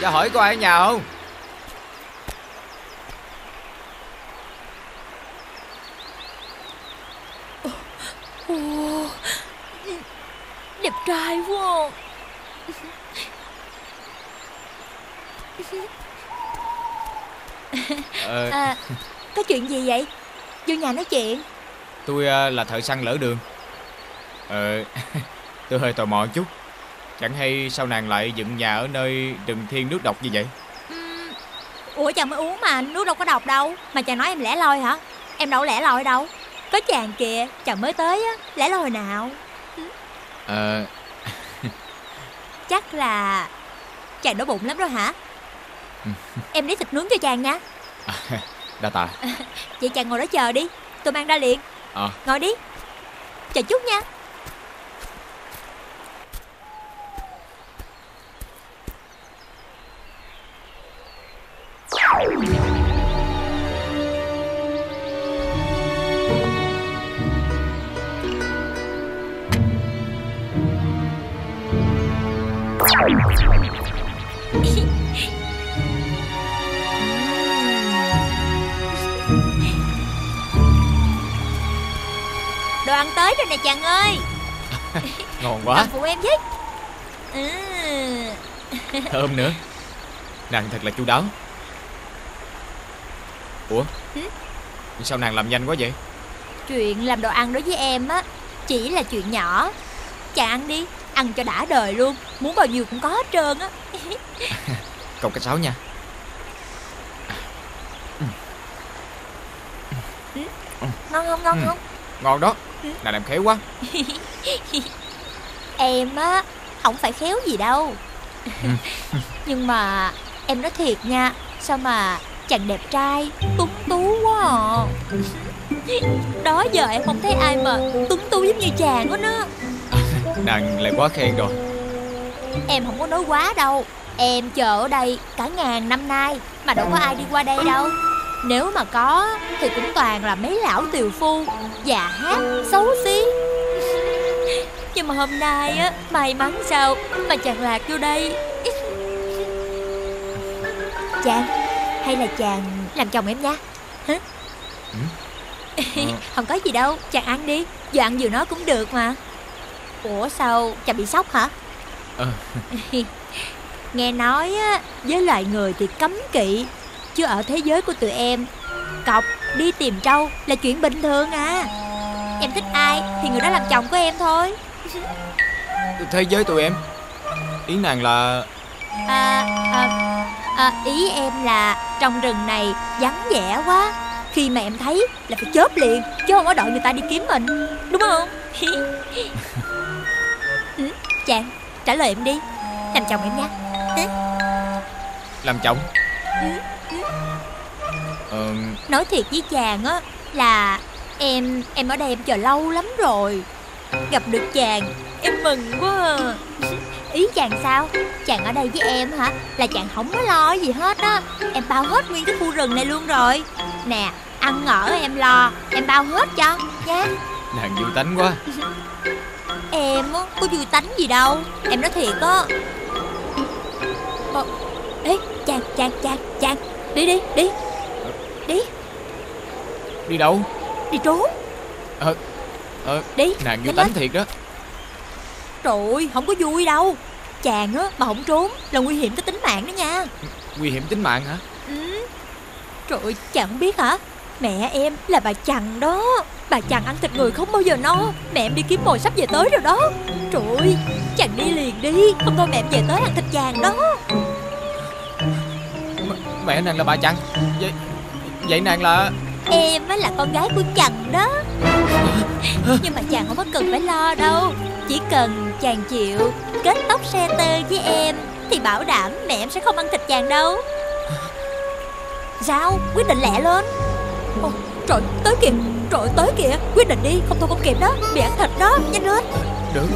Dạ hỏi có ai ở nhà không? Đẹp trai quá. Có chuyện gì vậy? Vô nhà nói chuyện. Tôi là thợ săn lỡ đường. Tôi hơi tò mò chút. Chẳng hay sao nàng lại dựng nhà ở nơi rừng thiên nước độc như vậy? Ủa chàng mới uống mà, nước đâu có độc đâu. Mà chàng nói em lẻ loi hả? Em đâu lẻ loi đâu. Có chàng kìa, chàng mới tới á, lẻ loi hồi nào? Chắc là chàng đói bụng lắm rồi hả? Em lấy thịt nướng cho chàng nha. Đa tạ. Vậy chàng ngồi đó chờ đi, tôi mang ra liền. Ngồi đi, chờ chút nha. Đồ ăn tới rồi nè chàng ơi. Ngon quá. Làm phụ em với. Thơm nữa. Nàng thật là chu đáo. Ủa, sao nàng làm nhanh quá vậy? Chuyện làm đồ ăn đối với em á, chỉ là chuyện nhỏ. Chàng ăn đi, ăn cho đã đời luôn. Muốn bao nhiêu cũng có hết trơn á. Cộng cái 6 nha. Ngon không, ngon không? Ngon đó, nàng làm khéo quá. Em á, không phải khéo gì đâu. Nhưng mà em nói thiệt nha, sao mà chàng đẹp trai, tuấn tú quá à. Đó giờ em không thấy ai mà tuấn tú giống như chàng đó nó. Nàng lại quá khen rồi. Em không có nói quá đâu. Em chờ ở đây cả ngàn năm nay mà đâu có ai đi qua đây đâu. Nếu mà có thì cũng toàn là mấy lão tiều phu, già hát, xấu xí. Nhưng mà hôm nay á, may mắn sao mà chàng lạc vô đây. Chàng, hay là chàng làm chồng em nha. Không có gì đâu, chàng ăn đi. Vừa ăn vừa nói cũng được mà. Ủa sao chàng bị sốc hả? Nghe nói á, với loài người thì cấm kỵ, chứ ở thế giới của tụi em, cọc đi tìm trâu là chuyện bình thường à. Em thích ai thì người đó làm chồng của em thôi. Thế giới tụi em, ý nàng là ý em là trong rừng này vắng vẻ quá, khi mà em thấy là phải chớp liền, chứ không có đợi người ta đi kiếm mình, đúng không? Chàng trả lời em đi, làm chồng em nha. Làm chồng? Nói thiệt với chàng á, là em ở đây em chờ lâu lắm rồi. Gặp được chàng em mừng quá. Ý chàng sao? Chàng ở đây với em hả? Là chàng không có lo gì hết á. Em bao hết nguyên cái khu rừng này luôn rồi. Nè, ăn ở em lo, em bao hết cho nha. Nàng vui tánh quá. Em á, có vui tánh gì đâu. Em nói thiệt á. Ê, chàng Đi. Đi đâu? Đi trốn. Đi. Nàng vui tánh thiệt đó. Trời ơi, không có vui đâu. Chàng á, mà không trốn là nguy hiểm tới tính mạng đó nha. Nguy hiểm tính mạng hả? Trời ơi, chàng không biết hả? Mẹ em là bà chằn đó. Bà chằn ăn thịt người không bao giờ no. Mẹ em đi kiếm mồi sắp về tới rồi đó. Trời ơi, chàng đi liền đi, không thôi mẹ em về tới ăn thịt chàng đó. Mẹ nàng là bà chằn? Vậy nàng là... Em mới là con gái của chằn đó. Nhưng mà chàng không có cần phải lo đâu. Chỉ cần chàng chịu kết tóc xe tơ với em thì bảo đảm mẹ em sẽ không ăn thịt chàng đâu. Sao? Quyết định lẹ lên. Trời, tới kìa. Trời, tới kìa. Quyết định đi, không thôi không kịp đó. Bị ăn thịt đó, nhanh lên. Được.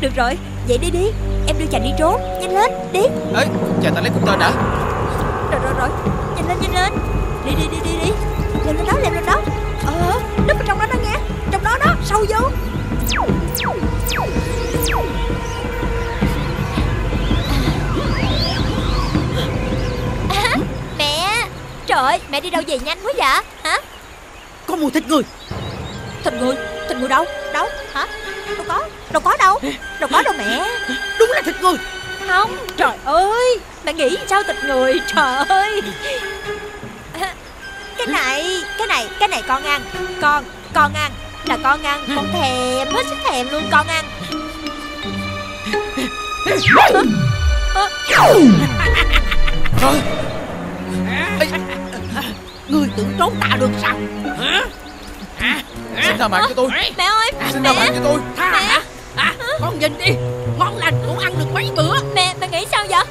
Được rồi, vậy đi đi. Em đưa chàng đi trốn, nhanh lên, đi. Ê, chờ ta lấy cục tên đã. Rồi, nhanh lên. Đi. Leo lên đó. Núp vào trong đó đó nghe. Trong đó đó, sâu vô. Trời ơi, mẹ đi đâu về nhanh quá vậy hả? Có mùi thịt người. Thịt người? Thịt người đâu? Đâu? Hả? Đâu có. Đâu có đâu. Đâu có đâu mẹ. Đúng là thịt người. Không. Trời ơi, mẹ nghĩ sao thịt người. Trời ơi. Cái này con ăn. Con ăn. Là con ăn. Con thèm, hết sức thèm luôn. Con ăn. Ngươi tưởng trốn ta được sao? Hả? Xin tha mạng cho tôi. Mẹ ơi, xin tha mạng cho tôi. Tha hả? Con nhìn đi, ngon lành cũng ăn được mấy bữa. Mẹ nghĩ sao vậy?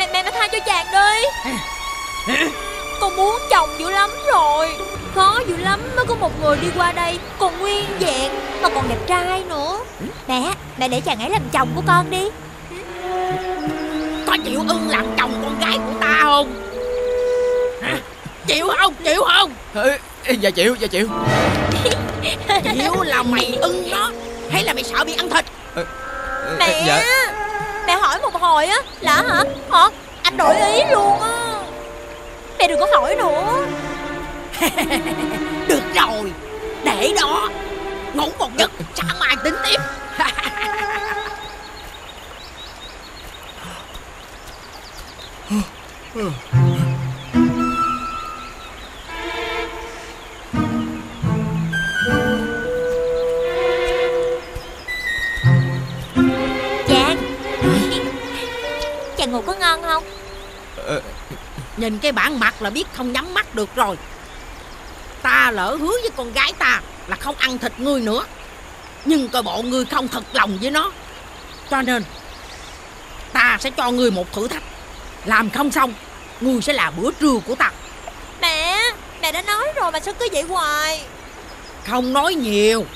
Mẹ tha cho chàng đi. Con muốn chồng dữ lắm rồi. Khó dữ lắm mới có một người đi qua đây còn nguyên vẹn mà còn đẹp trai nữa. Mẹ để chàng ấy làm chồng của con đi. Có chịu ưng làm chồng con gái của ta không? Hả? Chịu không? Dạ chịu. Chịu là mày ưng nó hay là mày sợ bị ăn thịt? Mẹ dạ. Mẹ hỏi một hồi á là hả? Anh đổi ý luôn á. Mẹ đừng có hỏi nữa. Được rồi, để đó, ngủ một giấc sáng mai tính tiếp. Chàng ngủ có ngon không? Nhìn cái bản mặt là biết không nhắm mắt được rồi. Ta lỡ hứa với con gái ta là không ăn thịt ngươi nữa, nhưng coi bộ ngươi không thật lòng với nó, cho nên ta sẽ cho ngươi một thử thách. Làm không xong, ngươi sẽ là bữa trưa của ta. Mẹ đã nói rồi mà sao cứ vậy hoài? Không nói nhiều.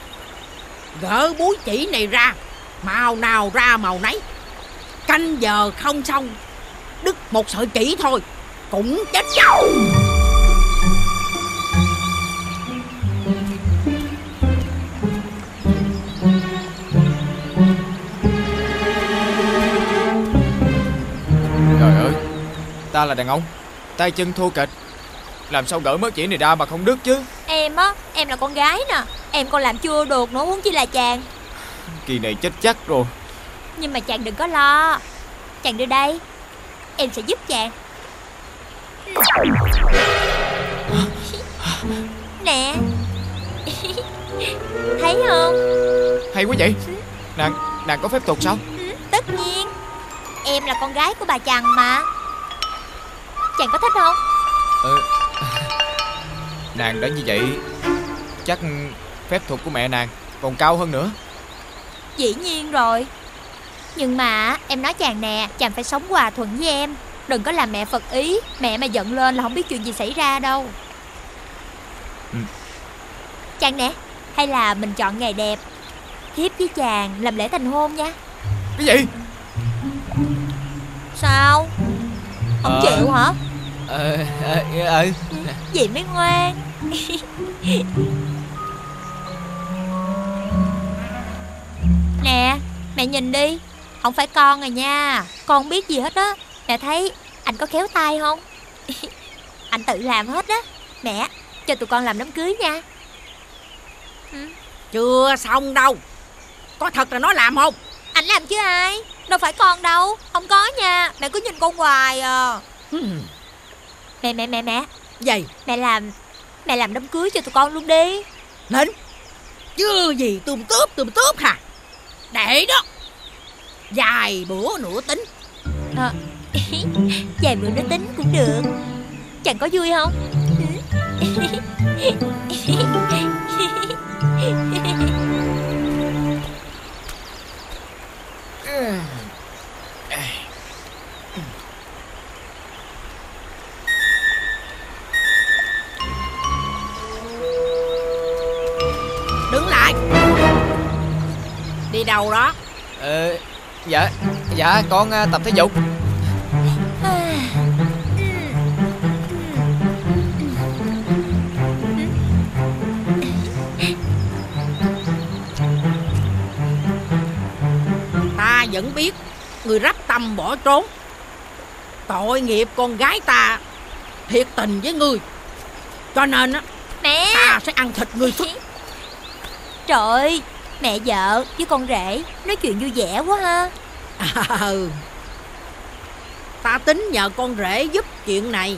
Gỡ búi chỉ này ra, màu nào ra màu nấy. Canh giờ không xong, đứt một sợi chỉ thôi cũng chết nhau. Trời ơi, ta là đàn ông, tay chân thô kệch, làm sao gỡ mớ chỉ này ra mà không đứt chứ? Em á, em là con gái nè, em còn làm chưa được nữa, huống chi là chàng. Kỳ này chết chắc rồi. Nhưng mà chàng đừng có lo. Chàng đưa đây, em sẽ giúp chàng. Nè. Thấy không? Hay quá vậy. Nàng có phép thuật sao? Tất nhiên. Em là con gái của bà chàng mà. Chàng có thích không? Nàng đã như vậy, chắc phép thuật của mẹ nàng còn cao hơn nữa. Dĩ nhiên rồi. Nhưng mà em nói chàng nè, chàng phải sống hòa thuận với em. Đừng có làm mẹ phật ý. Mẹ mà giận lên là không biết chuyện gì xảy ra đâu. Chàng nè, hay là mình chọn ngày đẹp, thiếp với chàng làm lễ thành hôn nha. Cái gì? Sao? Không chịu hả? Vậy mới ngoan. Nè, mẹ nhìn đi. Không phải con rồi nha. Con không biết gì hết á. Mẹ thấy anh có khéo tay không? Anh tự làm hết á. Mẹ, cho tụi con làm đám cưới nha. Chưa xong đâu. Có thật là nó làm không? Anh làm chứ ai. Đâu phải con đâu. Không có nha. Mẹ cứ nhìn con hoài à. Mẹ vậy. Mẹ làm đám cưới cho tụi con luôn đi. Lên. Chưa gì tùm tớp hả? Để đó, vài bữa nữa tính. Vài bữa nữa tính cũng được. Chàng có vui không? Đứng lại. Đi đâu đó? Dạ con tập thể dục. Ta vẫn biết người rắp tâm bỏ trốn. Tội nghiệp con gái ta. thiệt tình với ngươi, cho nên á mẹ ta sẽ ăn thịt ngươi suốt. Trời ơi, mẹ vợ với con rể nói chuyện vui vẻ quá ha. Ta tính nhờ con rể giúp chuyện này.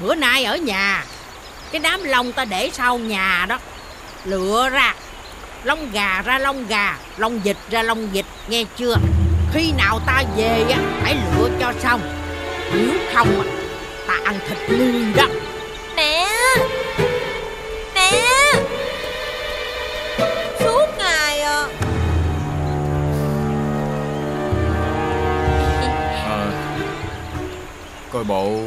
Bữa nay ở nhà, cái đám lông ta để sau nhà đó, lựa ra lông gà ra lông gà, lông vịt ra lông vịt, nghe chưa? Khi nào ta về á phải lựa cho xong, nếu không ta ăn thịt luôn đó. Mẹ, mẹ suốt ngày à. Coi bộ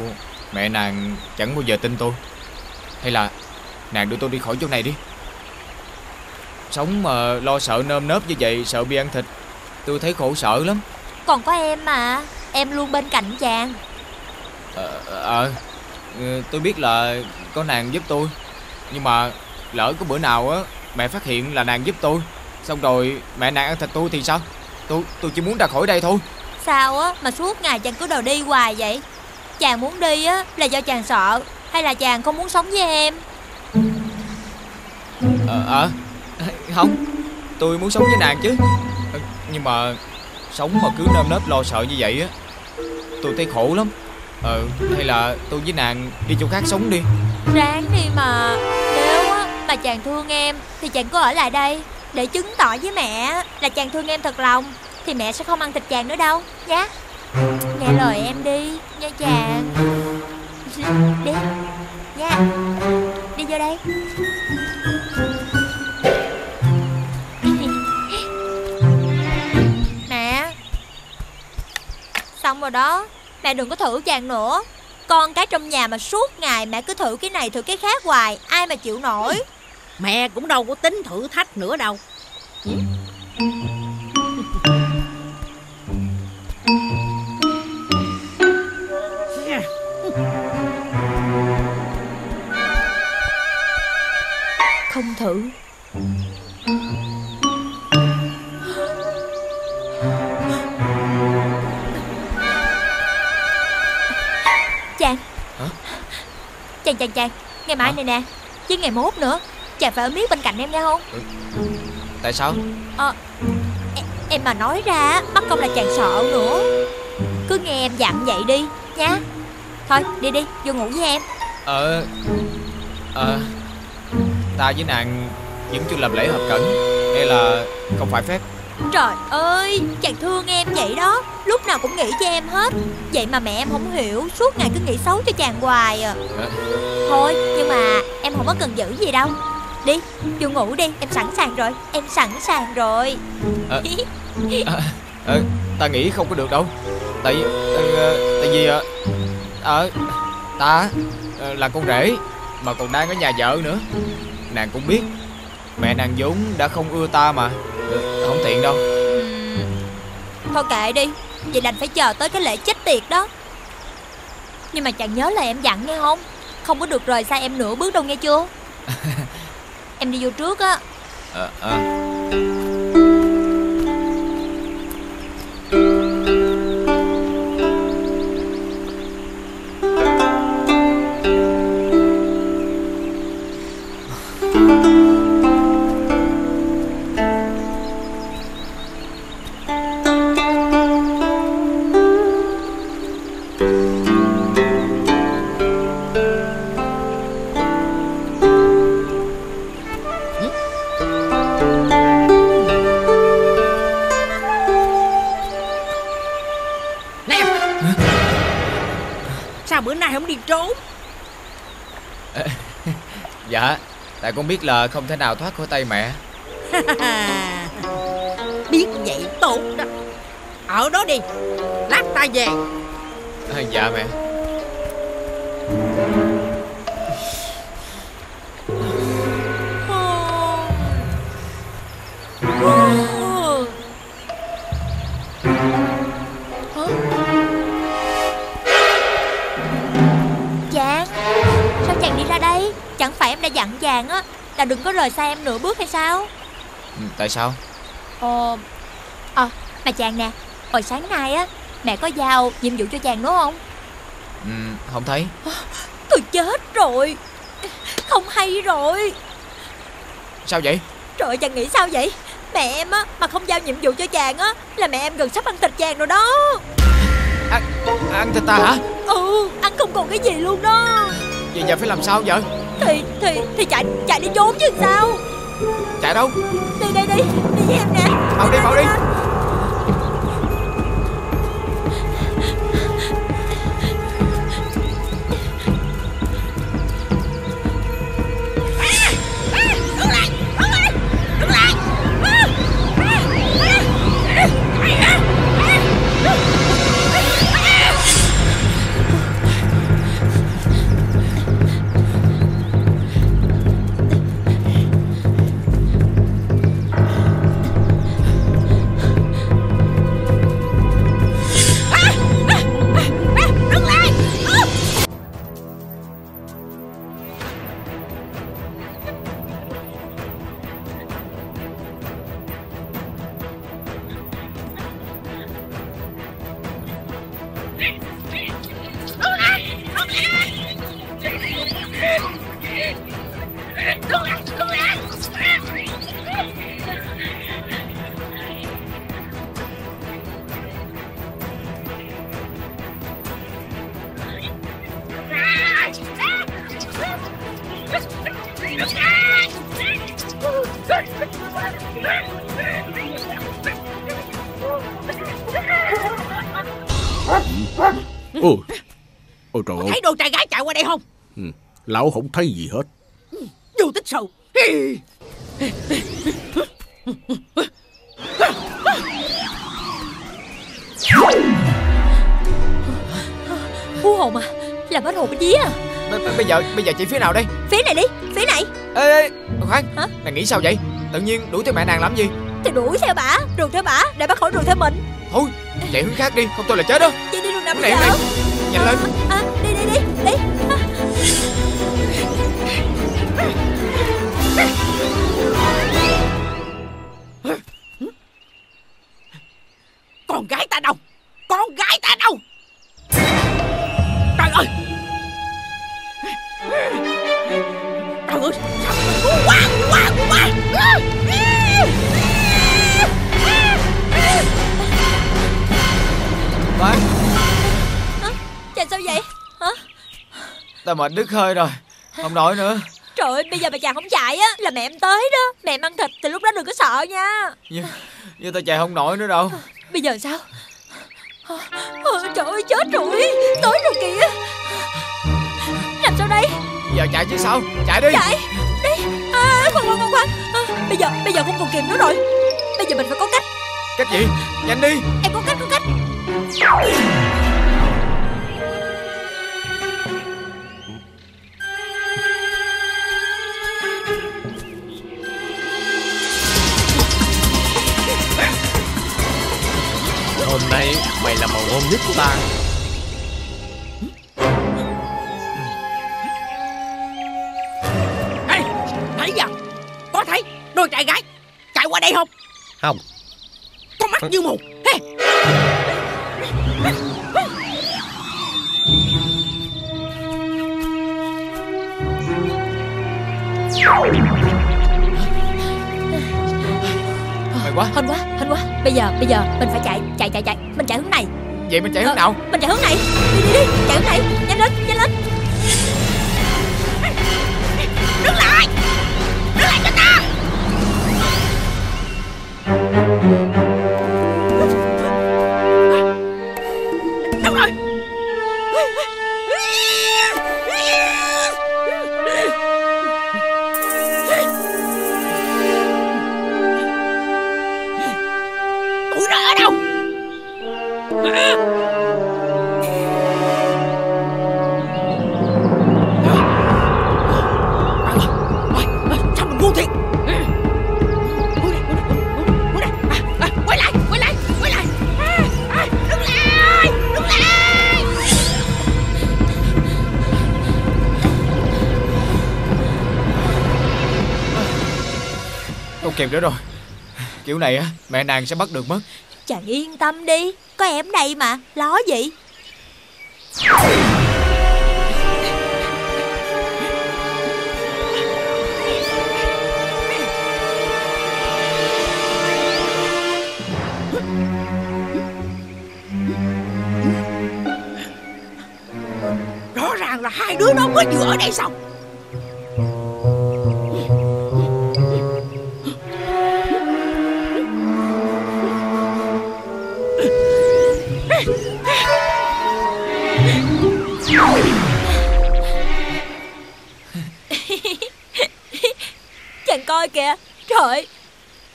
mẹ nàng chẳng bao giờ tin tôi. Hay là nàng đưa tôi đi khỏi chỗ này đi. Sống mà lo sợ nơm nớp như vậy, sợ bị ăn thịt, tôi thấy khổ sở lắm. Còn có em mà, em luôn bên cạnh chàng. Tôi biết là có nàng giúp tôi, nhưng mà lỡ có bữa nào á mẹ phát hiện là nàng giúp tôi, xong rồi mẹ nàng ăn thịt tôi thì sao? Tôi chỉ muốn ra khỏi đây thôi. Sao á mà suốt ngày chàng cứ đòi đi hoài vậy? Chàng muốn đi á là do chàng sợ, hay là chàng không muốn sống với em? Không, tôi muốn sống với nàng chứ. Nhưng mà sống mà cứ nơm nớp lo sợ như vậy á, tôi thấy khổ lắm. Hay là tôi với nàng đi chỗ khác sống đi. Ráng đi mà. Nếu á mà chàng thương em thì chàng cứ ở lại đây, để chứng tỏ với mẹ là chàng thương em thật lòng, thì mẹ sẽ không ăn thịt chàng nữa đâu nhá. Nghe lời em đi nha chàng. Đi nha, đi vô đây. Xong rồi đó, mẹ đừng có thử chàng nữa. Con cái trong nhà mà suốt ngày mẹ cứ thử cái này thử cái khác hoài, ai mà chịu nổi. Mẹ cũng đâu có tính thử thách nữa đâu. Không thử. Chàng, ngày mai này nè, chứ ngày mốt nữa, chàng phải ở miết bên cạnh em nghe không? Tại sao? Em mà nói ra bắt công là chàng sợ nữa. Cứ nghe em dặn vậy đi nha. Thôi đi, vô ngủ với em. Ta với nàng vẫn chưa làm lễ hợp cẩn, hay là không phải phép. Trời ơi, chàng thương em vậy đó, lúc nào cũng nghĩ cho em hết. Vậy mà mẹ em không hiểu, suốt ngày cứ nghĩ xấu cho chàng hoài à. Thôi, nhưng mà em không có cần giữ gì đâu. Đi, vô ngủ đi, em sẵn sàng rồi. Em sẵn sàng rồi. Ta nghĩ không có được đâu. Tại vì ta là con rể mà còn đang ở nhà vợ nữa. Nàng cũng biết mẹ nàng vốn đã không ưa ta mà. Không tiện đâu. Thôi kệ đi, vậy đành phải chờ tới cái lễ chết tiệt đó. Nhưng mà chàng nhớ lời em dặn nghe không? Không có được rời xa em nửa bước đâu nghe chưa? Em đi vô trước á. Tại con biết là không thể nào thoát khỏi tay mẹ. Biết vậy tốt đó. Ở đó đi, lát ta về. Dạ mẹ. Chàng á là đừng có rời xa em nửa bước hay sao? Tại sao? Mà chàng nè, hồi sáng nay á mẹ có giao nhiệm vụ cho chàng đúng không? Không thấy. Tôi chết rồi. Không hay rồi. Sao vậy? Trời ơi, chàng nghĩ sao vậy? Mẹ em á, mà không giao nhiệm vụ cho chàng á, là mẹ em gần sắp ăn thịt chàng rồi đó. Ăn thịt ta hả? Ừ, ăn không còn cái gì luôn đó. Vậy giờ phải làm sao vậy? Thì chạy đi trốn chứ sao. Chạy đâu? Đi với em nè. Bảo đi. Ôi trời ơi. Thấy đôi trai gái chạy qua đây không? Lão không thấy gì hết. Vô tích sầu. Hú hồn à? Làm hết hồn cái dí à? Bây giờ chị phía nào đây? Phía này đi, phía này. Ê, khoan. Hả? Nàng nghĩ sao vậy? Tự nhiên đuổi theo mẹ nàng làm gì? Thì đuổi theo bả, rượt theo bả để bả khỏi rượt theo mình. Thôi, chạy hướng khác đi, không tôi là chết đó. Chị đi đường nào bây giờ? Nhanh lên. Đi. Con gái ta đâu? Trời ơi. Quá. Khoan. Chàng sao vậy? Hả? Ta mệt đứt hơi rồi, không nổi nữa. Trời ơi, bây giờ mà chàng không chạy á là mẹ em tới đó. Mẹ em ăn thịt thì lúc đó đừng có sợ nha. Nhưng ta chạy không nổi nữa đâu. Bây giờ sao? Trời ơi, chết rồi. Tối rồi kìa. Làm sao đây? Giờ chạy chứ sao? Chạy đi. Chạy. Đi. Khoan. Bây giờ không còn kịp nữa rồi. Bây giờ mình phải có cách. Cách gì? Nhanh đi. Em có cách. Hôm nay mày là màu hôn nhất của ta. Ê, thấy giờ có thấy đôi trai gái chạy qua đây không? Không. Con mắt như mù. Hey. Hên quá. Bây giờ mình phải chạy. Mình chạy hướng này. Vậy mình chạy hướng nào? Mình chạy hướng này. Đi. Chạy hướng này. Nhanh lên. Đứng lại cho ta. Đúng rồi. Kèm nữa rồi. Kiểu này á, mẹ nàng sẽ bắt được mất. Chàng yên tâm đi, có em đây mà, lo gì. Rõ ràng là hai đứa nó không có vừa ở đây sao? Chàng coi kìa, trời,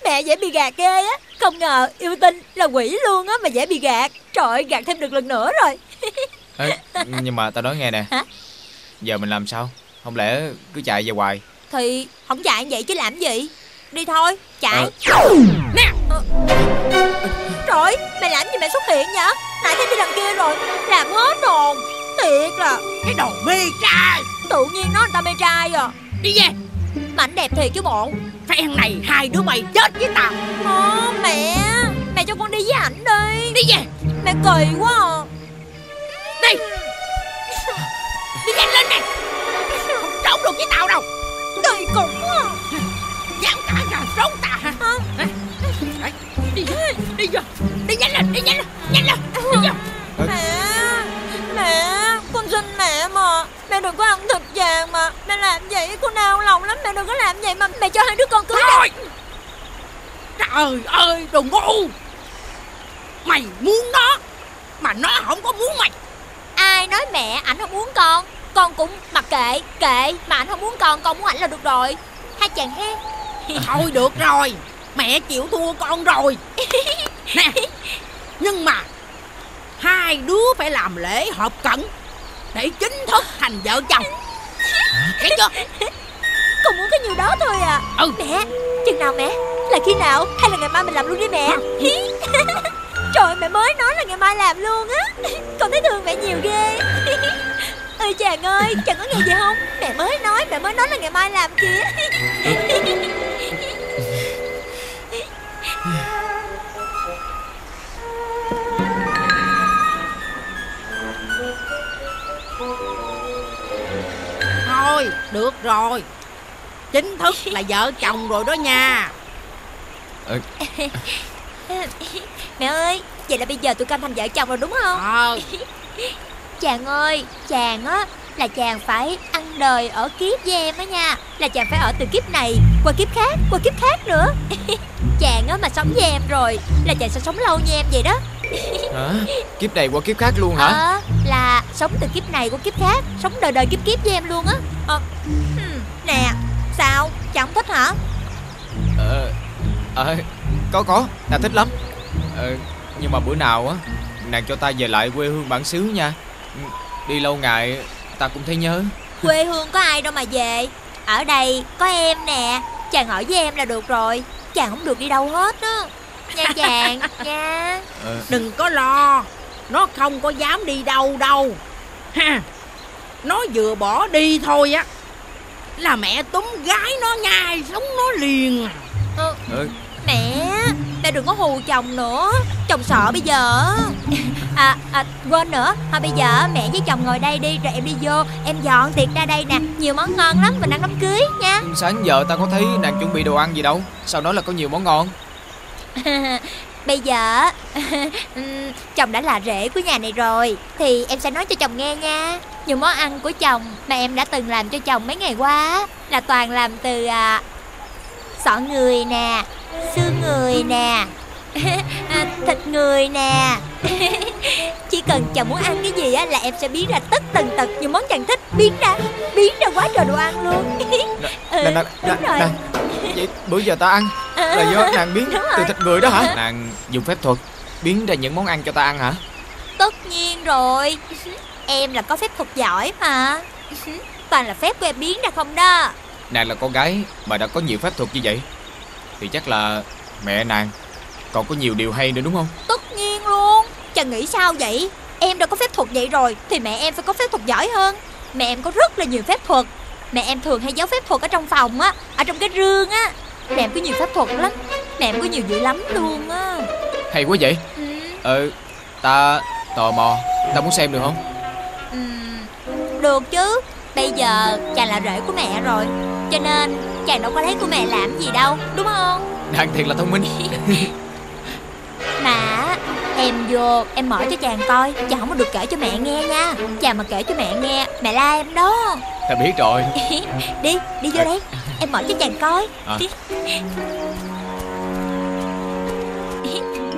mẹ dễ bị gạt ghê á. Không ngờ yêu tinh là quỷ luôn á mà dễ bị gạt. Trời, gạt thêm được lần nữa rồi. Ê, nhưng mà tao nói nghe nè. Hả? Giờ mình làm sao? Không lẽ cứ chạy về hoài? Thì không chạy vậy chứ làm gì. Đi thôi, chạy. Nè. Trời, mày làm gì mày xuất hiện vậy? Nãy thấy đi đằng kia rồi, làm hết đồn. Thiệt là cái đồ mê trai. Tự nhiên nó người ta mê trai à. Đi về. Mảnh đẹp thiệt chứ bộ. Phen này hai đứa mày chết với tao. Mẹ, mẹ cho con đi với ảnh đi. Đi về. Mẹ kỳ quá à. Đi. Đi nhanh lên nè. Không trốn được với tao đâu. Kỳ cục quá. Dám cả gà trốn ta hả? Đi về. Đi về. Đi nhanh lên. Đi nhanh lên. Nhanh lên. Đi về. Mẹ, con xin mẹ mà. Mẹ đừng có ăn thịt vàng mà. Mẹ làm vậy con đau lòng lắm. Mẹ đừng có làm vậy mà. Mẹ cho hai đứa con cưới. Thôi. Trời ơi đồ ngu. Mày muốn nó mà nó không có muốn mày. Ai nói mẹ ảnh không muốn con. Con cũng mặc kệ. Kệ mà ảnh không muốn con muốn ảnh là được rồi. Hai chàng he. Thôi được rồi, mẹ chịu thua con rồi. Nè, nhưng mà hai đứa phải làm lễ hợp cận để chính thức thành vợ chồng. Thấy chưa? Con muốn cái nhiều đó thôi à. Ừ. Mẹ, chừng nào mẹ? Là khi nào? Hay là ngày mai mình làm luôn đi mẹ. Trời, mẹ mới nói là ngày mai làm luôn á. Con thấy thương mẹ nhiều ghê. Ơi chàng ơi, chàng có nghe gì không? Mẹ mới nói là ngày mai làm kìa. Thôi, được rồi. Chính thức là vợ chồng rồi đó nha. Mẹ ơi, vậy là bây giờ tụi con thành vợ chồng rồi đúng không? Chàng ơi, chàng á là chàng phải ăn đời ở kiếp với em á nha. Là chàng phải ở từ kiếp này qua kiếp khác, qua kiếp khác nữa. Chàng á mà sống với em rồi là chàng sẽ sống lâu như em vậy đó. Hả? Kiếp này qua kiếp khác luôn hả? Là sống từ kiếp này qua kiếp khác, sống đời đời kiếp kiếp với em luôn á. Nè, sao? Chàng không thích hả? Có, nàng thích lắm. Nhưng mà bữa nào á nàng cho ta về lại quê hương bản xứ nha. Đi lâu ngày ta cũng thấy nhớ. Quê hương có ai đâu mà về. Ở đây có em nè. Chàng ở với em là được rồi. Chàng không được đi đâu hết á. Nha chàng nha. Đừng có lo. Nó không có dám đi đâu đâu ha. Nó vừa bỏ đi thôi á là mẹ túm gái nó ngay sống nó liền. Mẹ đừng có hù chồng nữa. Chồng sợ bây giờ. Quên nữa. Bây giờ mẹ với chồng ngồi đây đi. Rồi em đi vô. Em dọn tiệc ra đây nè. Nhiều món ngon lắm. Mình ăn đám cưới nha. Sáng giờ ta có thấy nàng chuẩn bị đồ ăn gì đâu. Sao nói là có nhiều món ngon. Bây giờ chồng đã là rể của nhà này rồi. Thì em sẽ nói cho chồng nghe nha. Nhiều món ăn của chồng mà em đã từng làm cho chồng mấy ngày qua là toàn làm từ sọ người nè, xương người nè, thịt người nè. Chỉ cần chồng muốn ăn cái gì á là em sẽ biến ra tất tần tật những món chàng thích. Biến ra quá trời đồ ăn luôn. Đúng rồi. Vậy bữa giờ ta ăn là do nàng biến từ thịt người đó hả? Nàng dùng phép thuật biến ra những món ăn cho ta ăn hả? Tất nhiên rồi. Em là có phép thuật giỏi mà. Toàn là phép của em biến ra không đó. Nàng là con gái mà đã có nhiều phép thuật như vậy thì chắc là mẹ nàng còn có nhiều điều hay nữa đúng không? Tất nhiên luôn. Chàng nghĩ sao vậy? Em đã có phép thuật vậy rồi thì mẹ em phải có phép thuật giỏi hơn. Mẹ em có rất là nhiều phép thuật. Mẹ em thường hay giấu phép thuật ở trong phòng á. Ở trong cái rương á. Mẹ em có nhiều phép thuật lắm. Mẹ em có nhiều dữ lắm luôn á. Hay quá vậy. Ta tò mò. Ta muốn xem được không? Được chứ. Bây giờ chàng là rể của mẹ rồi cho nên chàng đâu có thấy của mẹ làm gì đâu, đúng không? Nàng thiệt là thông minh. Mà em vô em mở cho chàng coi, chàng không có được kể cho mẹ nghe nha. Chàng mà kể cho mẹ nghe mẹ la em đó. Ta biết rồi. Đi, đi vô đây. Em mở cho chàng coi.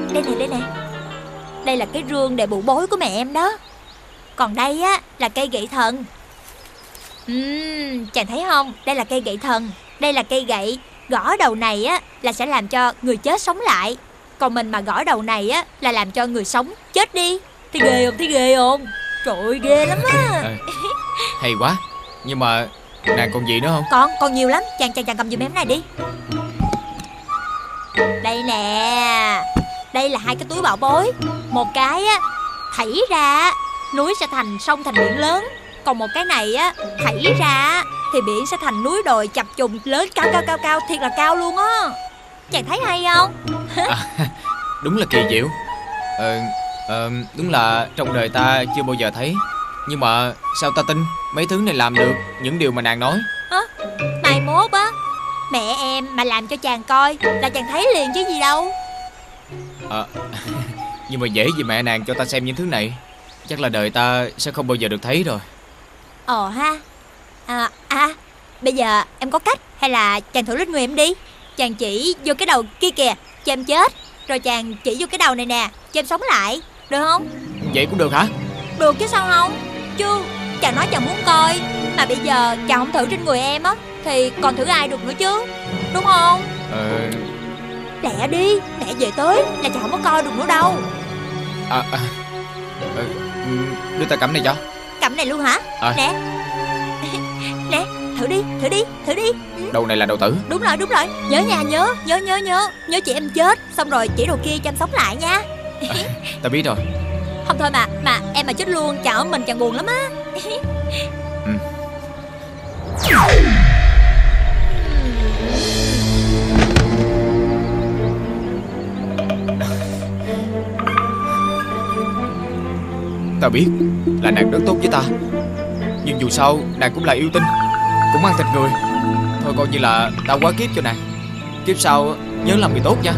Đây nè, đây nè. Đây là cái rương để bụ bối của mẹ em đó. Còn đây á là cây gậy thần. Chàng thấy không? Đây là cây gậy thần. Đây là cây gậy. Gõ đầu này á là sẽ làm cho người chết sống lại. Còn mình mà gõ đầu này á là làm cho người sống chết đi. Thấy ghê không? Thấy ghê không? Trời ơi, ghê lắm á. Hay quá. Nhưng mà nàng còn gì nữa không? Còn nhiều lắm. Chàng cầm giùm em này đi. Đây nè. Đây là hai cái túi bảo bối. Một cái á thảy ra núi sẽ thành sông thành biển lớn. Còn một cái này á thảy ra thì biển sẽ thành núi đồi chập trùng lớn, cao thiệt là cao luôn á. Chàng thấy hay không? Đúng là kỳ diệu. Đúng là trong đời ta chưa bao giờ thấy. Nhưng mà sao ta tin mấy thứ này làm được những điều mà nàng nói à? Mai mốt á mẹ em mà làm cho chàng coi là chàng thấy liền chứ gì đâu. Nhưng mà dễ gì mẹ nàng cho ta xem những thứ này. Chắc là đời ta sẽ không bao giờ được thấy rồi. Ồ ha. Bây giờ em có cách. Hay là chàng thử lên người em đi. Chàng chỉ vô cái đầu kia kìa cho em chết. Rồi chàng chỉ vô cái đầu này nè cho em sống lại. Được không? Vậy cũng được hả? Được chứ sao không. Chứ chàng nói chàng muốn coi, mà bây giờ chàng không thử trên người em á thì còn thử ai được nữa chứ. Đúng không? Lẹ đi. Mẹ về tới là chàng không có coi được nữa đâu. Đưa ta cẩm này cho. Cẩm này luôn hả? Nè. Nè, thử đi. Đầu này là đầu tử. Đúng rồi. Nhớ nha, nhớ chị em chết xong rồi chỉ đồ kia cho em sống lại nha. Ta biết rồi. Không thôi mà em mà chết luôn chả ở mình chàng buồn lắm á. Ta biết là nàng rất tốt với ta, nhưng dù sao nàng cũng là yêu tinh, cũng ăn thịt người. Thôi coi như là ta quá kiếp cho nàng. Kiếp sau nhớ làm người tốt nha.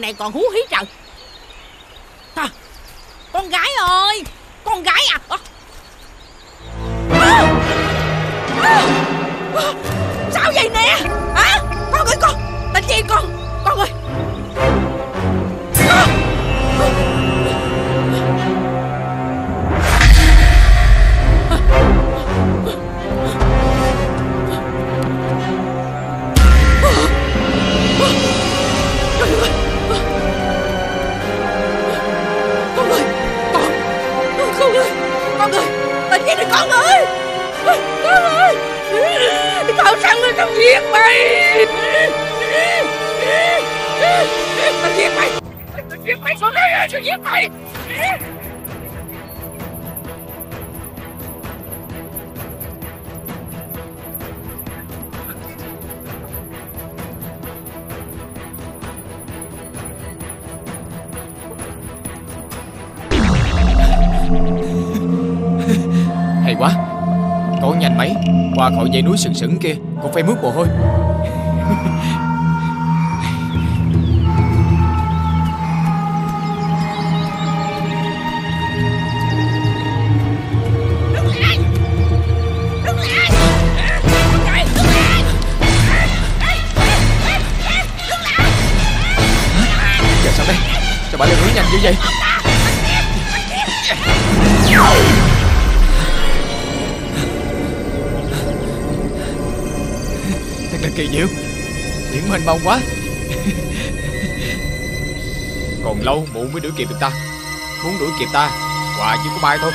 Này còn hú hí trời à, con gái ơi, con gái sao vậy nè hả? Con ơi, con làm gì con ơi. Hay quá. Cậu nhanh mấy qua khỏi dãy núi sừng sững kia cũng phải mướt mồ hôi. Kỳ diệu, biển mênh mông quá. Còn lâu mụ mới đuổi kịp được ta. Muốn đuổi kịp ta, quả chỉ có bay thôi.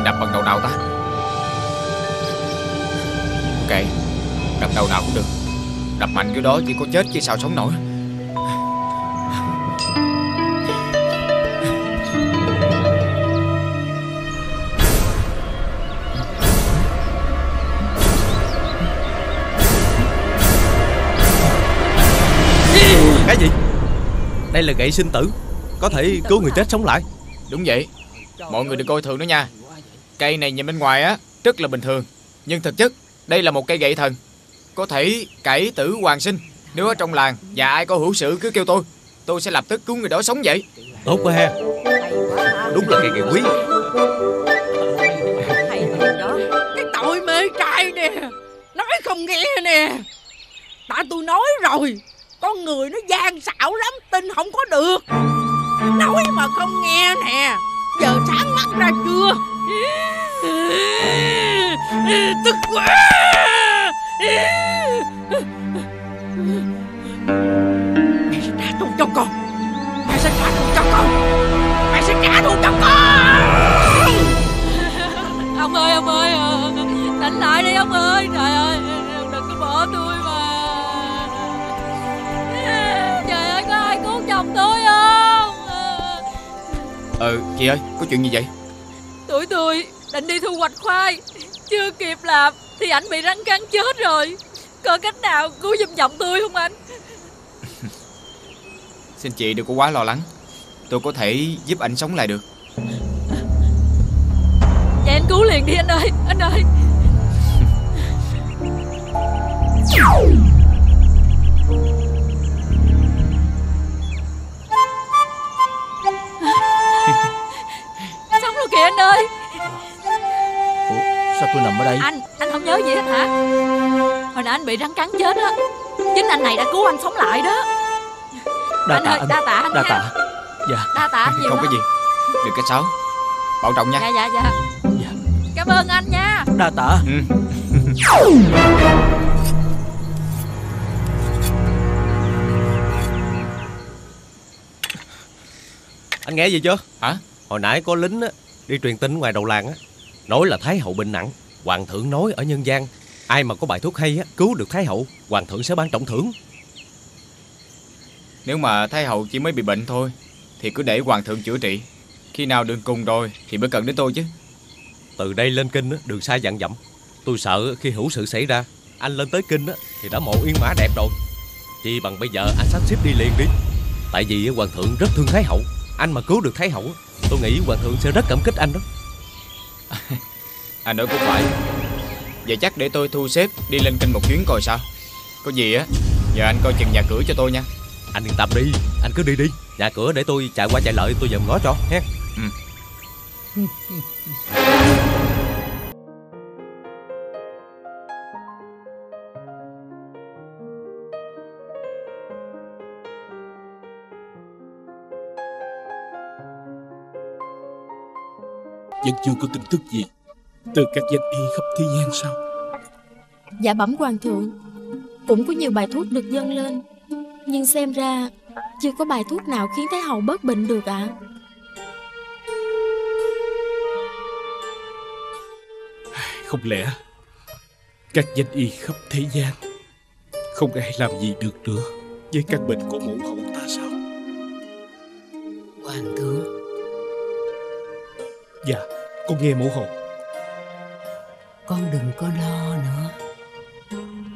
mình đập bằng đầu nào ta? Kệ, đập đầu nào cũng được, đập mạnh cái đó chỉ có chết chứ sao sống nổi. Cái gì? Đây là gậy sinh tử, có thể cứu người chết sống lại. Đúng vậy, mọi người đừng coi thường nó nha. Cây này nhìn bên ngoài á rất là bình thường, nhưng thực chất đây là một cây gậy thần, có thể cải tử hoàn sinh. Nếu ở trong làng và ai có hữu sự cứ kêu tôi sẽ lập tức cứu người đó sống vậy. Tốt quá ha, đúng là cây gậy quý. Cái tội mê trai nè, nói không nghe nè. Đã tôi nói rồi, con người nó gian xảo lắm, tin không có được. Nói mà không nghe nè, giờ sáng mắt ra chưa? Tức quá. Mày sẽ trả thù cho con, mày sẽ trả thù cho con, mày sẽ trả thù cho con. Ông ơi, ông ơi, tỉnh lại đi ông ơi. Trời ơi, đừng có bỏ tôi mà. Trời ơi, có ai cứu chồng tôi không? Chị ơi, có chuyện gì vậy? Tụi tôi định đi thu hoạch khoai, chưa kịp làm thì ảnh bị rắn cắn chết rồi. Có cách nào cứu giùm chồng tôi không anh? Xin chị đừng có quá lo lắng, tôi có thể giúp ảnh sống lại được. Vậy anh cứu liền đi anh ơi, anh ơi. Sống rồi kìa anh ơi. Sao tôi nằm ở đây? Anh không nhớ gì hết hả? Hồi nãy anh bị rắn cắn chết á, chính anh này đã cứu anh sống lại đó. Đa tạ anh. Dạ. Đa tạ nhiều. Không có gì. Đừng có xấu. Bảo trọng nha. Dạ. Cảm ơn anh nha. Đa tạ. Anh nghe gì chưa? Hả? Hồi nãy có lính á, đi truyền tin ngoài đầu làng á, nói là Thái hậu bệnh nặng. Hoàng thượng nói ở nhân gian ai mà có bài thuốc hay á, cứu được Thái hậu, Hoàng thượng sẽ ban trọng thưởng. Nếu mà Thái hậu chỉ mới bị bệnh thôi thì cứ để Hoàng thượng chữa trị. Khi nào đường cùng rồi thì mới cần đến tôi chứ. Từ đây lên kinh á, đường xa vạn dặm. Tôi sợ khi hữu sự xảy ra, anh lên tới kinh á, thì đã mộ yên mã đẹp rồi. Chỉ bằng bây giờ anh sắp xếp đi liền đi. Tại vì Hoàng thượng rất thương Thái hậu. Anh mà cứu được Thái hậu, tôi nghĩ Hoàng thượng sẽ rất cảm kích anh đó. Anh nói cũng phải. Vậy chắc để tôi thu xếp đi lên kênh một chuyến coi sao. Có gì á nhờ anh coi chừng nhà cửa cho tôi nha. Anh yên tâm đi, anh cứ đi. Nhà cửa để tôi chạy qua chạy lại tôi dòm ngó cho ha. Vẫn chưa có tin tức gì từ các danh y khắp thế gian sao? Dạ bẩm Hoàng thượng, cũng có nhiều bài thuốc được dâng lên, nhưng xem ra chưa có bài thuốc nào khiến Thái hậu bớt bệnh được ạ. Không lẽ các danh y khắp thế gian không ai làm gì được nữa với căn bệnh của mụ hậu ta sao? Hoàng thượng. Dạ, con nghe mẫu hậu. Con đừng có lo nữa.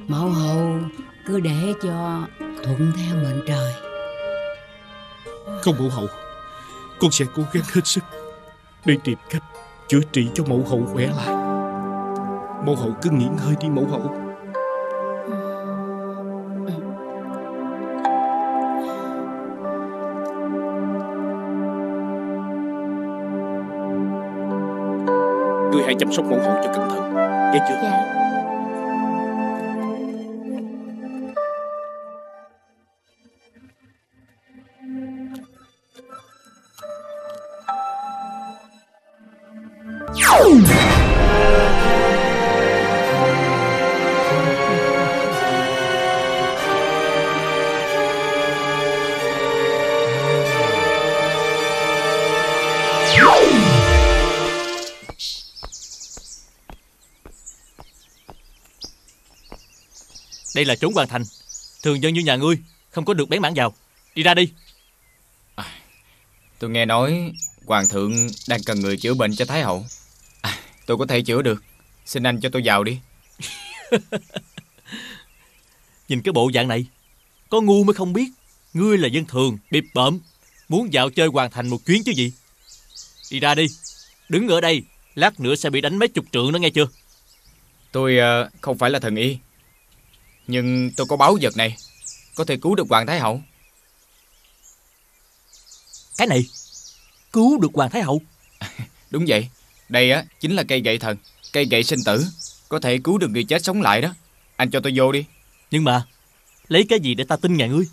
Mẫu hậu cứ để cho thuận theo mệnh trời. Không mẫu hậu, con sẽ cố gắng hết sức để tìm cách chữa trị cho mẫu hậu khỏe lại. Mẫu hậu cứ nghỉ ngơi đi mẫu hậu. Ngươi hãy chăm sóc mẫu hậu cho cẩn thận, nghe chưa? Dạ. Đây là trốn hoàng thành, thường dân như nhà ngươi không có được bén mảng vào. Đi ra đi. Tôi nghe nói hoàng thượng đang cần người chữa bệnh cho thái hậu. Tôi có thể chữa được, xin anh cho tôi vào đi. Nhìn cái bộ dạng này, có ngu mới không biết ngươi là dân thường bịp bợm, muốn dạo chơi hoàng thành một chuyến chứ gì. Đi ra đi, đứng ở đây lát nữa sẽ bị đánh mấy chục trượng đó, nghe chưa. Tôi không phải là thần y, nhưng tôi có báu vật này, có thể cứu được hoàng thái hậu. Cái này cứu được hoàng thái hậu? Đúng vậy, đây á chính là cây gậy thần, cây gậy sinh tử, có thể cứu được người chết sống lại đó. Anh cho tôi vô đi. Nhưng mà lấy cái gì để ta tin ngài ngươi?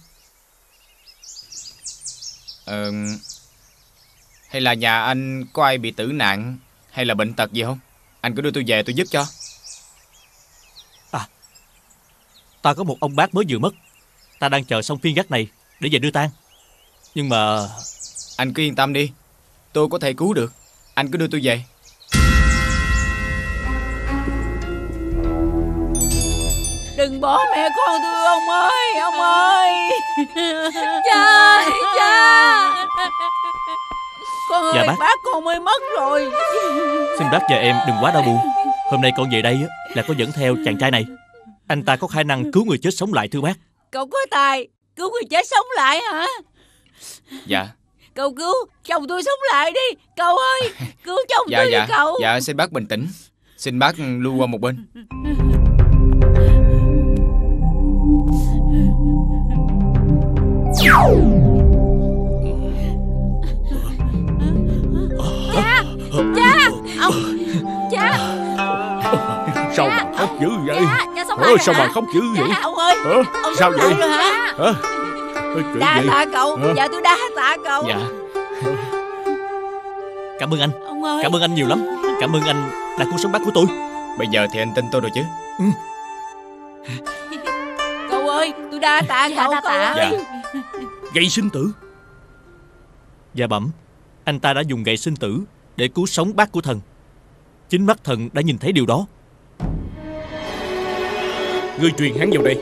Hay là nhà anh có ai bị tử nạn hay là bệnh tật gì không? Anh cứ đưa tôi về tôi giúp cho. Ta có một ông bác mới vừa mất, ta đang chờ xong phiên gác này để về đưa tang. Nhưng mà anh cứ yên tâm đi, tôi có thể cứu được. Anh cứ đưa tôi về. Đừng bỏ mẹ con tôi, ông ơi, ông ơi. Cha, cha. Con ơi, dạ bác con mới mất rồi. Xin bác và em đừng quá đau buồn. Hôm nay con về đây là có dẫn theo chàng trai này. Anh ta có khả năng cứu người chết sống lại thưa bác. Cậu có tài cứu người chết sống lại hả? Dạ. Cậu cứu chồng tôi sống lại đi, cậu ơi, cứu chồng tôi đi cậu. Dạ, xin bác bình tĩnh, xin bác lui qua một bên. Cha, cha, ông, cha. Sao mà khóc dữ vậy? Cha, sao mà khóc dữ vậy? Ông ơi, ông sao vậy? Hả? Đa tạ cậu, dạ tôi đa tạ cậu. Dạ. Cảm ơn anh, cảm ơn anh nhiều lắm. Cảm ơn anh đã cứu sống bác của tôi. Bây giờ thì anh tin tôi rồi chứ? Cậu ơi, tôi đa tạ cậu. Dạ. Gậy sinh tử. Dạ bẩm, anh ta đã dùng gậy sinh tử để cứu sống bác của thần. Chính mắt thần đã nhìn thấy điều đó. Ngươi truyền hắn vào đây.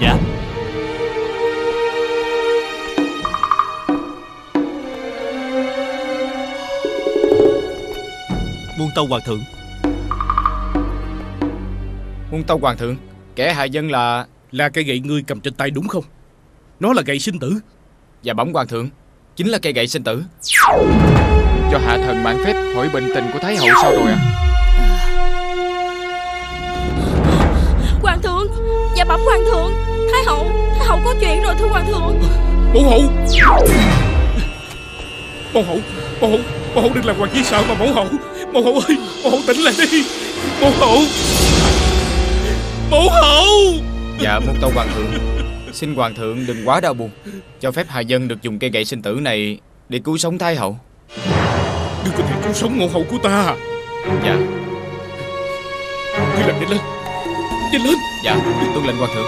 Dạ. Muôn tâu hoàng thượng. Muôn tâu hoàng thượng, kẻ hại dân là... Là cây gậy ngươi cầm trên tay đúng không? Nó là gậy sinh tử. Dạ bẩm hoàng thượng, chính là cây gậy sinh tử. Cho hạ thần mạn phép hỏi bệnh tình của thái hậu sao rồi ạ? Hoàng thượng, dạ bẩm hoàng thượng, Thái hậu có chuyện rồi thưa hoàng thượng. Mẫu hậu đừng làm hoàng chí sợ mà mẫu hậu ơi, mẫu hậu tỉnh lại đi, mẫu hậu. Dạ muôn tâu hoàng thượng, xin hoàng thượng đừng quá đau buồn, cho phép hạ dân được dùng cây gậy sinh tử này để cứu sống thái hậu. Ngươi có thể cứu sống mẫu hậu của ta? Dạ. Ngươi làm, nhanh lên. Dạ, tuân lệnh hoàng thượng.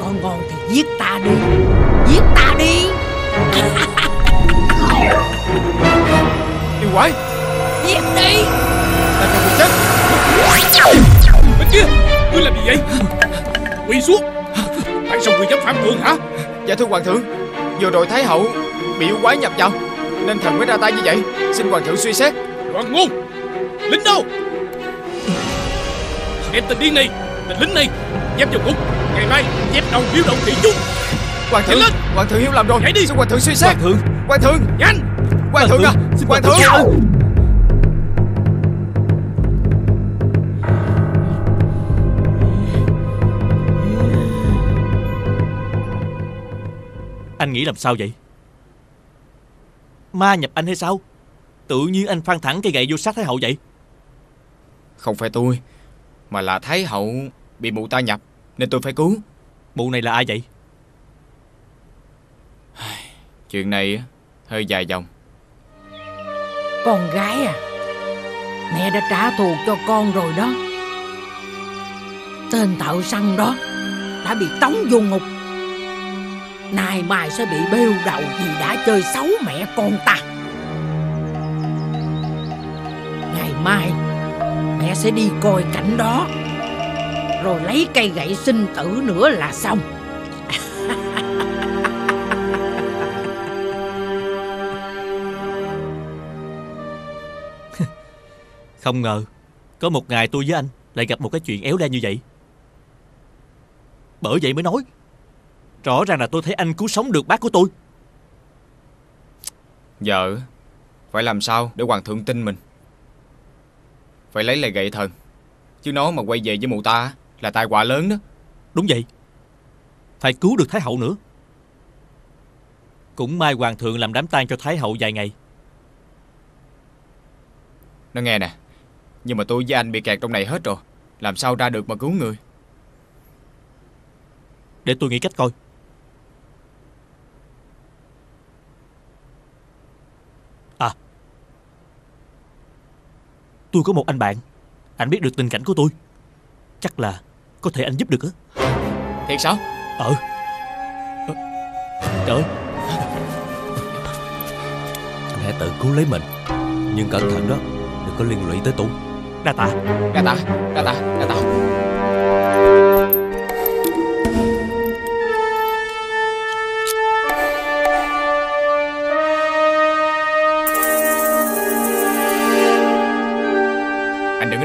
Con ngon thì giết ta đi, Đi quái, giết đi. Ta cho tôi chết. Bên kia, ngươi làm gì vậy? Quỳ xuống. Tại sao ngươi dám phạm thượng hả? Dạ thưa hoàng thượng, vừa rồi thái hậu bị yêu quái nhập vào nên thần mới ra tay như vậy, xin hoàng thượng suy xét. Loạn ngôn, lính đâu? Đem tên điên này, tên lính này dám vào ngục, ngày mai dám đầu biểu động thị chúng. Hoàng thượng, hiểu lầm rồi, hãy đi, xin hoàng thượng suy xét. Hoàng thượng nhanh, hoàng thượng xin hoàng thượng. Anh nghĩ làm sao vậy? Ma nhập anh hay sao? Tự nhiên anh phang thẳng cây gậy vô sát thái hậu vậy? Không phải tôi, mà là thái hậu bị mụ ta nhập nên tôi phải cứu. Mụ này là ai vậy? Chuyện này hơi dài dòng. Con gái à, mẹ đã trả thù cho con rồi đó. Tên thợ săn đó đã bị tống vô ngục. nay mai sẽ bị bêu đầu vì đã chơi xấu mẹ con ta. Ngày mai mẹ sẽ đi coi cảnh đó, rồi lấy cây gậy sinh tử nữa là xong. Không ngờ có một ngày tôi với anh lại gặp một cái chuyện éo le như vậy. Bởi vậy mới nói, rõ ràng là tôi thấy anh cứu sống được bác của tôi. Giờ phải làm sao để hoàng thượng tin mình? Phải lấy lại gậy thần, chứ nó mà quay về với mụ ta là tai họa lớn đó. Đúng vậy, phải cứu được Thái hậu nữa. Cũng may hoàng thượng làm đám tang cho Thái hậu vài ngày. Nó nghe nè, nhưng mà tôi với anh bị kẹt trong này hết rồi, làm sao ra được mà cứu người? Để tôi nghĩ cách coi. À, tôi có một anh bạn, anh biết được tình cảnh của tôi, chắc là có thể anh giúp được á. Thiệt sao? Ừ. Trời ơi, anh hãy tự cứu lấy mình, nhưng cẩn thận đó, đừng có liên lụy tới tôi. Đa tạ. Anh đừng ở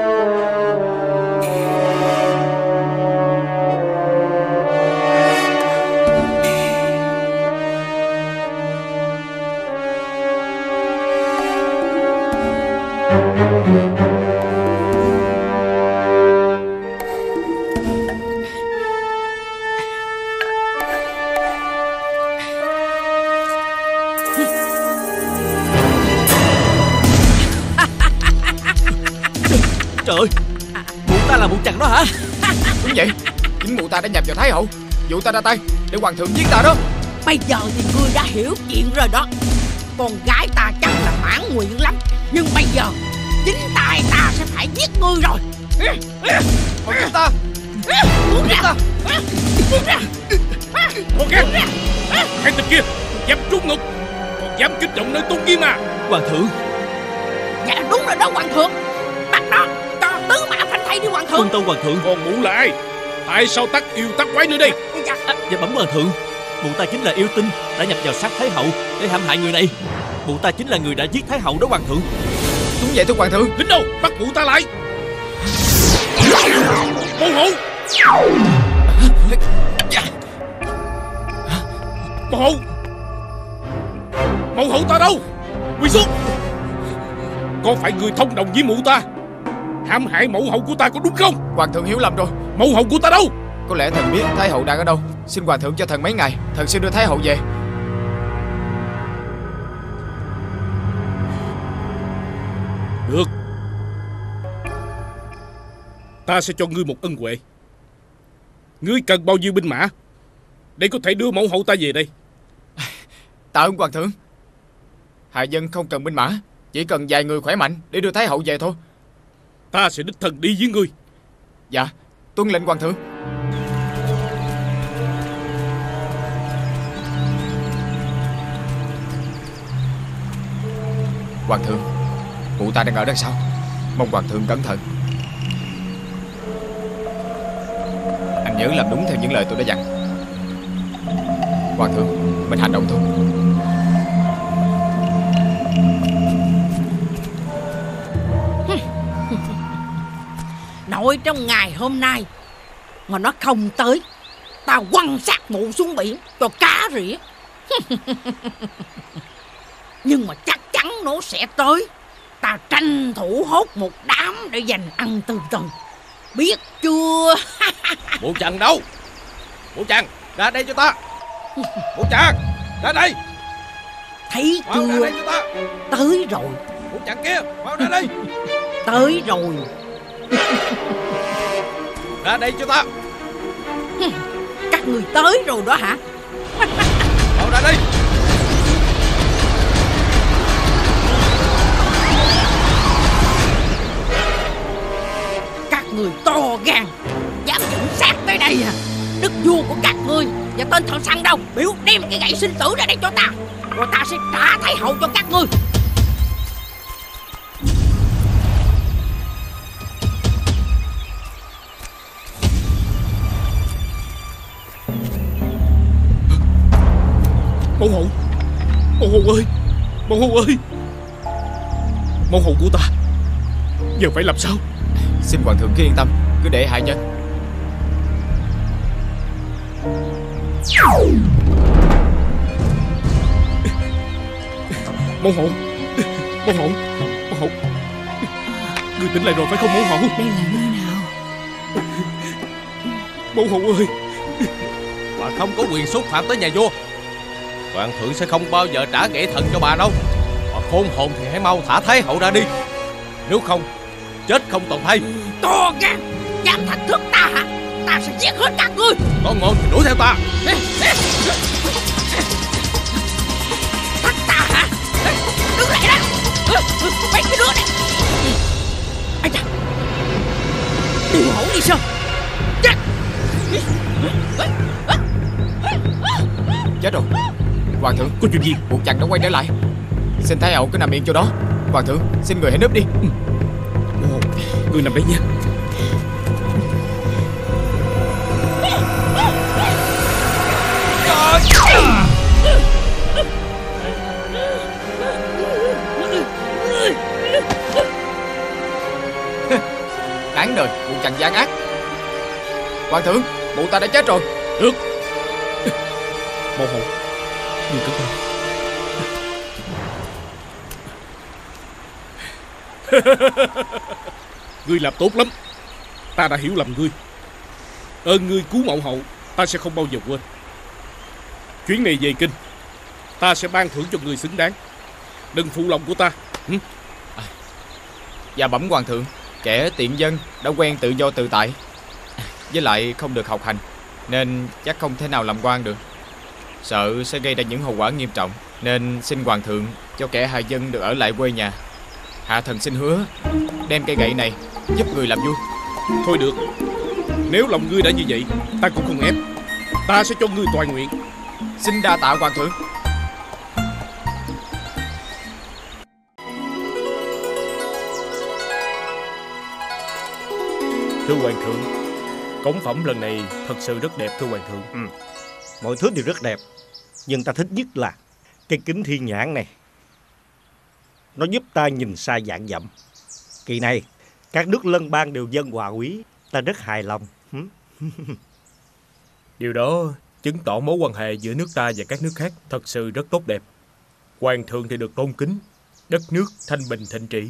Ta đã nhập vào Thái hậu, dụ ta ra tay để hoàng thượng giết ta đó. Bây giờ thì ngươi đã hiểu chuyện rồi đó. Con gái ta chắc là mãn nguyện lắm, nhưng bây giờ chính tay ta sẽ phải giết ngươi rồi. Còn chúng ta muốn ra, con gái hãy tên kia dám trút ngục, còn dám kích động nơi tôn nghiêm à? Hoàng thượng. Dạ đúng rồi đó hoàng thượng, bắt nó cho tứ mã phanh thay đi hoàng thượng. Quân tôn hoàng thượng. Còn mụ là ai? Tại sao tắc yêu tắc quái nữa đây? Dạ bẩm hoàng thượng, mụ ta chính là yêu tinh đã nhập vào xác Thái hậu để hãm hại người này. Mụ ta chính là người đã giết Thái hậu đó hoàng thượng. Đúng vậy thưa hoàng thượng. Đến đâu bắt mụ ta lại. Mụ hổ. Mụ hổ ta đâu? Quỳ xuống. Có phải người thông đồng với mụ ta hãm hại mẫu hậu của ta có đúng không? Hoàng thượng hiểu lầm rồi. Mẫu hậu của ta đâu? Có lẽ thần biết Thái hậu đang ở đâu. Xin hoàng thượng cho thần mấy ngày, thần sẽ đưa Thái hậu về. Được, ta sẽ cho ngươi một ân huệ. Ngươi cần bao nhiêu binh mã để có thể đưa mẫu hậu ta về đây? Tạ ơn hoàng thượng. Hạ dân không cần binh mã, chỉ cần vài người khỏe mạnh để đưa Thái hậu về thôi. Ta sẽ đích thân đi với ngươi. Dạ, tuân lệnh hoàng thượng. Hoàng thượng, mụ ta đang ở đằng sau, mong hoàng thượng cẩn thận. Anh nhớ làm đúng theo những lời tôi đã dặn. Hoàng thượng, mình hành động thôi. Nội trong ngày hôm nay mà nó không tới, ta quăng xác mụ xuống biển cho cá rỉa. Nhưng mà chắc chắn nó sẽ tới. Ta tranh thủ hốt một đám để dành ăn từ từ, biết chưa? Mụ chàng đâu? Mụ chàng ra đây cho ta. Mụ chàng ra đây. Thấy chưa? Ra đây cho ta. Tới rồi. Mụ chàng kia mau ra đây. Tới rồi. Ra đây cho ta. Các người tới rồi đó hả? Mau ra đây. Các người to gan, dám dẫn xác tới này à, đức vua của các ngươi và tên thợ săn đâu? Biểu đem cái gậy sinh tử ra đây cho ta, rồi ta sẽ trả thái hậu cho các ngươi. Mẫu hậu ơi, mẫu hậu của ta giờ phải làm sao? Xin hoàng thượng cứ yên tâm, cứ để hại cho. Mẫu hậu, ngươi tỉnh lại rồi phải không mẫu hậu? Đây là mơ nào? Mẫu hậu ơi, bà không có quyền xúc phạm tới nhà vua. Hoàng thượng sẽ không bao giờ trả nghệ thần cho bà đâu. Bà khôn hồn thì hãy mau thả thái hậu ra đi, nếu không chết không toàn thay. To gan dám thách thức ta hả? Ta sẽ giết hết các ngươi. Có ngon thì đuổi theo ta. Thách ta hả? Đứng lại đó, mấy cái đứa này. Anh chà, điêu hổ đi sao? Chết, chết rồi. Hoàng thượng, có chuyện gì? Bộ chàng đã quay trở lại. Xin thái hậu cứ nằm yên chỗ đó. Hoàng thượng, xin người hãy nấp đi. Người nằm đấy nha. Đáng đời, bộ chàng gian ác. Hoàng thượng, bộ ta đã chết rồi. Được. Mẫu hậu, người cứu ta. Ngươi làm tốt lắm. Ta đã hiểu lầm ngươi. Ơn ngươi cứu mẫu hậu, ta sẽ không bao giờ quên. Chuyến này về kinh, ta sẽ ban thưởng cho ngươi xứng đáng. Đừng phụ lòng của ta. Dạ bẩm hoàng thượng, kẻ tiện dân đã quen tự do tự tại, với lại không được học hành, nên chắc không thể nào làm quan được. Sợ sẽ gây ra những hậu quả nghiêm trọng, nên xin hoàng thượng cho kẻ hạ dân được ở lại quê nhà. Hạ thần xin hứa đem cây gậy này giúp người làm vui. Thôi được, nếu lòng ngươi đã như vậy, ta cũng không ép. Ta sẽ cho ngươi toàn nguyện. Xin đa tạ hoàng thượng. Thưa hoàng thượng, cống phẩm lần này thật sự rất đẹp thưa hoàng thượng. Mọi thứ đều rất đẹp, nhưng ta thích nhất là cây kính thiên nhãn này. Nó giúp ta nhìn xa vạn dặm. Kỳ này các nước lân bang đều dâng hòa quý, ta rất hài lòng. Điều đó chứng tỏ mối quan hệ giữa nước ta và các nước khác thật sự rất tốt đẹp. Hoàng thượng thì được tôn kính, đất nước thanh bình thịnh trị.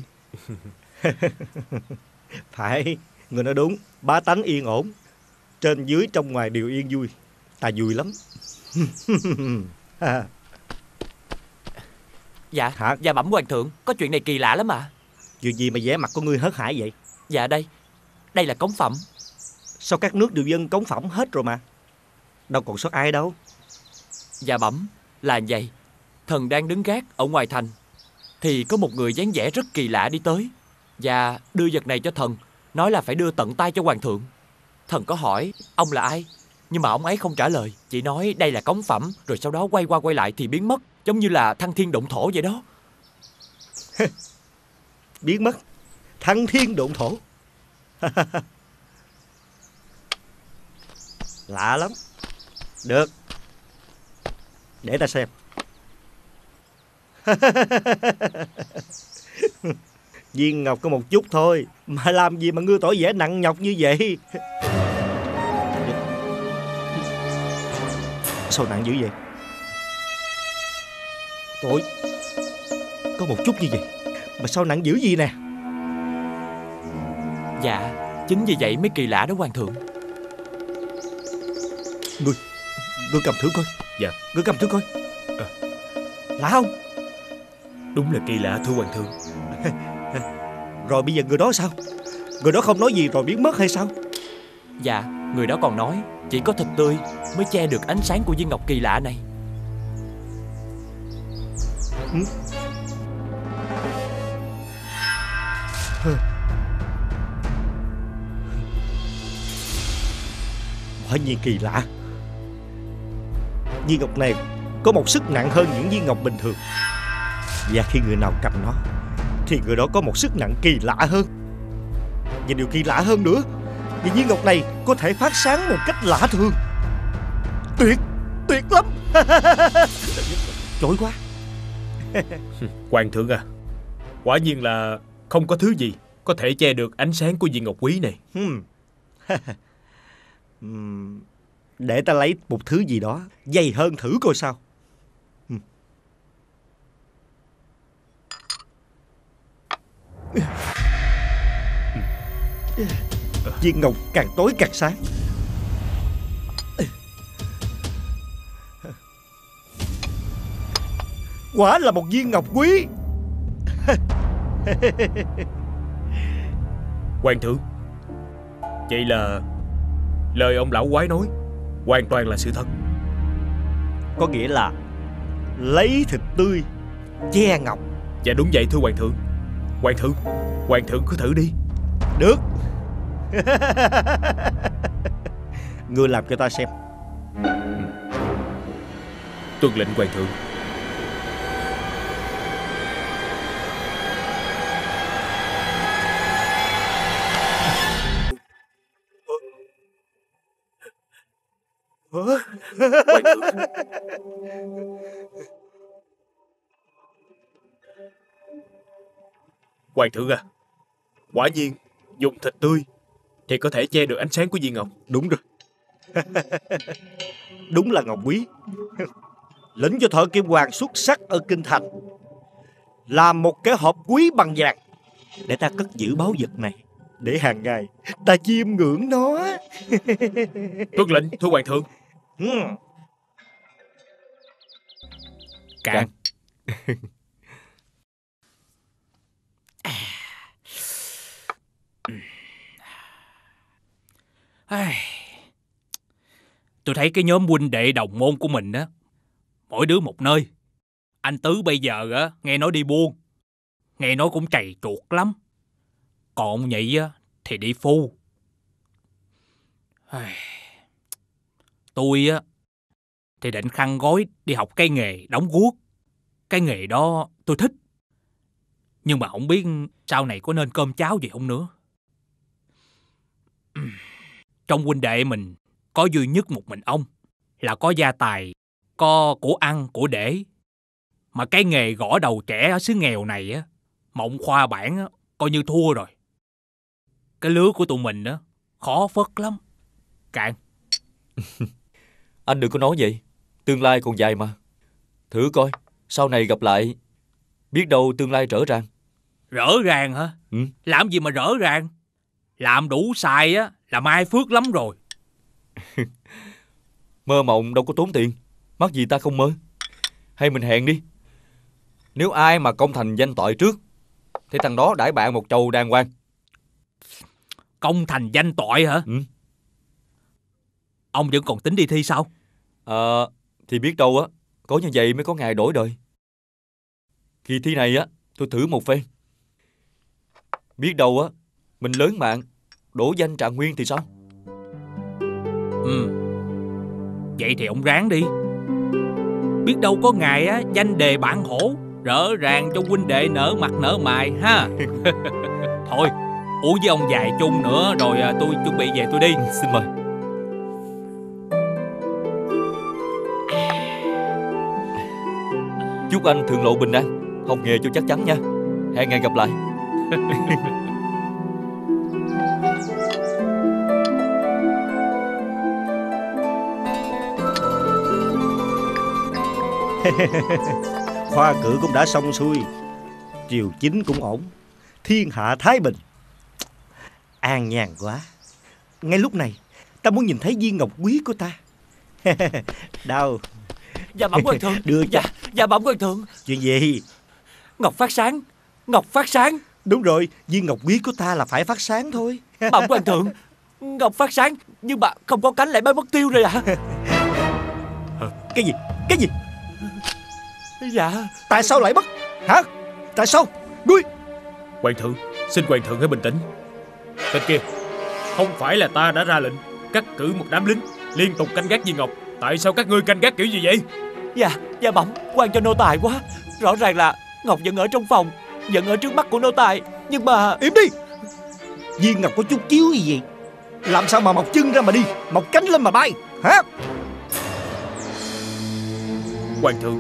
Phải, người nói đúng. Bá tánh yên ổn, trên dưới trong ngoài đều yên vui. Ta vui lắm. Dạ. Hả? Dạ bẩm hoàng thượng, có chuyện này kỳ lạ lắm ạ. Chuyện gì mà vẻ mặt của ngươi hớt hải vậy? Dạ đây là cống phẩm. Sao các nước đều dâng cống phẩm hết rồi mà, đâu còn sót ai đâu. Dạ bẩm, là vậy. Thần đang đứng gác ở ngoài thành thì có một người dáng vẻ rất kỳ lạ đi tới và đưa vật này cho thần, nói là phải đưa tận tay cho hoàng thượng. Thần có hỏi ông là ai, nhưng mà ông ấy không trả lời, chỉ nói đây là cống phẩm, rồi sau đó quay qua quay lại thì biến mất. Giống như là thăng thiên động thổ vậy đó. Biến mất, thăng thiên động thổ. Lạ lắm. Được, để ta xem. Viên ngọc có một chút thôi, mà làm gì mà ngươi tỏ vẻ nặng nhọc như vậy? Sao nặng dữ vậy? Ôi, có một chút như vậy mà sao nặng dữ gì nè. Dạ, chính vì vậy mới kỳ lạ đó hoàng thượng. Ngươi cầm thử coi. Dạ. Ngươi cầm thử coi. Lạ không? Đúng là kỳ lạ thưa hoàng thượng. Rồi bây giờ người đó sao? Người đó không nói gì rồi biến mất hay sao? Dạ, người đó còn nói chỉ có thịt tươi mới che được ánh sáng của viên ngọc kỳ lạ này. quả nhiên kỳ lạ. Viên ngọc này có một sức nặng hơn những viên ngọc bình thường, và khi người nào cầm nó thì người đó có một sức nặng kỳ lạ hơn. Và điều kỳ lạ hơn nữa, những viên ngọc này có thể phát sáng một cách lạ thường. Tuyệt, tuyệt lắm. Trội quá. Hoàng thượng à, quả nhiên là không có thứ gì có thể che được ánh sáng của viên ngọc quý này. Để ta lấy một thứ gì đó dày hơn thử coi sao. Viên ngọc càng tối càng sáng. Quả là một viên ngọc quý. Hoàng thượng, vậy là lời ông lão quái nói hoàn toàn là sự thật. Có nghĩa là lấy thịt tươi che ngọc. Dạ đúng vậy thưa hoàng thượng. Hoàng thượng cứ thử đi. Được. Ngươi làm cho ta xem. Tuân lệnh hoàng thượng. Hoàng thượng à, quả nhiên dùng thịt tươi thì có thể che được ánh sáng của viên ngọc. Đúng rồi. Đúng là ngọc quý. Lĩnh cho thợ kim hoàng xuất sắc ở kinh thành, làm một cái hộp quý bằng vàng để ta cất giữ báu vật này, để hàng ngày ta chiêm ngưỡng nó. Tuân lệnh thưa hoàng thượng. Cạn. Tôi thấy cái nhóm huynh đệ đồng môn của mình á, mỗi đứa một nơi. Anh Tứ bây giờ á, nghe nói đi buôn, nghe nói cũng trầy chuột lắm. Còn ông Nhị á, thì đi phu. Tôi á, thì định khăn gói đi học cái nghề đóng guốc. Cái nghề đó tôi thích, nhưng mà không biết sau này có nên cơm cháo gì không nữa. Trong huynh đệ mình có duy nhất một mình ông là có gia tài, có của ăn của để. Mà cái nghề gõ đầu trẻ ở xứ nghèo này á, mộng khoa bản á, coi như thua rồi. Cái lứa của tụi mình á, khó phất lắm. Cạn. Anh đừng có nói vậy, tương lai còn dài mà. Thử coi, sau này gặp lại, biết đâu tương lai rỡ ràng. Rỡ ràng hả? Làm gì mà rỡ ràng. Làm đủ xài á là mai phước lắm rồi. Mơ mộng đâu có tốn tiền, mắc gì ta không mơ. Hay mình hẹn đi, nếu ai mà công thành danh toại trước thì thằng đó đãi bạn một chầu đàng hoàng. Công thành danh toại hả? Ông vẫn còn tính đi thi sao? Thì biết đâu á, có như vậy mới có ngày đổi đời. Kỳ thi này á, tôi thử một phen, biết đâu á, mình lớn mạng, đổ danh trạng nguyên thì sao? Vậy thì ông ráng đi, biết đâu có ngày á, danh đề bản hổ, rỡ ràng cho huynh đệ nở mặt nở mày ha. Thôi uống với ông vài chung nữa rồi tôi chuẩn bị về tôi đi. Xin mời. Chúc anh thượng lộ bình an, học nghề cho chắc chắn nha. Hẹn ngày gặp lại. Khoa cử cũng đã xong xuôi, triều chính cũng ổn, thiên hạ thái bình, an nhàn quá. Ngay lúc này ta muốn nhìn thấy viên ngọc quý của ta. Đâu? Dạ bẩm hoàng thượng. Đưa dạ. Dạ bẩm hoàng thượng. Chuyện gì? Ngọc phát sáng. Ngọc phát sáng. Đúng rồi, viên ngọc quý của ta là phải phát sáng thôi. Bẩm hoàng thượng, ngọc phát sáng nhưng mà không có cánh lại bay mất tiêu rồi ạ. Cái gì? Cái gì? Dạ. Tại sao lại mất? Hả? Tại sao? Ngươi. Hoàng thượng, xin hoàng thượng hãy bình tĩnh. Tên kia, không phải là ta đã ra lệnh cắt cử một đám lính liên tục canh gác viên ngọc. Tại sao các ngươi canh gác kiểu gì vậy? Dạ bẩm quan cho nô tài quá. Rõ ràng là Ngọc vẫn ở trong phòng, vẫn ở trước mắt của nô tài. Nhưng mà... Im đi! Viên Ngọc có chút chiếu gì vậy? Làm sao mà mọc chân ra mà đi, mọc cánh lên mà bay hả? Hoàng thượng,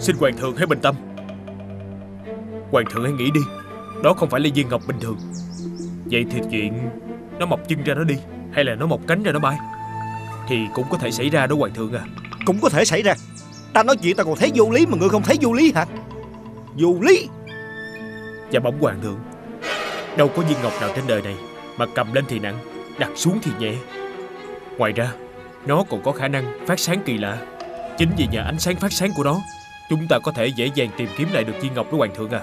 xin hoàng thượng hãy bình tâm. Hoàng thượng hãy nghĩ đi, đó không phải là viên ngọc bình thường. Vậy thì chuyện nó mọc chân ra nó đi, hay là nó mọc cánh ra nó bay, thì cũng có thể xảy ra đó hoàng thượng à. Cũng có thể xảy ra. Ta nói chuyện ta còn thấy vô lý mà ngươi không thấy vô lý hả? Vô lý. Dạ bẩm hoàng thượng, đâu có viên ngọc nào trên đời này mà cầm lên thì nặng, đặt xuống thì nhẹ. Ngoài ra, nó còn có khả năng phát sáng kỳ lạ. Chính vì nhờ ánh sáng phát sáng của nó, chúng ta có thể dễ dàng tìm kiếm lại được viên ngọc với hoàng thượng à.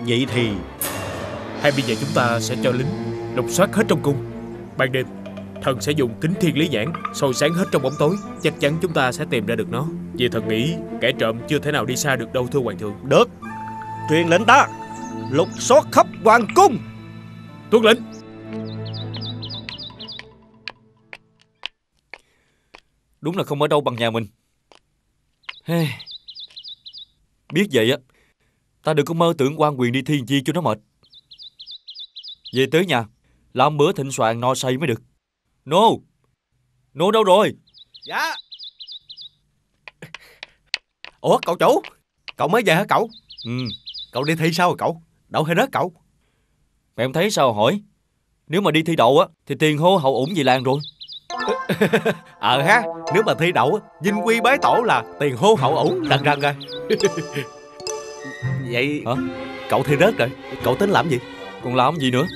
Vậy thì hay bây giờ chúng ta sẽ cho lính lục soát hết trong cung. Ban đêm, thần sẽ dùng kính thiên lý nhãn soi sáng hết trong bóng tối. Chắc chắn chúng ta sẽ tìm ra được nó. Vì thần nghĩ kẻ trộm chưa thể nào đi xa được đâu thưa hoàng thượng. Được, truyền lệnh ta lục soát khắp hoàng cung. Tuân lệnh. Đúng là không ở đâu bằng nhà mình. Biết vậy á, ta đừng có mơ tưởng quan quyền đi thiên chi cho nó mệt. Về tới nhà làm bữa thịnh soạn no say mới được. Nô đâu rồi? Dạ. Ủa cậu chủ, cậu mới về hả cậu? Cậu đi thi sao rồi cậu? Đậu hay rớt cậu? Mẹ em thấy sao hỏi. Nếu mà đi thi đậu á thì tiền hô hậu ủng về làng rồi. Nếu mà thi đậu vinh quy bái tổ là tiền hô hậu ủng lần lần rồi. Vậy hả? Cậu thi rớt rồi, cậu tính làm gì? Còn làm gì nữa?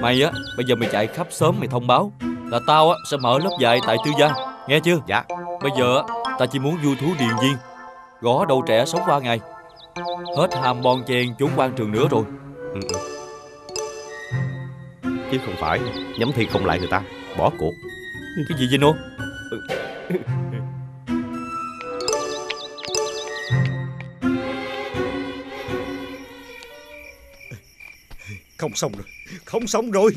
Mày á, bây giờ mày chạy khắp xóm mày thông báo là tao á sẽ mở lớp dạy tại tư gia, nghe chưa? Dạ. Bây giờ á, ta chỉ muốn vui thú điền viên, gõ đầu trẻ sống qua ngày. Hết ham bon chen chốn quan trường nữa rồi. Chứ không phải nhắm thi không lại người ta, bỏ cuộc. Cái gì vậy nô? Không xong rồi, không xong rồi.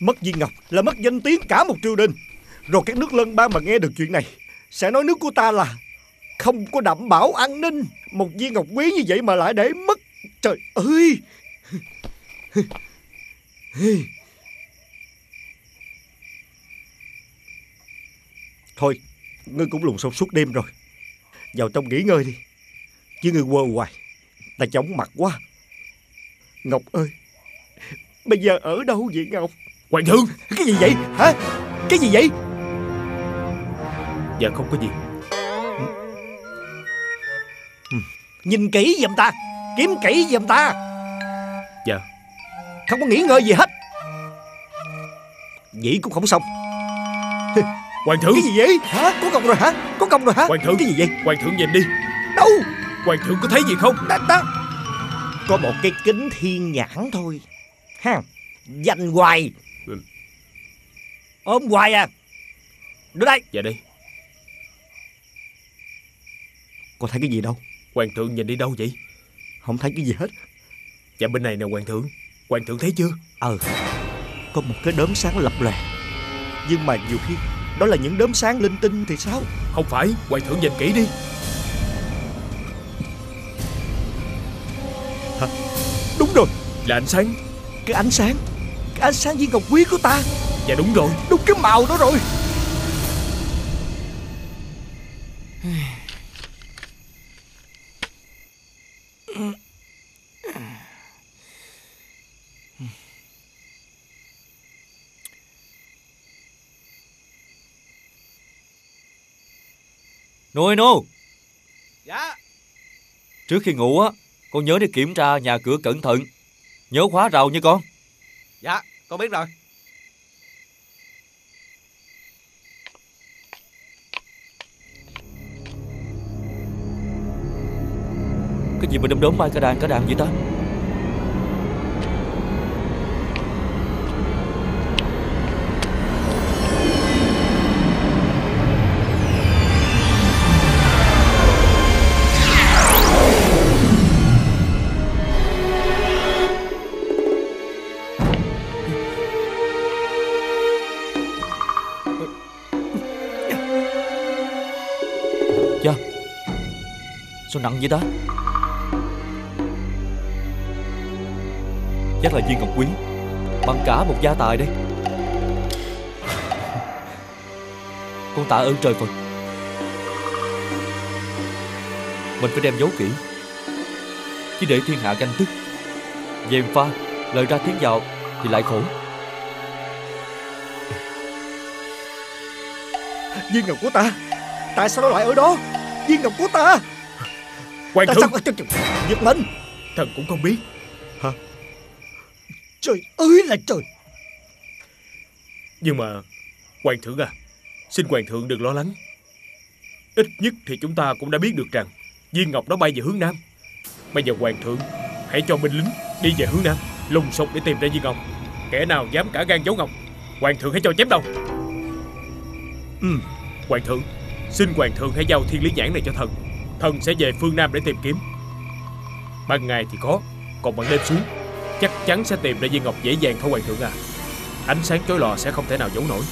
Mất viên ngọc là mất danh tiếng cả một triều đình. Rồi các nước lân bang mà nghe được chuyện này sẽ nói nước của ta là không có đảm bảo an ninh. Một viên ngọc quý như vậy mà lại để mất. Trời ơi. Thôi, ngươi cũng lùng sông suốt đêm rồi, vào trong nghỉ ngơi đi, chứ ngươi quơ hoài ta chóng mặt quá. Ngọc ơi, bây giờ ở đâu vậy Ngọc? Hoàng thượng! Cái gì vậy hả? Cái gì vậy? Dạ không có gì. Nhìn kỹ giùm ta, kiếm kỹ giùm ta. Dạ. Không có nghỉ ngơi gì hết. Vậy cũng không xong. Hoàng thượng! Cái gì vậy? Hả? Có công rồi hả? Có công rồi hả? Hoàng thượng! Cái gì vậy? Hoàng thượng nhìn đi. Đâu? Hoàng thượng có thấy gì không? Ta có một cái kính thiên nhãn thôi. Ha, dành hoài, ôm hoài à. Đưa đây. Dạ đi. Có thấy cái gì đâu? Hoàng thượng nhìn đi đâu vậy? Không thấy cái gì hết. Dạ bên này nè hoàng thượng. Hoàng thượng thấy chưa? Có một cái đốm sáng lập lòe. Nhưng mà nhiều khi đó là những đốm sáng linh tinh thì sao? Không phải, hoàng thượng nhìn kỹ đi. Hả? Đúng rồi, là ánh sáng. Cái ánh sáng viên ngọc quý của ta. Dạ đúng rồi, đúng cái màu đó rồi. Nô. Dạ. Trước khi ngủ á, con nhớ đi kiểm tra nhà cửa cẩn thận, nhớ khóa rào nha con. Dạ, con biết rồi. Cái gì mà đom đóm mai cả đàn vậy ta? Sao nặng vậy ta? Chắc là viên ngọc quý bằng cả một gia tài đây. Con tạ ơn trời Phật. Mình phải đem giấu kỹ, chứ để thiên hạ ganh tức dèm pha lời ra tiếng vào thì lại khổ. Viên ngọc của ta, tại sao nó lại ở đó? Viên ngọc của ta. Hoàng thượng, Diệp Lệnh, thần cũng không biết hả? Trời ơi là trời. Nhưng mà Hoàng thượng à, xin Hoàng thượng đừng lo lắng. Ít nhất thì chúng ta cũng đã biết được rằng viên ngọc đó bay về hướng Nam. Bây giờ Hoàng thượng hãy cho binh lính đi về hướng Nam lùng sục để tìm ra viên ngọc. Kẻ nào dám cả gan giấu ngọc, Hoàng thượng hãy cho chém đầu. Hoàng thượng, xin Hoàng thượng hãy giao thiên lý nhãn này cho thần. Thần sẽ về phương Nam để tìm kiếm. Ban ngày thì khó, còn ban đêm xuống chắc chắn sẽ tìm ra viên ngọc dễ dàng thôi Hoàng thượng à. Ánh sáng chói lòa sẽ không thể nào giấu nổi.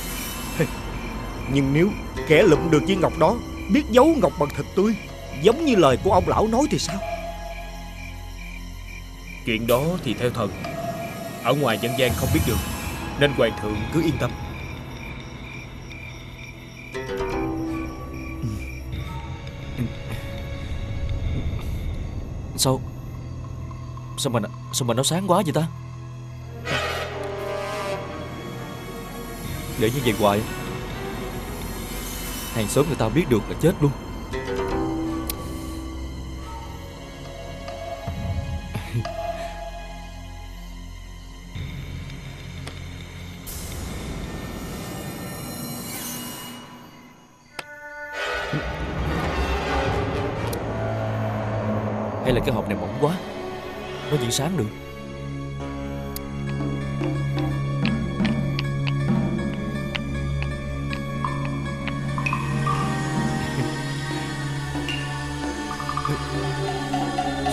Nhưng nếu kẻ lụm được viên ngọc đó biết giấu ngọc bằng thịt tươi giống như lời của ông lão nói thì sao? Chuyện đó thì theo thần, ở ngoài dân gian không biết được, nên Hoàng thượng cứ yên tâm. Sao mà nó sáng quá vậy ta? Để như vậy hoài hàng xóm người ta biết được là chết luôn. Hay là cái hộp này mỏng quá, nó chỉ sáng được.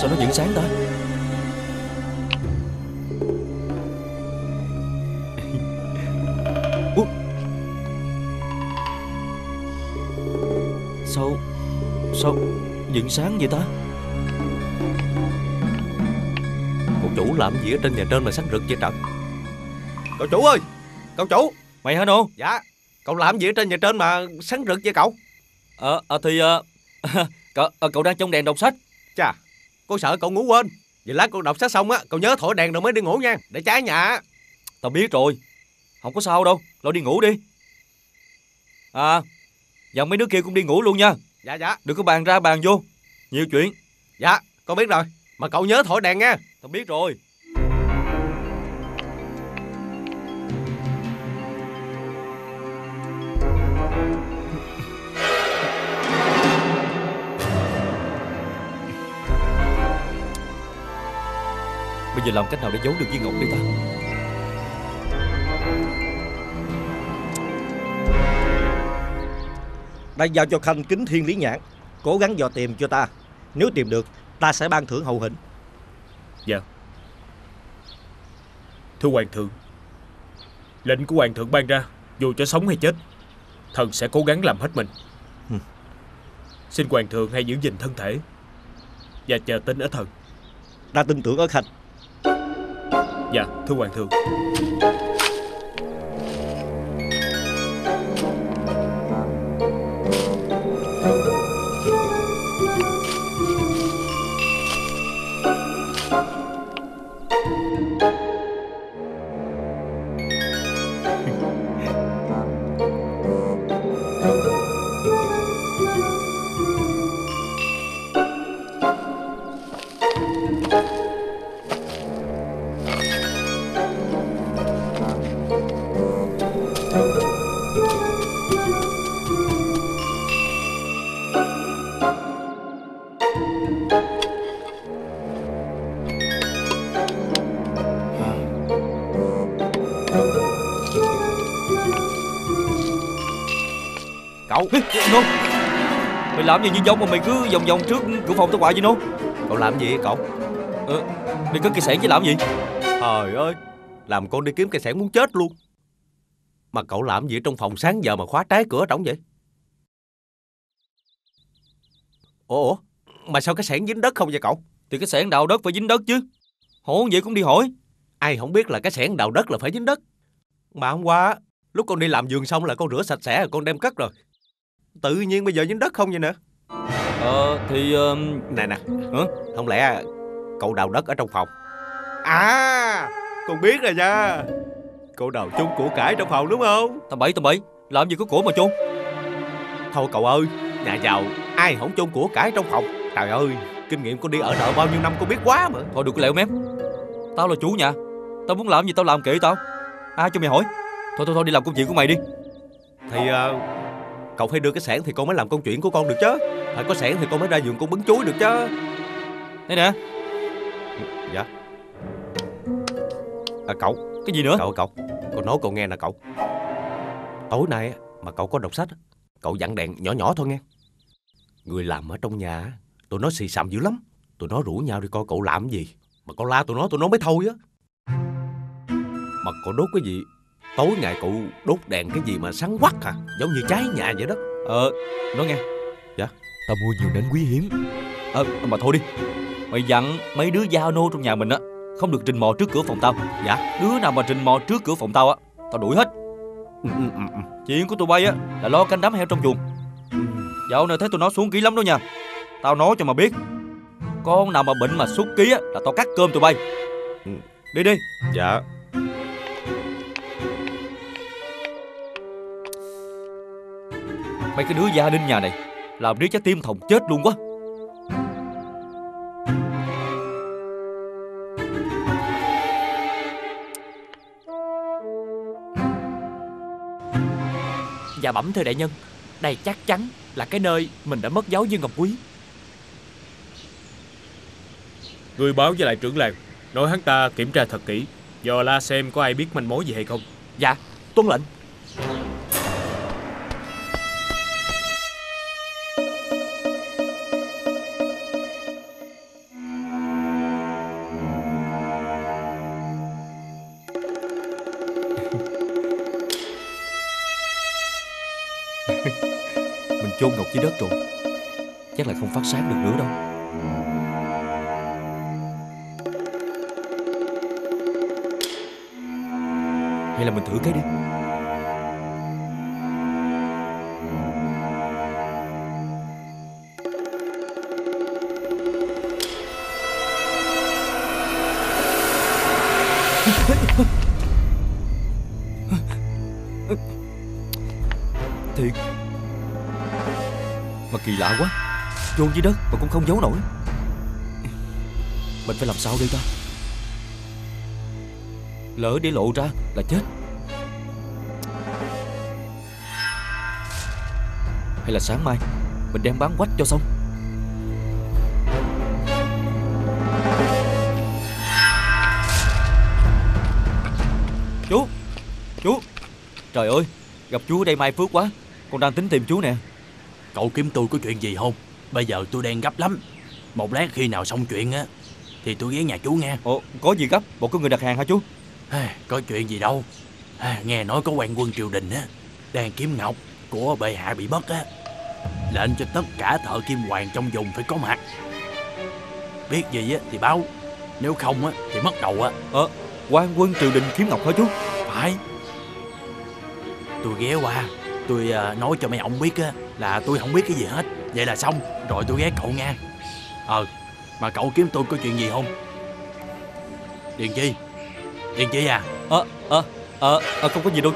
Sao nó vẫn sáng ta? Sao vẫn sáng vậy ta? Cậu chủ làm gì ở trên nhà trên mà sáng rực vậy trời? Cậu chủ ơi, cậu chủ. Mày hả Nô? Dạ. Cậu làm gì ở trên nhà trên mà sáng rực vậy cậu? Cậu đang trong đèn đọc sách. Chà, cô sợ cậu ngủ quên. Vậy lát cậu đọc sách xong á, cậu nhớ thổi đèn rồi mới đi ngủ nha, để cháy nhà. Tao biết rồi, không có sao đâu, lo đi ngủ đi. Dặn mấy đứa kia cũng đi ngủ luôn nha. Dạ dạ. Đừng có bàn ra bàn vô, nhiều chuyện. Dạ, con biết rồi. Mà cậu nhớ thổi đèn nha. Tao biết rồi. Bây giờ làm cách nào để giấu được viên ngọc đây ta? Đã giao cho Khanh kính thiên lý nhãn, cố gắng dò tìm cho ta. Nếu tìm được, ta sẽ ban thưởng hậu hĩnh. Dạ. Thưa Hoàng thượng, lệnh của Hoàng thượng ban ra, dù cho sống hay chết, thần sẽ cố gắng làm hết mình. Xin Hoàng thượng hãy giữ gìn thân thể và chờ tin ở thần. Ta tin tưởng ở Khanh. Dạ, thưa Hoàng thượng. Nô, mày làm gì như giống mà mày cứ vòng vòng trước cửa phòng tao hoài vậy Nô? Cậu làm gì vậy cậu? Mày có cây sẻng chứ làm gì? Trời ơi, làm con đi kiếm cây sẻng muốn chết luôn. Mà cậu làm gì ở trong phòng sáng giờ mà khóa trái cửa trống vậy? Ủa Mà sao cái xẻng dính đất không vậy cậu? Thì cái xẻng đào đất phải dính đất chứ. Hổ vậy cũng đi hỏi. Ai không biết là cái xẻng đào đất là phải dính đất. Mà hôm qua lúc con đi làm vườn xong là con rửa sạch sẽ rồi con đem cất rồi. Tự nhiên bây giờ dính đất không vậy nè. Nè nè. Không lẽ cậu đào đất ở trong phòng? À, con biết rồi nha. Cậu đào chôn củ cải trong phòng đúng không? Tầm bậy. Làm gì có của mà chôn. Thôi cậu ơi, nhà giàu ai không chôn của cải trong phòng. Trời ơi, kinh nghiệm con đi ở nợ bao nhiêu năm con biết quá mà. Thôi đừng có lẹo mép. Tao là chủ nhà, tao muốn làm gì tao làm kệ tao. Ai cho mày hỏi. Thôi đi làm công chuyện của mày đi. Thì cậu phải đưa cái xẻng thì con mới làm công chuyện của con được chứ. Phải có xẻng thì con mới ra vườn con bứng chuối được chứ. Đây nè. Dạ. Cậu. Cái gì nữa? Cậu. Con nói cậu nghe nè cậu. Tối nay mà cậu có đọc sách, cậu dặn đèn nhỏ nhỏ thôi nghe. Người làm ở trong nhà tụi nó xì xầm dữ lắm. Tụi nó rủ nhau đi coi cậu làm cái gì. Mà cậu la tụi nó mới thôi á. Mà cậu đốt cái gì? Tối ngày cậu đốt đèn cái gì mà sáng quắc hả? Giống như cháy nhà vậy đó. Nói nghe. Dạ. Tao mua nhiều nến quý hiếm. Mà thôi đi. Mày dặn mấy đứa gia nô trong nhà mình á, không được rình mò trước cửa phòng tao. Dạ. Đứa nào mà rình mò trước cửa phòng tao á, tao đuổi hết. Chuyện của tụi bay á là lo canh đám heo trong chuồng. Dạo này thấy tụi nó xuống ký lắm đó nha. Tao nói cho mà biết, con nào mà bệnh mà xuống ký á là tao cắt cơm tụi bay. Đi. Dạ. Mấy cái đứa gia đình nhà này làm đứa trái tim thòng chết luôn quá. Dạ bẩm thưa đại nhân, đây chắc chắn là cái nơi mình đã mất dấu Dương Ngọc Quý. Người báo với lại trưởng làng, nói hắn ta kiểm tra thật kỹ, dò la xem có ai biết manh mối gì hay không. Dạ, tuân lệnh. Mình chôn ngọc dưới đất rồi, chắc là không phát sáng được nữa đâu. Hay là mình thử cái đi. Thiệt mà kỳ lạ quá, chôn dưới đất mà cũng không giấu nổi. Mình phải làm sao đây ta? Lỡ để lộ ra là chết. Hay là sáng mai mình đem bán quách cho xong. Chú. Trời ơi, gặp chú ở đây may phước quá. Con đang tính tìm chú nè. Cậu kiếm tôi có chuyện gì không? Bây giờ tôi đang gấp lắm. Một lát khi nào xong chuyện á thì tôi ghé nhà chú nghe. Ồ, có gì gấp? Bộ có người đặt hàng hả chú? Có chuyện gì đâu. Nghe nói có quan quân triều đình á đang kiếm ngọc của bệ hạ bị mất á. Lệnh cho tất cả thợ kim hoàn trong vùng phải có mặt. Biết gì á thì báo, nếu không á thì mất đầu á. Quan quân triều đình kiếm ngọc hả chú? Phải. Tôi ghé qua, tôi nói cho mấy ông biết á là tôi không biết cái gì hết. Vậy là xong rồi, tôi ghé cậu nghe. Mà cậu kiếm tôi có chuyện gì không? Điền Chi à? Không có gì đâu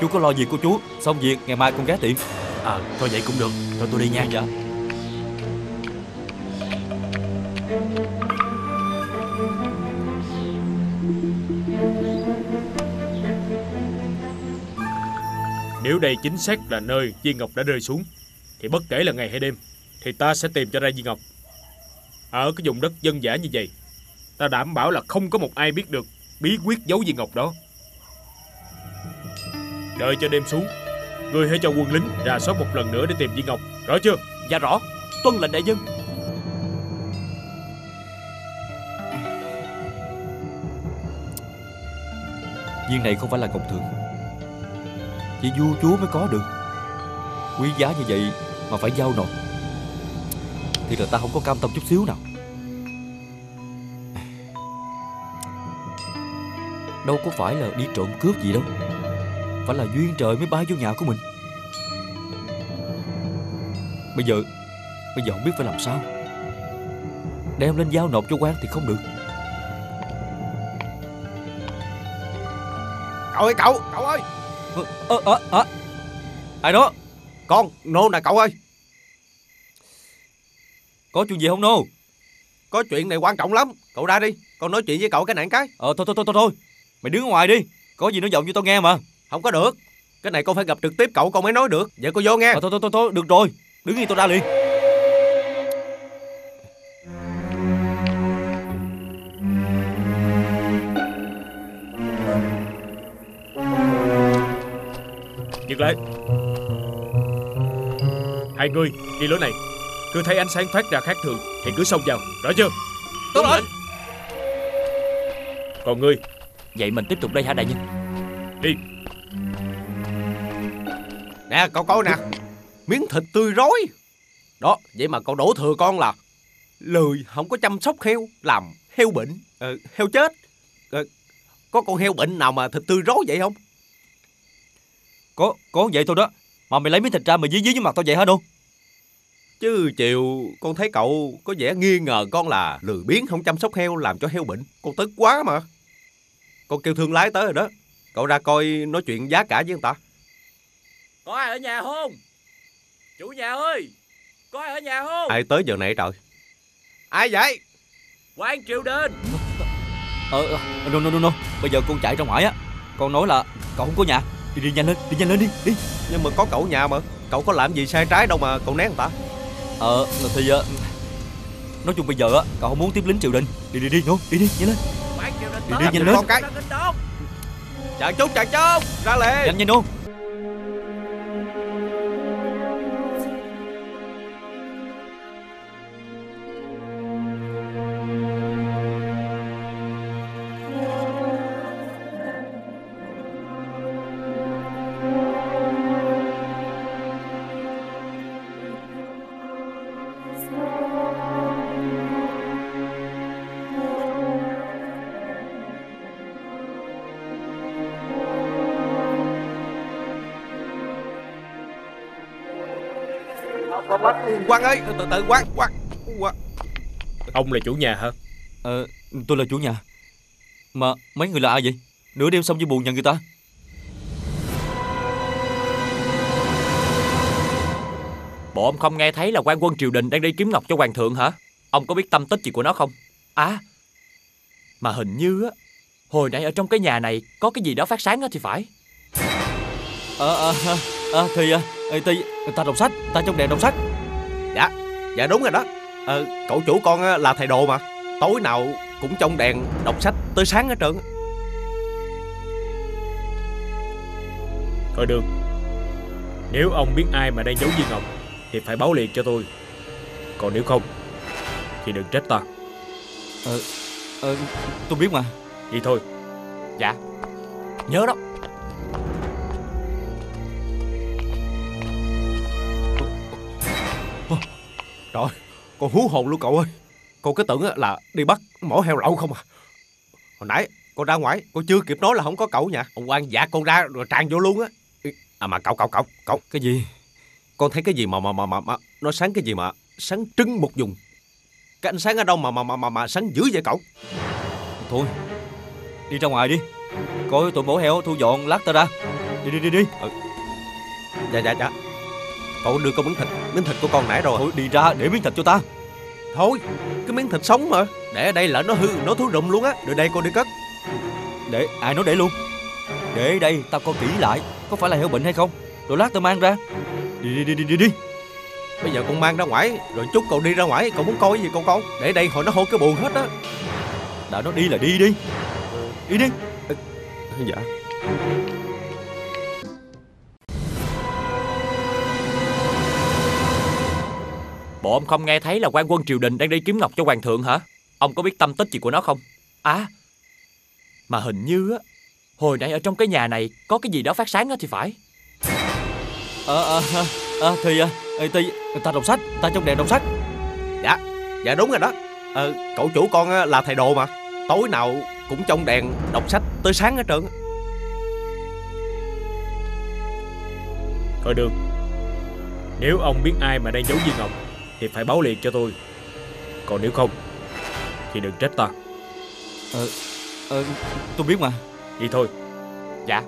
chú có lo việc của chú. Xong việc ngày mai con ghé tiệm. Thôi vậy cũng được, thôi tôi đi nha. Dạ. Nếu đây chính xác là nơi Viên Ngọc đã rơi xuống thì bất kể là ngày hay đêm thì ta sẽ tìm cho ra Viên Ngọc. Ở cái vùng đất dân dã như vậy, ta đảm bảo là không có một ai biết được bí quyết giấu Viên Ngọc đó. Đợi cho đêm xuống, ngươi hãy cho quân lính rà soát một lần nữa để tìm Viên Ngọc, rõ chưa? Dạ rõ, tuân lệnh đại nhân. Viên này không phải là ngọc thường, chỉ vua chúa mới có được. Quý giá như vậy mà phải giao nộp Thiệt là ta không có cam tâm chút xíu nào. Đâu có phải là đi trộm cướp gì đâu, phải là duyên trời mới bay vô nhà của mình. Bây giờ không biết phải làm sao. Đem lên giao nộp cho quan thì không được. Cậu ơi, cậu ơi. Ai đó? Con, nô nè cậu ơi. Có chuyện gì không nô? Có chuyện này quan trọng lắm. Cậu ra đi, con nói chuyện với cậu cái nạn cái. Thôi, mày đứng ngoài đi. Có gì nói giọng như tao nghe mà. Không có được. Cái này con phải gặp trực tiếp cậu con mới nói được. Vậy con vô nghe. Thôi, được rồi. Đứng yên, tao ra liền. Dừng lại. Hai người đi lối này. Cứ thấy ánh sáng phát ra khác thường thì cứ xông vào, rõ chưa? Đúng rồi. Còn ngươi? Vậy mình tiếp tục đây hả đại nhân? Đi. Nè cậu coi nè, miếng thịt tươi rói đó, vậy mà cậu đổ thừa con là lười, không có chăm sóc heo, làm heo bệnh, heo chết. Có con heo bệnh nào mà thịt tươi rói vậy không? Có vậy thôi đó. Mà mày lấy miếng thịt ra mày dí với mặt tao vậy hả đâu? Chứ chiều con thấy cậu có vẻ nghi ngờ con là lười biếng không chăm sóc heo làm cho heo bệnh. Con tức quá mà. Con kêu thương lái tới rồi đó. Cậu ra coi nói chuyện giá cả với người ta. Có ai ở nhà không? Chủ nhà ơi, có ai ở nhà không? Ai tới giờ này trời? Ai vậy? Quan Triều Đình. No. Bây giờ con chạy ra ngoài á. Con nói là cậu không có nhà. Đi nhanh lên đi. Nhưng mà có cậu nhà mà. Cậu có làm gì sai trái đâu mà cậu né người ta. Thì nói chung bây giờ á, cậu không muốn tiếp lính triều đình. Đi nhanh lên. Đi nhanh lên. Con cái. Chạy trốn. Ra liền. Nhanh luôn. Quang ơi, từ Quang. Ông là chủ nhà hả? Tôi là chủ nhà. Mà mấy người là ai vậy? Nửa đêm xong với buồn nhà người ta. Bộ ông không nghe thấy là quan quân triều đình đang đi kiếm ngọc cho hoàng thượng hả? Ông có biết tâm tích gì của nó không? À, mà hình như á, hồi nãy ở trong cái nhà này có cái gì đó phát sáng á thì phải. Thì ta đọc sách, ta trong đèn đọc sách. Dạ đúng rồi đó. Cậu chủ con là thầy đồ mà, tối nào cũng trong đèn đọc sách tới sáng hết trơn. Coi đường, nếu ông biết ai mà đang giấu viên ngọc thì phải báo liền cho tôi. Còn nếu không thì đừng trách ta. Tôi biết mà. Vậy thôi. Dạ. Nhớ đó. Trời, con hú hồn luôn cậu ơi. Con cứ tưởng là đi bắt mổ heo lậu không à. Hồi nãy con ra ngoài, con chưa kịp nói là không có cậu nhà. Ông quan dạ con ra rồi tràn vô luôn á. À mà cậu. Cái gì? Con thấy cái gì mà nó sáng, cái gì mà sáng trưng một vùng. Cái ánh sáng ở đâu mà sáng dữ vậy cậu? Thôi, đi ra ngoài đi. Coi tụi mổ heo thu dọn lát tao ra. Đi. Dạ. Cậu đưa con miếng thịt của con nãy rồi. Thôi đi ra để miếng thịt cho ta. Thôi, cái miếng thịt sống mà. Để ở đây lỡ nó hư, nó thối rụm luôn á. Đưa đây con đi cất. Để, ai nói để luôn. Để đây, tao coi kỹ lại. Có phải là heo bệnh hay không. Rồi lát tao mang ra. Đi. Bây giờ con mang ra ngoài. Rồi chút cậu đi ra ngoài. Cậu muốn coi gì con. Để đây hồi nó hôi cái buồn hết á. Đã nó đi là đi. Đi. Dạ. Bộ ông không nghe thấy là quan quân triều đình đang đi kiếm ngọc cho hoàng thượng hả? Ông có biết tâm tích gì của nó không? À, mà hình như á, hồi nãy ở trong cái nhà này có cái gì đó phát sáng á thì phải. Thì ta đọc sách, ta trong đèn đọc sách. Dạ, dạ đúng rồi đó. Cậu chủ con là thầy đồ mà, tối nào cũng trong đèn đọc sách tới sáng hết trơn. Thôi được, nếu ông biết ai mà đang giấu viên ngọc thì phải báo liền cho tôi, còn nếu không thì đừng trách ta. Tôi biết mà. Vậy thôi. Dạ,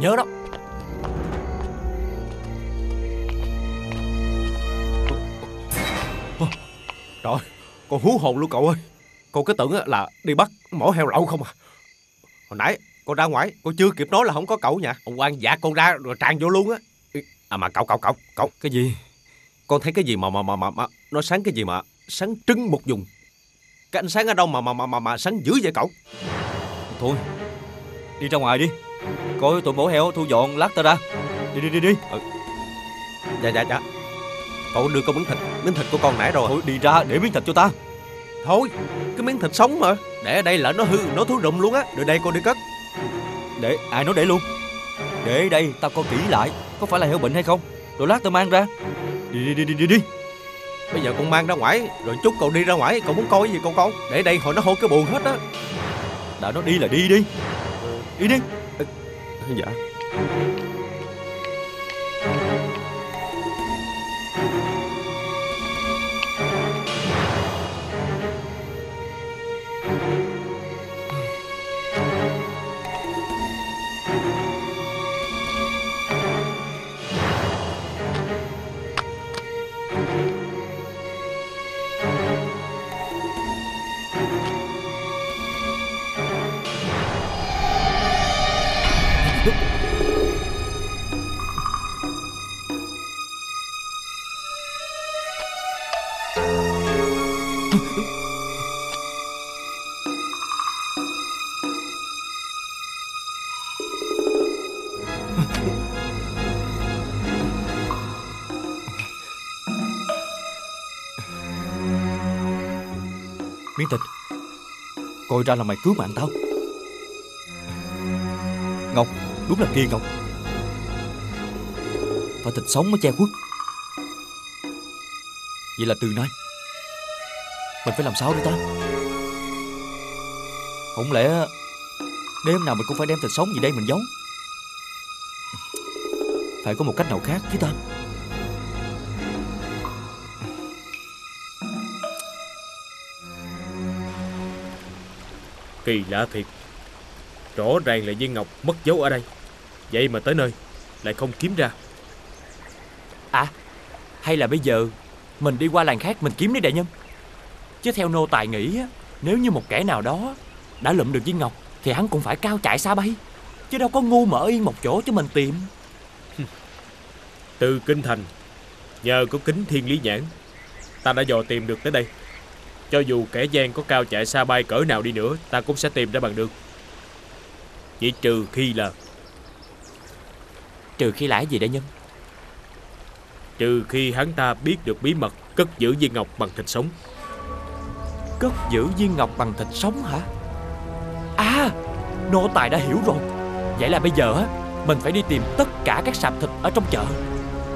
nhớ đó. Trời, con hú hồn luôn cậu ơi. Con cứ tưởng là đi bắt mỏ heo lậu không à. Hồi nãy con ra ngoài, con chưa kịp nói là không có cậu nha. Ông quan dạ con ra rồi tràn vô luôn á. À mà cậu. Cái gì? Con thấy cái gì mà nó sáng, cái gì mà sáng trưng một vùng. Cái ánh sáng ở đâu mà sáng dữ vậy cậu? Thôi, đi ra ngoài đi. Coi tụi mổ heo thu dọn lát ta ra. Đi. Dạ. Cậu đưa con miếng thịt của con nãy rồi. Thôi đi ra để miếng thịt cho ta. Thôi, cái miếng thịt sống mà, để ở đây lỡ nó hư, nó thối rụm luôn á. Đưa đây con đi cất. Để, ai nói để luôn. Để đây, tao coi kỹ lại, có phải là heo bệnh hay không, rồi lát tao mang ra. Đi. Bây giờ con mang ra ngoài, rồi chút cậu đi ra ngoài, cậu muốn coi gì cậu con. Để đây hồi nó hôi cái buồn hết á. Đã nó đi là đi. Đi. Dạ. Miếng thịt, coi ra là mày cứu mạng tao. Ngọc, đúng là kia Ngọc. Phải thịt sống mới che khuất. Vậy là từ nay mình phải làm sao đây ta? Không lẽ đêm nào mình cũng phải đem thịt sống gì đây mình giấu? Phải có một cách nào khác chứ ta. Kỳ lạ thiệt. Rõ ràng là viên ngọc mất dấu ở đây, vậy mà tới nơi lại không kiếm ra. À, hay là bây giờ mình đi qua làng khác mình kiếm đi đại nhân. Chứ theo nô tài nghĩ, nếu như một kẻ nào đó đã lụm được viên ngọc thì hắn cũng phải cao chạy xa bay, chứ đâu có ngu mà ở yên một chỗ cho mình tìm. Từ kinh thành, nhờ có kính thiên lý nhãn, ta đã dò tìm được tới đây. Cho dù kẻ gian có cao chạy xa bay cỡ nào đi nữa, ta cũng sẽ tìm ra bằng được. Chỉ trừ khi là... Trừ khi là gì đại nhân? Trừ khi hắn ta biết được bí mật cất giữ viên ngọc bằng thịt sống. Cất giữ viên ngọc bằng thịt sống hả? À, nô tài đã hiểu rồi. Vậy là bây giờ á, mình phải đi tìm tất cả các sạp thịt ở trong chợ.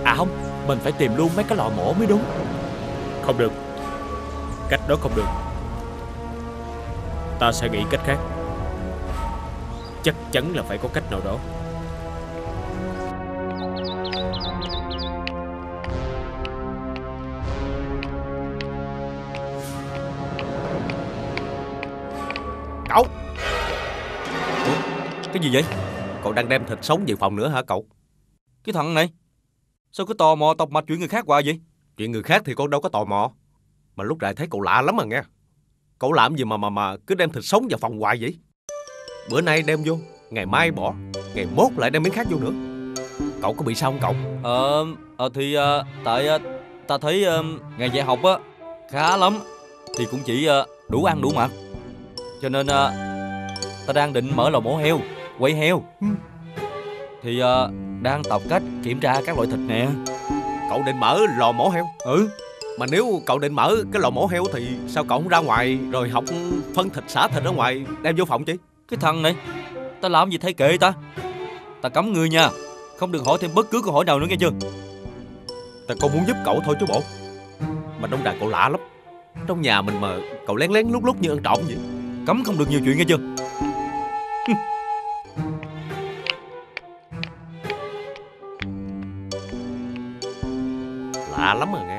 À không, mình phải tìm luôn mấy cái lò mổ mới đúng. Không được, cách đó không được. Ta sẽ nghĩ cách khác. Chắc chắn là phải có cách nào đó. Cậu! Ủa? Cái gì vậy? Cậu đang đem thịt sống về phòng nữa hả cậu? Cái thằng này sao cứ tò mò tọc mạch chuyện người khác hoài vậy? Chuyện người khác thì con đâu có tò mò. Mà lúc này thấy cậu lạ lắm mà nghe. Cậu làm gì mà cứ đem thịt sống vào phòng hoài vậy? Bữa nay đem vô, ngày mai bỏ, ngày mốt lại đem miếng khác vô nữa. Cậu có bị sao không cậu? Tại ta thấy ngày dạy học á khá lắm thì cũng chỉ đủ ăn đủ mặc. Cho nên ta đang định mở lò mổ heo, quay heo. Thì đang tập cách kiểm tra các loại thịt nè. Cậu định mở lò mổ heo? Ừ. Mà nếu cậu định mở cái lò mổ heo thì sao cậu không ra ngoài rồi học phân thịt xả thịt ở ngoài đem vô phòng chứ? Cái thằng này, ta làm gì thấy kệ ta. Ta cấm ngươi nha, không được hỏi thêm bất cứ câu hỏi nào nữa nghe chưa. Ta còn muốn giúp cậu thôi chứ bộ. Mà trong đàn cậu lạ lắm. Trong nhà mình mà cậu lén lén lút lút như ăn trộm vậy. Cấm không được nhiều chuyện nghe chưa. Lạ lắm rồi nghe.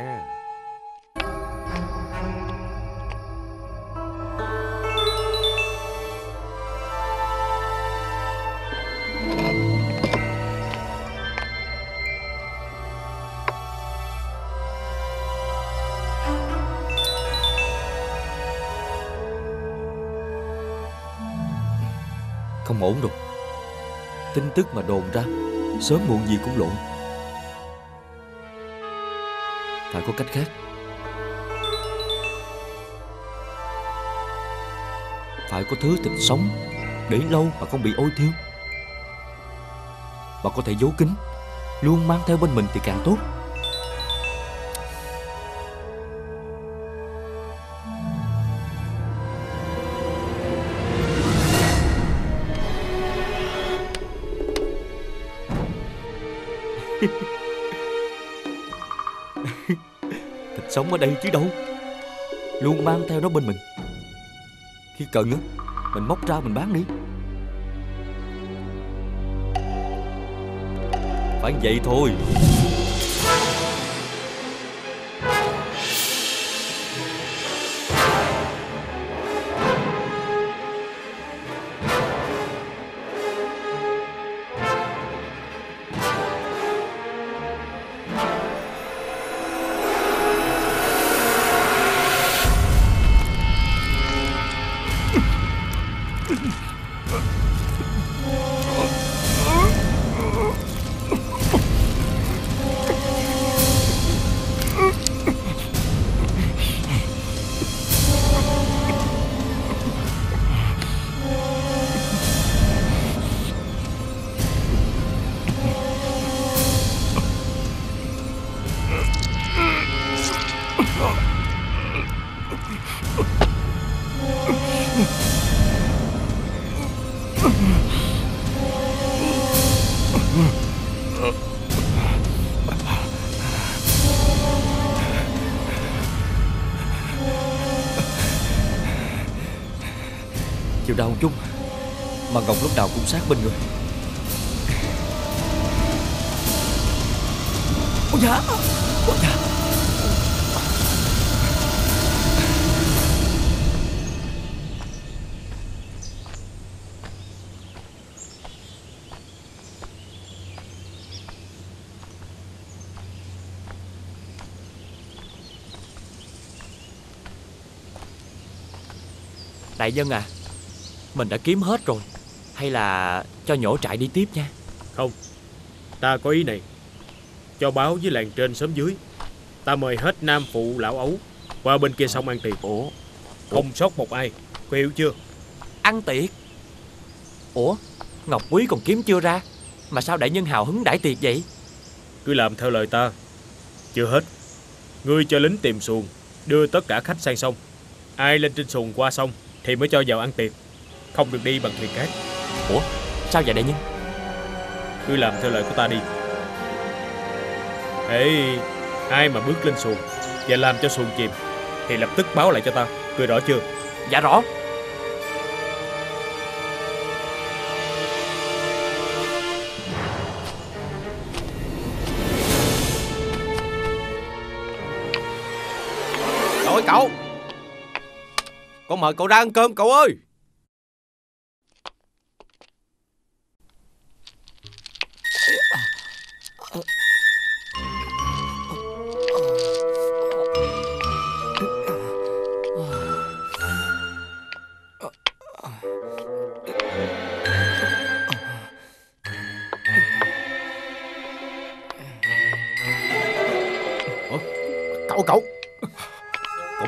Không ổn rồi. Tin tức mà đồn ra sớm muộn gì cũng lộn. Phải có cách khác. Phải có thứ thịt sống để lâu mà không bị ôi thiêu, mà có thể giấu kín, luôn mang theo bên mình thì càng tốt. Thịt sống ở đây chứ đâu. Luôn mang theo nó bên mình. Khi cần á, mình móc ra mình bán đi. Phải vậy thôi. Chịu đau một chút mà Ngọc lúc nào cũng sát bên người. Ôi dạ. Ôi dạ. Đại dân à, mình đã kiếm hết rồi. Hay là cho nhổ trại đi tiếp nha. Không, ta có ý này. Cho báo với làng trên xóm dưới, ta mời hết nam phụ lão ấu qua bên kia sông ăn tiệc. Ủa? Không sót một ai, cô hiểu chưa? Ăn tiệc? Ủa? Ngọc Quý còn kiếm chưa ra, mà sao đại nhân hào hứng đãi tiệc vậy? Cứ làm theo lời ta. Chưa hết, ngươi cho lính tìm xuồng, đưa tất cả khách sang sông. Ai lên trên xuồng qua sông thì mới cho vào ăn tiệc. Không được đi bằng thuyền cát. Ủa? Sao vậy đại nhân? Cứ làm theo lời của ta đi. Ê, ai mà bước lên xuồng và làm cho xuồng chìm thì lập tức báo lại cho ta. Cười rõ chưa? Dạ rõ. Rồi cậu, con mời cậu ra ăn cơm cậu ơi.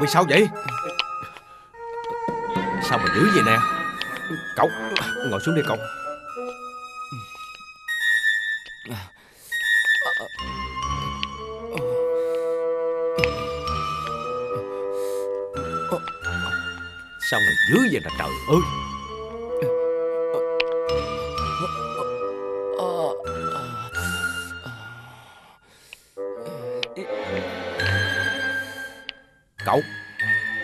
Vì sao vậy? Sao mà dữ vậy nè? Cậu ngồi xuống đi cậu. Sao mà dữ vậy nè trời ơi.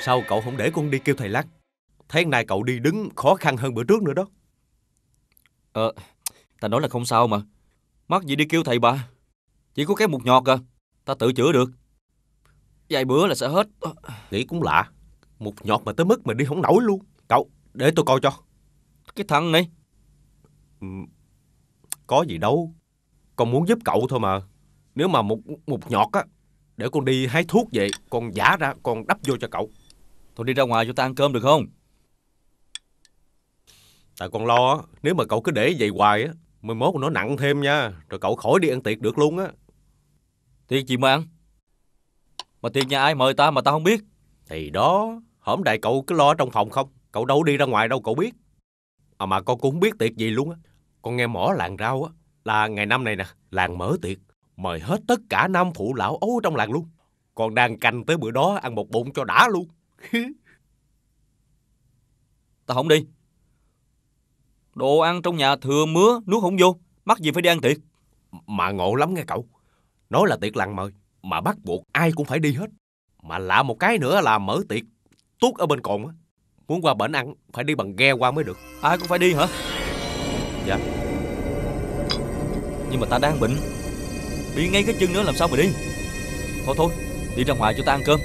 sao cậu không để con đi kêu thầy lắc? Thấy nay cậu đi đứng khó khăn hơn bữa trước nữa đó. Ta nói là không sao mà. Mắc gì đi kêu thầy bà. Chỉ có cái một nhọt à, ta tự chữa được. Vài bữa là sẽ hết. Nghĩ cũng lạ, một nhọt mà tới mức mà đi không nổi luôn. Cậu, để tôi coi cho. Cái thằng này. Có gì đâu, con muốn giúp cậu thôi mà. Nếu mà một nhọt á, để con đi hái thuốc về, con giả ra, con đắp vô cho cậu. Thôi đi ra ngoài cho ta ăn cơm được không? Tại con lo á, nếu mà cậu cứ để vậy hoài á, 11 nó nặng thêm nha. Rồi cậu khỏi đi ăn tiệc được luôn á. Tiệc gì mà ăn? Mà tiệc nhà ai mời ta mà ta không biết? Thì đó, hổm đại cậu cứ lo ở trong phòng không. Cậu đâu đi ra ngoài đâu cậu biết. À mà con cũng không biết tiệc gì luôn á. Con nghe mỏ làng rau á, là ngày năm này nè, làng mở tiệc, mời hết tất cả nam phụ lão ấu trong làng luôn. Con đang canh tới bữa đó ăn một bụng cho đã luôn. Ta không đi. Đồ ăn trong nhà thừa mứa, nuốt không vô, mắc gì phải đi ăn tiệc. Mà ngộ lắm nghe cậu. Nói là tiệc làng mời, mà bắt buộc ai cũng phải đi hết. Mà lạ một cái nữa là mở tiệc tuốt ở bên cồn á, muốn qua bển ăn phải đi bằng ghe qua mới được. Ai cũng phải đi hả? Dạ. Nhưng mà ta đang bệnh, bị ngay cái chân nữa làm sao mà đi. Thôi thôi, đi ra ngoài cho ta ăn cơm.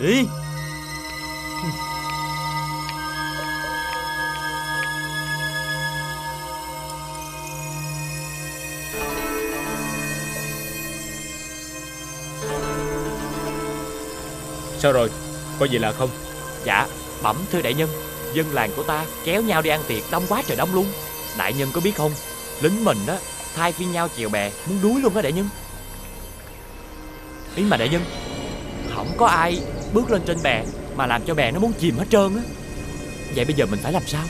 Đi. Sao rồi, có gì là không? Dạ, bẩm thưa đại nhân, dân làng của ta kéo nhau đi ăn tiệc đông quá trời đông luôn. Đại nhân có biết không, lính mình á, thay phiên nhau chèo bè, muốn đuối luôn đó đại nhân. Ý mà đại nhân, không có ai bước lên trên bè mà làm cho bè nó muốn chìm hết trơn á. Vậy bây giờ mình phải làm sao?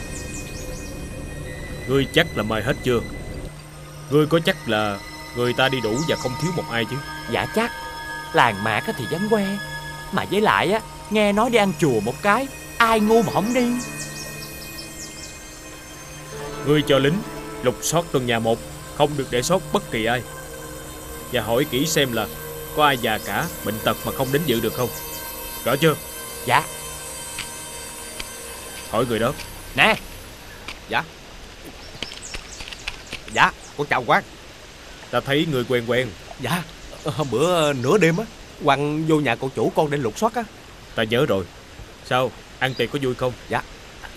Ngươi chắc là mời hết chưa? Ngươi có chắc là người ta đi đủ và không thiếu một ai chứ? Dạ chắc, làng mạc thì dám que. Mà với lại á, nghe nói đi ăn chùa một cái, ai ngu mà không đi. Ngươi cho lính lục soát từng nhà một, không được để sót bất kỳ ai. Và hỏi kỹ xem là có ai già cả, bệnh tật mà không đến dự được không. Rõ chưa? Dạ. Hỏi người đó. Nè. Dạ. Dạ, con chào quan. Ta thấy người quen quen. Dạ, hôm bữa nửa đêm á, Quang vô nhà cậu chủ con để lục soát á. Ta nhớ rồi. Sao, ăn tiệc có vui không? Dạ,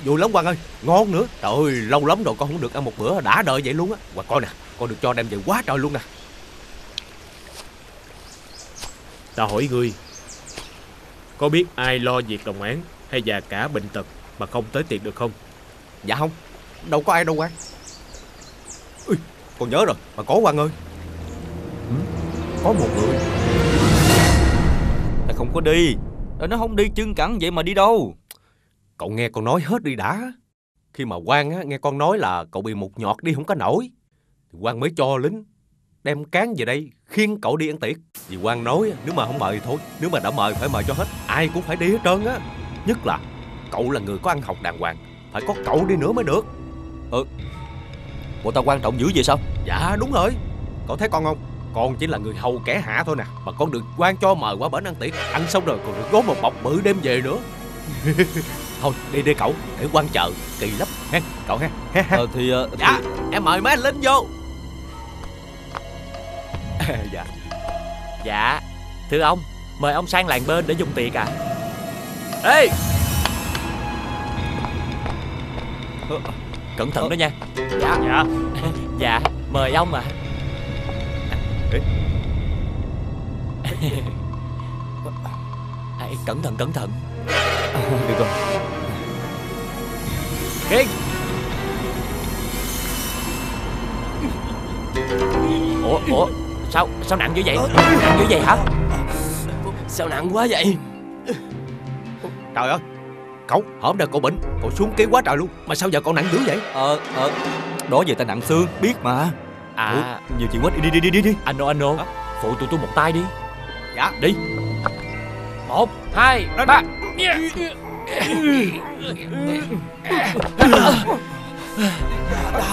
vui lắm Quang ơi, ngon nữa. Trời ơi, lâu lắm rồi con không được ăn một bữa đã đợi vậy luôn á. Quang coi nè, con được cho đem về quá trời luôn nè. Ta hỏi ngươi, có biết ai lo việc đồng án hay già cả bệnh tật mà không tới tiệc được không? Dạ không, đâu có ai đâu Quang. Ui, con nhớ rồi, mà có Quang ơi. Có một người. Không có đi. Nó không đi chân cẳng vậy mà đi đâu. Cậu nghe con nói hết đi đã. Khi mà Quang á, nghe con nói là cậu bị một nhọt đi không có nổi, Quang mới cho lính đem cán về đây khiêng cậu đi ăn tiệc. Vì Quang nói nếu mà không mời thì thôi, nếu mà đã mời phải mời cho hết, ai cũng phải đi hết trơn á. Nhất là cậu là người có ăn học đàng hoàng, phải có cậu đi nữa mới được. Bộ tao quan trọng dữ vậy sao? Dạ đúng rồi. Cậu thấy con không? Con chỉ là người hầu kẻ hạ thôi nè, mà con được Quan cho mời qua bển ăn tiệc, ăn xong rồi còn được gói một bọc bự đem về nữa. Thôi đi đi cậu, để Quan chờ kỳ lắm ha cậu ha. Dạ em mời mấy anh lính vô. Dạ. Dạ thưa ông, mời ông sang làng bên để dùng tiệc à. Ê, cẩn thận đó nha. Dạ. Dạ. Dạ mời ông à. Cẩn thận. Được rồi. Kiên. Ủa sao nặng như vậy? Nặng như vậy hả? Sao nặng quá vậy? Trời ơi, cậu hôm nay cậu bệnh, cậu xuống ký quá trời luôn. Mà sao giờ cậu nặng dữ vậy? Đó về tai nạn xương biết mà. Nhiều chuyện quá. Đi. Anh nô. Phụ tụi tôi một tay đi. Dạ. Đi. 1, 2, 3.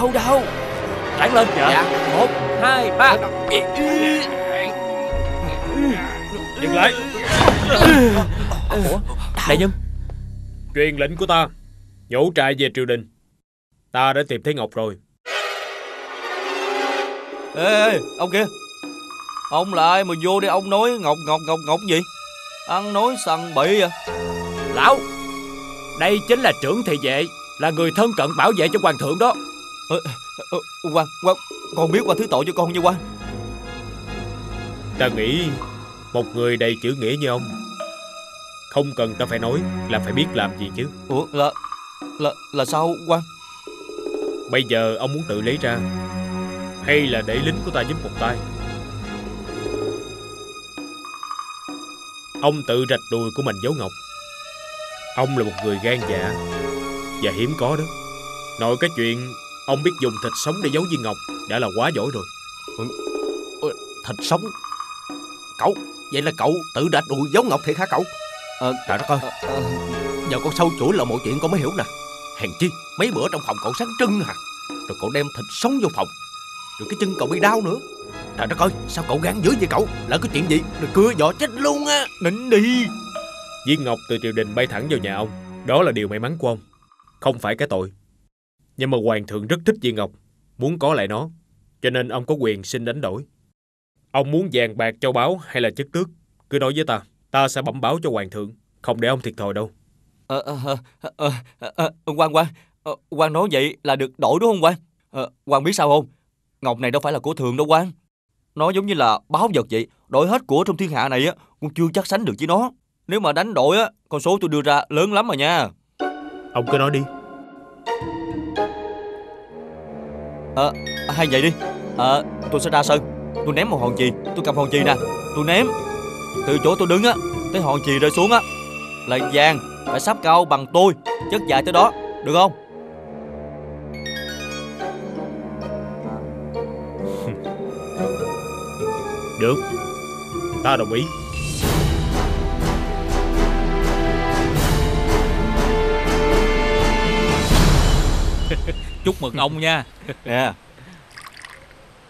Đau. Ráng lên. Dạ. 1, 2, 3. Dừng lại. Đại nhân, truyền lệnh của ta, nhổ trại về triều đình. Ta đã tìm thấy Ngọc rồi. Ê, ông kia, ông là ai mà vô đây ông nói Ngọc Ngọc gì? Ăn nói sằng bậy vậy. Lão, đây chính là trưởng thị vệ, là người thân cận bảo vệ cho hoàng thượng đó. Quan, con biết quan thứ tội cho con nha quan. Ta nghĩ một người đầy chữ nghĩa như ông, không cần ta phải nói là phải biết làm gì chứ. Ủa, là sao quan? Bây giờ ông muốn tự lấy ra hay là để lính của ta giúp một tay? Ông tự rạch đùi của mình giấu Ngọc. Ông là một người gan dạ và hiếm có đó. Nội cái chuyện ông biết dùng thịt sống để giấu viên Ngọc đã là quá giỏi rồi. Thịt sống? Cậu, vậy là cậu tự rạch đùi giấu Ngọc thiệt hả cậu? Trời đất ơi, giờ con sâu chuỗi là mọi chuyện con mới hiểu nè. Hèn chi mấy bữa trong phòng cậu sáng trưng hả? Rồi cậu đem thịt sống vô phòng, rồi cái chân cậu bị đau nữa. Trời đất ơi, sao cậu gan dữ vậy cậu? Lỡ cái chuyện gì rồi cưa vỏ chết luôn á. Định đi. Viên Ngọc từ triều đình bay thẳng vào nhà ông, đó là điều may mắn của ông, không phải cái tội. Nhưng mà hoàng thượng rất thích viên Ngọc, muốn có lại nó, cho nên ông có quyền xin đánh đổi. Ông muốn vàng bạc châu báu hay là chức tước, cứ nói với ta, ta sẽ bẩm báo cho hoàng thượng, không để ông thiệt thòi đâu. Quan nói vậy là được đổi đúng không quan? Quan biết sao không? Ngọc này đâu phải là của thường đâu quan. Nó giống như là báo vật vậy, đổi hết của trong thiên hạ này á, cũng chưa chắc sánh được với nó. Nếu mà đánh đổi á, con số tôi đưa ra lớn lắm mà nha. Ông cứ nói đi. Hay vậy đi, tôi sẽ ra sân, tôi ném một hòn chì, tôi cầm hòn chì nè, tôi ném. Từ chỗ tôi đứng á, tới hòn chì rơi xuống á, là vàng phải sắp cao bằng tôi, chất dài tới đó, được không? Được, ta đồng ý. Chúc mừng ông nha. Yeah.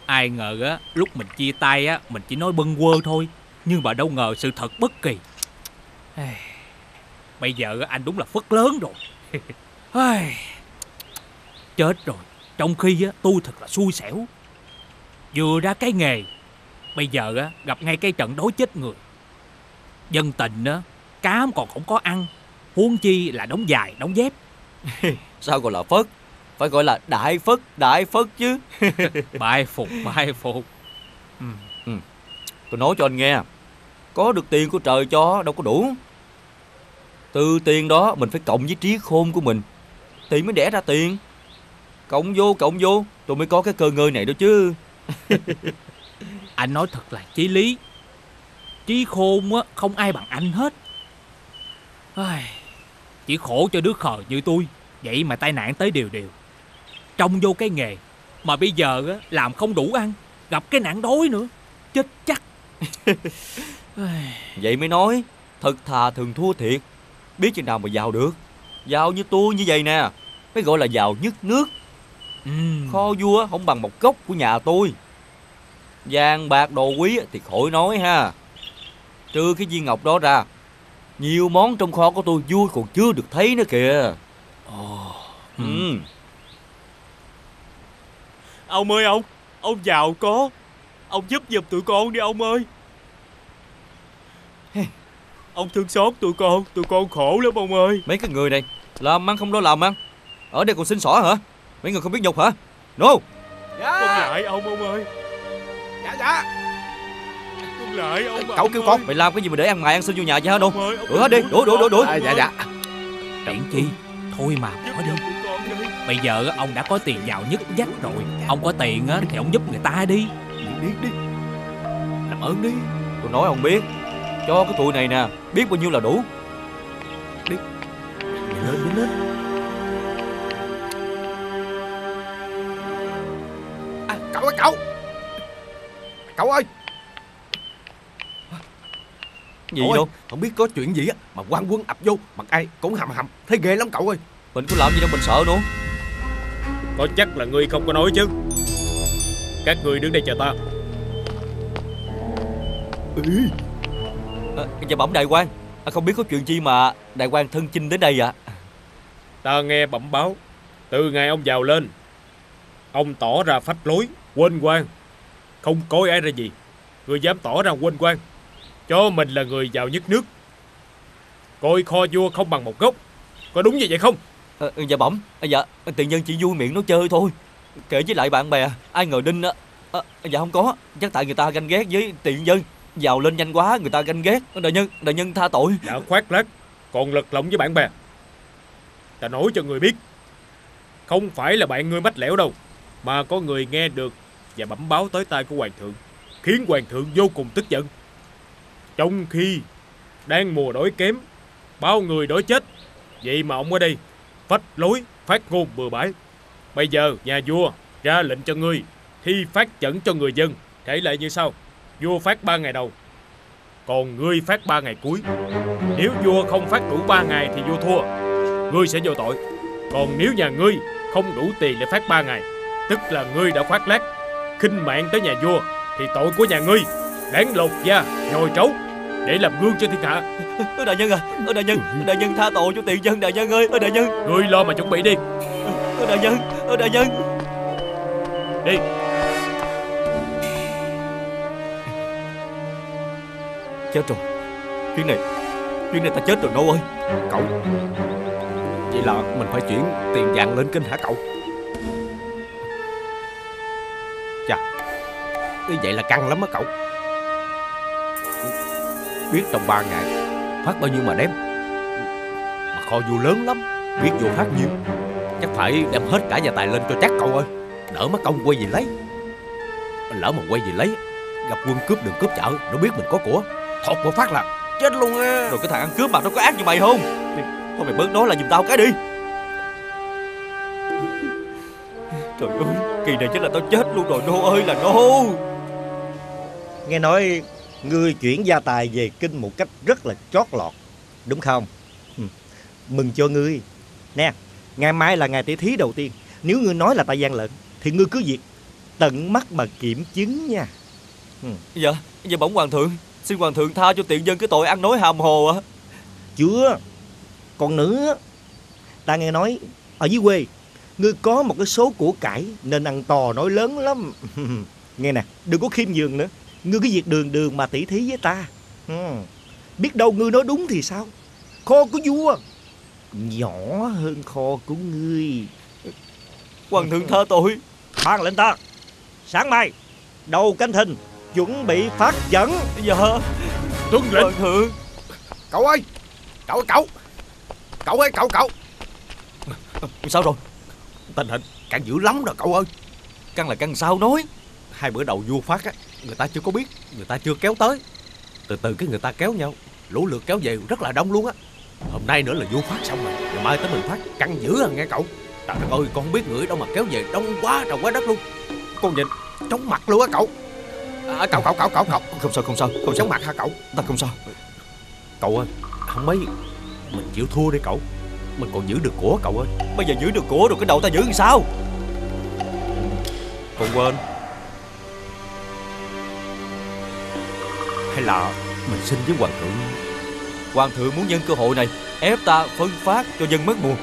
Ai ngờ á, lúc mình chia tay á, mình chỉ nói bâng quơ thôi, nhưng mà đâu ngờ sự thật bất kỳ. Bây giờ anh đúng là phất lớn rồi. Chết rồi. Trong khi á, tôi thật là xui xẻo, vừa ra cái nghề, bây giờ á, gặp ngay cái trận đối chết người. Dân tình á, cám còn không có ăn, huống chi là đóng dài đóng dép. Sao gọi là phất? Phải gọi là đại phất chứ. Bái phục. Tôi nói cho anh nghe, có được tiền của trời cho đâu có đủ. Từ tiền đó mình phải cộng với trí khôn của mình thì mới đẻ ra tiền. Cộng vô tôi mới có cái cơ ngơi này đó chứ. Anh nói thật là chí lý. Trí khôn á, không ai bằng anh hết. Chỉ khổ cho đứa khờ như tôi, vậy mà tai nạn tới điều. Trông vô cái nghề mà bây giờ á, làm không đủ ăn, gặp cái nạn đói nữa, chết chắc. Vậy mới nói thật thà thường thua thiệt. Biết chừng nào mà giàu được. Giàu như tôi như vậy nè mới gọi là giàu nhất nước. Kho vua không bằng một góc của nhà tôi. Vàng bạc đồ quý thì khỏi nói ha. Trừ cái viên ngọc đó ra, nhiều món trong kho của tôi vui còn chưa được thấy nữa kìa. Ông ơi, ông giàu có, ông giúp giùm tụi con đi ông ơi. Ông thương xót tụi con khổ lắm ông ơi. Mấy cái người này làm ăn không lo làm ăn, ở đây còn xin xỏ hả? Mấy người không biết nhục hả? No. Dạ. Con lại ông ơi. Dạ. Con lại ông. Cậu ông kêu ơi. Con mày làm cái gì mà để ăn mày ăn xin vô nhà vậy hả đâu? Đuổi hết đi, đuổi. Dạ. Chuyện chi? Thôi mà bỏ đi. Bây giờ ông đã có tiền giàu nhất dắt rồi, ông có tiền thì ông giúp người ta đi. Đi. Làm ơn đi. Tôi nói ông biết, cho cái tụi này nè biết bao nhiêu là đủ. Đi lên. Cậu ơi, cậu ơi. Gì đâu, không biết có chuyện gì á mà quan quân ập vô mặt ai cũng hầm, thấy ghê lắm cậu ơi. Mình có làm gì đâu mình sợ nữa. Có chắc là ngươi không có nói chứ. Các ngươi đứng đây chờ ta. Dạ bẩm đại quan, Không biết có chuyện chi mà đại quan thân chinh đến đây ạ? Ta nghe bẩm báo, từ ngày ông vào lên, ông tỏ ra phách lối, quên quan, không coi ai ra gì. Người dám tỏ ra quên quan, cho mình là người giàu nhất nước, coi kho vua không bằng một gốc, có đúng như vậy không? Dạ bẩm, dạ tự nhân chỉ vui miệng nói chơi thôi, kể với lại bạn bè, ai ngờ đinh á. Dạ không có, chắc tại người ta ganh ghét với tiện dân, giàu lên nhanh quá người ta ganh ghét. Đại nhân tha tội. Dạ khoác lác, còn lật lọng với bạn bè. Ta nói cho người biết, không phải là bạn ngươi mách lẻo đâu, mà có người nghe được và bẩm báo tới tai của hoàng thượng, khiến hoàng thượng vô cùng tức giận. Trong khi đang mùa đói kém, bao người đói chết, vậy mà ông ở đây phách lối, phát ngôn bừa bãi. Bây giờ nhà vua ra lệnh cho ngươi thi phát chẩn cho người dân, kể lại như sau: vua phát 3 ngày đầu, còn ngươi phát 3 ngày cuối. Nếu vua không phát đủ 3 ngày thì vua thua, ngươi sẽ vô tội. Còn nếu nhà ngươi không đủ tiền để phát 3 ngày, tức là ngươi đã khoác lác, khinh mạng tới nhà vua, thì tội của nhà ngươi đáng lột da, nhồi trấu, để làm gương cho thiên hạ. Đại nhân à, đại nhân tha tội cho tiện dân, đại nhân ơi, đại nhân. Ngươi lo mà chuẩn bị đi. Đại nhân. Đi. Chết rồi, chuyến này ta chết rồi Nô ơi. Cậu, vậy là mình phải chuyển tiền vàng lên kinh hả cậu? Chà, như vậy là căng lắm á cậu. Biết trong 3 ngày phát bao nhiêu mà đem, mà kho vua lớn lắm, biết vua phát nhiêu, chắc phải đem hết cả nhà tài lên cho chắc cậu ơi. Đỡ mất công quay về lấy, lỡ mà quay về lấy gặp quân cướp đường cướp chợ, nó biết mình có của, thọt một phát là chết luôn á. Rồi cái thằng ăn cướp mà nó có ác như mày không? Thôi mày bớt nói là giùm tao cái đi. Trời ơi, kỳ này chắc là tao chết luôn rồi Nô ơi là Nô. Nghe nói ngươi chuyển gia tài về kinh một cách rất là chót lọt, đúng không? Mừng cho ngươi. Nè, ngày mai là ngày tỷ thí đầu tiên. Nếu ngươi nói là ta gian lận thì ngươi cứ việc tận mắt mà kiểm chứng nha. Dạ bẩm hoàng thượng, xin hoàng thượng tha cho tiện dân cái tội ăn nói hàm hồ ạ. Chưa, còn nữa, ta nghe nói ở dưới quê ngươi có một cái số của cải nên ăn to nói lớn lắm. Nghe nè, đừng có khiêm nhường nữa, ngươi cứ việc đường đường mà tỉ thí với ta. Biết đâu ngươi nói đúng thì sao? Kho của vua nhỏ hơn kho của ngươi. Hoàng thượng tha tội. Ban lệnh ta sáng mai đầu canh thìn chuẩn bị phát chẩn. Dạ tuân lệnh hoàng thượng. Cậu ơi, cậu ơi. Sao rồi? Tình hình căng dữ lắm rồi cậu ơi. Căng là căng sao nói. Hai bữa đầu vua phát á, người ta chưa có biết, người ta chưa kéo tới. Từ từ cái người ta kéo nhau, lũ lượt kéo về rất là đông luôn á. Hôm nay nữa là vua phát xong rồi, ngày mai tới mình phát. Căng dữ à nghe cậu. Trời ơi, con không biết người đâu mà kéo về đông quá trời quá đất luôn. Con nhìn chóng mặt luôn á cậu. Cậu. Không sao. Chóng mặt hả cậu? Ta không sao. Cậu ơi, không mấy mình chịu thua đi cậu. Mình còn giữ được của cậu ơi. Bây giờ giữ được của rồi cái đầu ta giữ làm sao? Còn quên. Hay là mình xin với hoàng thượng. Hoàng thượng muốn nhân cơ hội này ép ta phân phát cho dân mất mùa.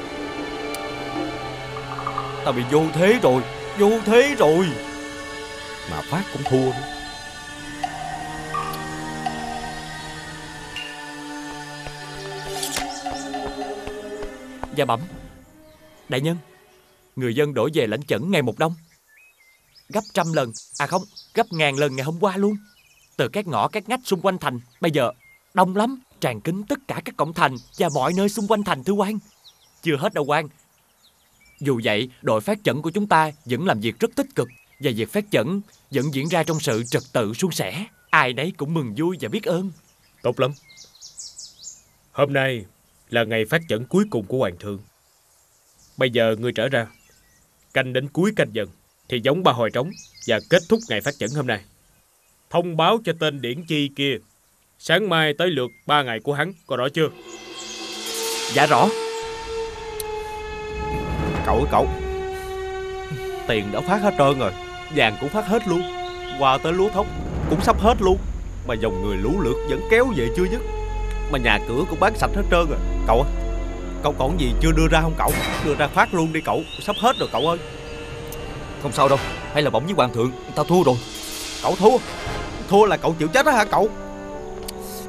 Ta bị vô thế rồi. Mà phát cũng thua nữa. Dạ bẩm đại nhân, người dân đổi về lãnh chẩn ngày một đông, gấp trăm lần, à không, gấp ngàn lần ngày hôm qua luôn. Từ các ngõ các ngách xung quanh thành bây giờ đông lắm, tràn kín tất cả các cổng thành và mọi nơi xung quanh thành thưa quan. Chưa hết đâu quan. Dù vậy, đội phát chẩn của chúng ta vẫn làm việc rất tích cực, và việc phát chẩn vẫn diễn ra trong sự trật tự suôn sẻ. Ai đấy cũng mừng vui và biết ơn. Tốt lắm. Hôm nay là ngày phát chẩn cuối cùng của hoàng thượng. Bây giờ ngươi trở ra, canh đến cuối canh dần thì giống 3 hồi trống và kết thúc ngày phát chẩn hôm nay. Thông báo cho tên điển chi kia, sáng mai tới lượt 3 ngày của hắn, có rõ chưa? Dạ rõ. Cậu, tiền đã phát hết trơn rồi, vàng cũng phát hết luôn, qua tới lúa thóc cũng sắp hết luôn, mà dòng người lũ lượt vẫn kéo về chưa dứt. mà nhà cửa cũng bán sạch hết trơn rồi. Cậu ơi, cậu còn gì chưa đưa ra không cậu? Đưa ra phát luôn đi cậu, sắp hết rồi cậu ơi. Không sao đâu, hay là bỏng với hoàng thượng, tao thua rồi. Cậu thua? Thua là cậu chịu chết đó hả cậu?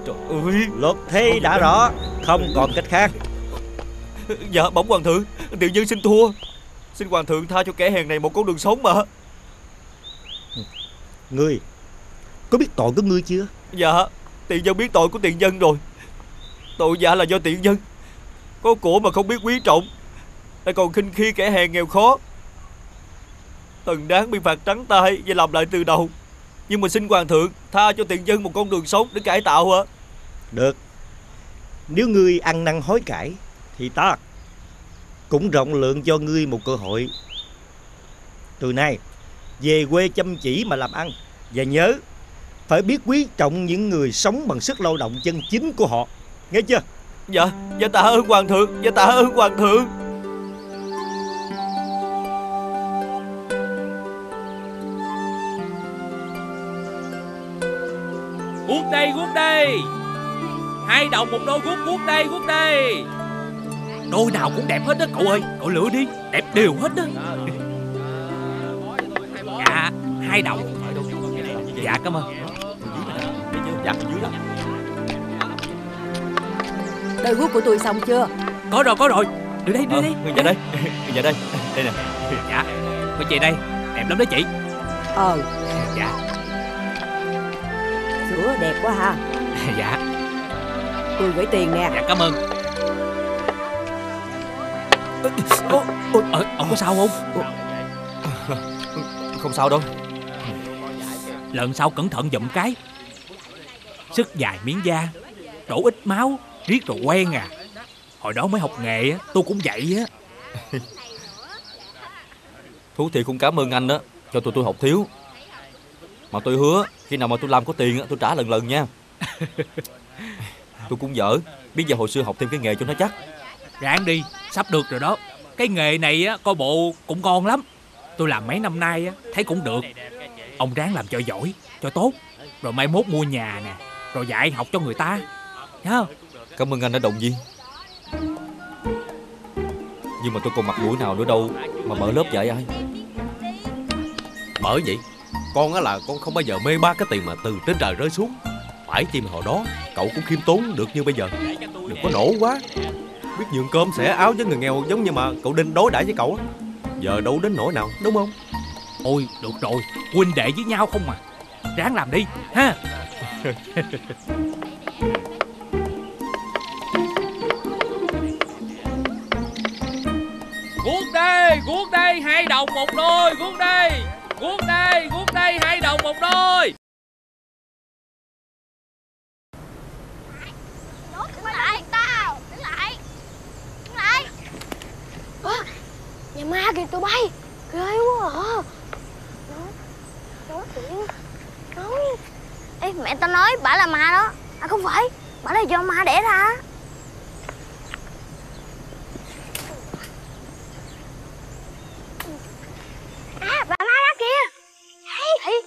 Trời ơi, luật thi đã rõ, không còn cách khác. Dạ bỏng hoàng thượng, tiểu nhân xin thua. Xin hoàng thượng tha cho kẻ hèn này một con đường sống mà. Ngươi có biết tội của ngươi chưa? Dạ, tiện nhân biết tội của tiện nhân rồi. Tội dạ là do tiện nhân có của mà không biết quý trọng, lại còn khinh khi kẻ hèn nghèo khó, từng đáng bị phạt trắng tay và làm lại từ đầu. Nhưng mà xin hoàng thượng tha cho tiện nhân một con đường sống để cải tạo hả? Được, nếu ngươi ăn năn hối cải thì ta cũng rộng lượng cho ngươi một cơ hội. Từ nay về quê chăm chỉ mà làm ăn, và nhớ phải biết quý trọng những người sống bằng sức lao động chân chính của họ, nghe chưa? Dạ, dạ tạ ơn hoàng thượng, dạ tạ ơn hoàng thượng. Guốc đây, guốc đây. 2 đồng 1 đô, guốc guốc đây, guốc đây. Đôi nào cũng đẹp hết đó cậu ơi, cậu lựa đi, đẹp đều hết đó. Dạ, 2 đồng. Dạ cảm ơn. Dạ dưới đó. Đôi guốc của tôi xong chưa? Có rồi, có rồi. Đưa đây, đưa đi. Dạ đây. Dạ đây. Đây nè. Dạ. Cô chị đây, đẹp lắm đó chị. Dạ. Sữa đẹp quá ha. Dạ. Tôi gửi tiền nè. Dạ cảm ơn. Ông có sao không? Không sao đâu. Lần sau cẩn thận giụm cái. Sức dài miếng da, đổ ít máu, riết rồi quen à. Hồi đó mới học nghề á, tôi cũng vậy á. Thú thiệt cũng cảm ơn anh đó, cho tụi tôi học thiếu. Mà tôi hứa khi nào mà tôi làm có tiền tôi trả lần lần nha. Tôi cũng dở, biết giờ hồi xưa học thêm cái nghề cho nó chắc. Ráng đi, sắp được rồi đó. Cái nghề này á, coi bộ cũng ngon lắm. Tôi làm mấy năm nay á, thấy cũng được. Ông ráng làm cho giỏi, cho tốt, rồi mai mốt mua nhà nè, rồi dạy học cho người ta nhá. Cảm ơn anh đã động viên. Nhưng mà tôi còn mặt mũi nào nữa đâu mà mở lớp dạy ai? Bởi vậy, con á là con không bao giờ mê ba cái tiền mà từ trên trời rơi xuống. Phải chi mà hồi đó cậu cũng khiêm tốn được như bây giờ. Đừng có nổ quá, biết nhường cơm xẻ áo với người nghèo, giống như mà cậu Đinh đối đãi với cậu á. Giờ đâu đến nỗi nào, đúng không? Ôi được rồi, huynh đệ với nhau không mà, ráng làm đi ha. Guốc đây, 2 đồng 1 đôi, guốc đây, guốc đây, guốc đây, 2 đồng 1 đôi. Đứng lại. À, nhà ma kìa tụi bay, ghê quá à. Nói. Ê, mẹ tao nói bả là ma đó. À không phải, bả là do ma đẻ ra. À, bà ma đó kìa. Thấy.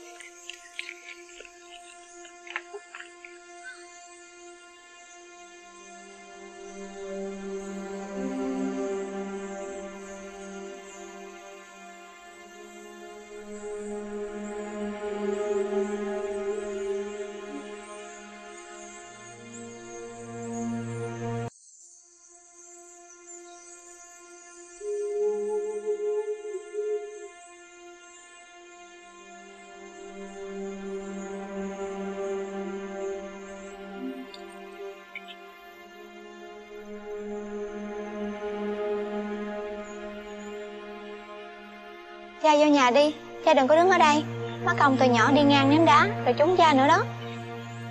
Cha vô nhà đi, cha đừng có đứng ở đây. Má còng từ nhỏ đi ngang ném đá rồi trúng cha nữa đó.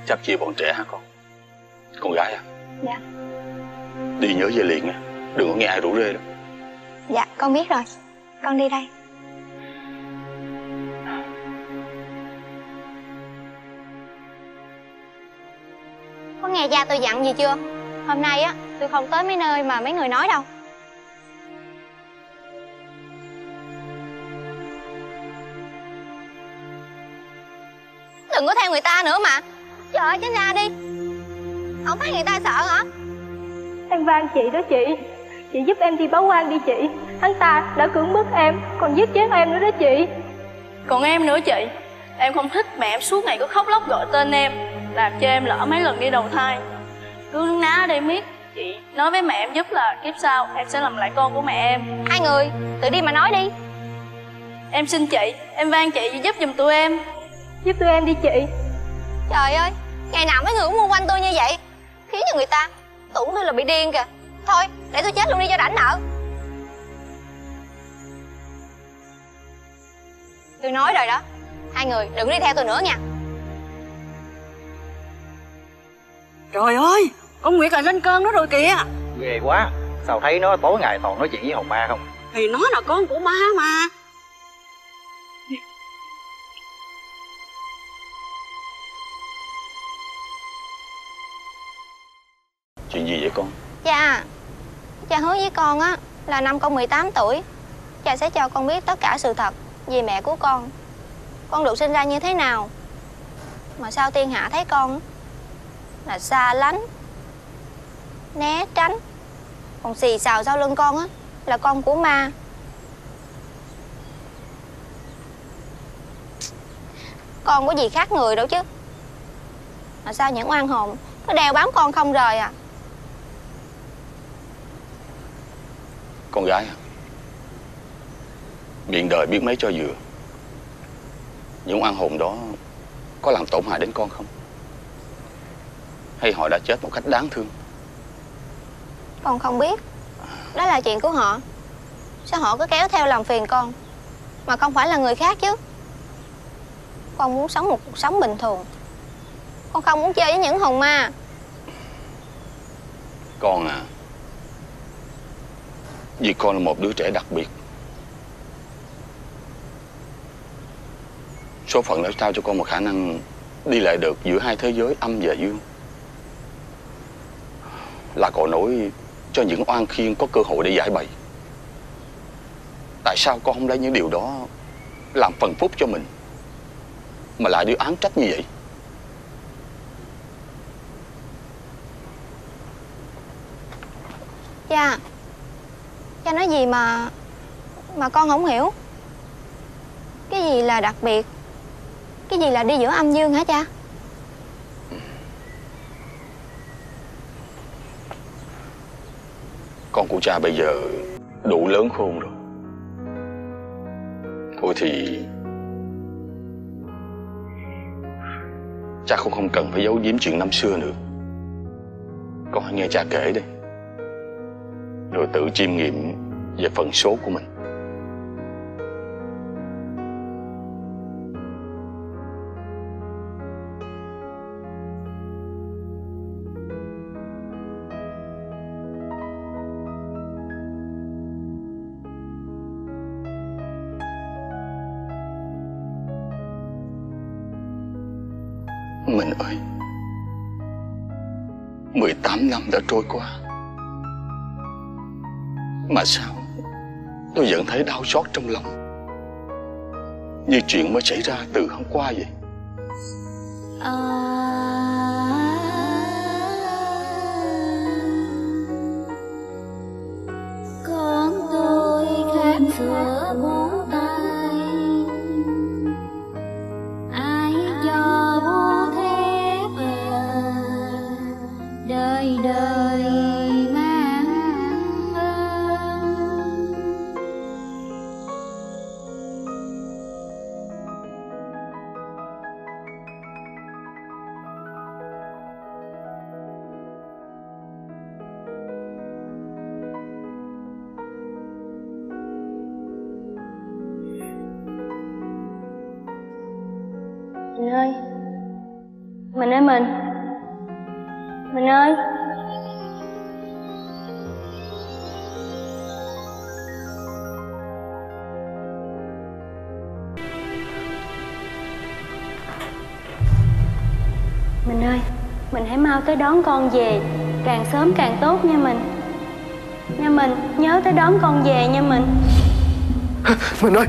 Chắc chi bọn trẻ hả con? Con gái à? Dạ. Đi nhớ về liền nha, đừng có nghe ai rủ rê đâu. Dạ con biết rồi, con đi đây. Có nghe cha tôi dặn gì chưa? Hôm nay á tôi không tới mấy nơi mà mấy người nói đâu. Đừng có theo người ta nữa mà. Trời ơi tránh ra đi. Không thấy người ta sợ hả? Em van chị đó chị. Chị giúp em đi báo quan đi chị. Hắn ta đã cưỡng bức em, còn giết chết em nữa đó chị. Còn em nữa chị. Em không thích mẹ em suốt ngày cứ khóc lóc gọi tên em, làm cho em lỡ mấy lần đi đầu thai. Cứ ná đây miết. Chị nói với mẹ em giúp là kiếp sau em sẽ làm lại con của mẹ em. Hai người tự đi mà nói đi. Em xin chị, em van chị giúp giùm tụi em. Giúp tụi em đi chị. Trời ơi, ngày nào mấy người cũng mua quanh tôi như vậy, khiến cho người ta tưởng tôi là bị điên kìa. Thôi, để tôi chết luôn đi cho rảnh nợ. Tôi nói rồi đó, hai người đừng đi theo tôi nữa nha. Trời ơi, con Nguyệt là lên cơn đó rồi kìa. Ghê quá, sao thấy nó tối ngày toàn nói chuyện với Hồng Ma không? Thì nó là con của má mà. Chuyện gì vậy con? Cha, cha hứa với con á là năm con 18 tuổi, cha sẽ cho con biết tất cả sự thật về mẹ của con. Con được sinh ra như thế nào, mà sao thiên hạ thấy con là xa lánh, né tránh, còn xì xào sau lưng con á là con của ma. Con có gì khác người đâu chứ, mà sao những oan hồn cứ đeo bám con không rời à. Con gái à, biện đời biết mấy cho vừa. Những oan hồn đó có làm tổn hại đến con không, hay họ đã chết một cách đáng thương? Con không biết, đó là chuyện của họ. Sao họ cứ kéo theo làm phiền con, mà không phải là người khác chứ. Con muốn sống một cuộc sống bình thường, con không muốn chơi với những hồn ma. Con à, vì con là một đứa trẻ đặc biệt, số phận đã trao cho con một khả năng đi lại được giữa hai thế giới âm và dương, là cầu nối cho những oan khiên có cơ hội để giải bày. Tại sao con không lấy những điều đó làm phần phúc cho mình, mà lại đi oán trách như vậy? Cha nói gì mà con không hiểu. Cái gì là đặc biệt, cái gì là đi giữa âm dương hả cha? Con của cha bây giờ đủ lớn khôn rồi. Thôi thì cha cũng không cần phải giấu giếm chuyện năm xưa nữa. Con hãy nghe cha kể đi, rồi tự chiêm nghiệm về phần số của mình. Mình ơi, 18 năm đã trôi qua, mà sao tôi vẫn thấy đau xót trong lòng, như chuyện mới xảy ra từ hôm qua vậy. Con tôi khát giữa bố tay, ai cho bố thế mà đời đời. Mình ơi, mình hãy mau tới đón con về, càng sớm càng tốt nha mình. Nha mình, nhớ tới đón con về nha mình. Mình ơi.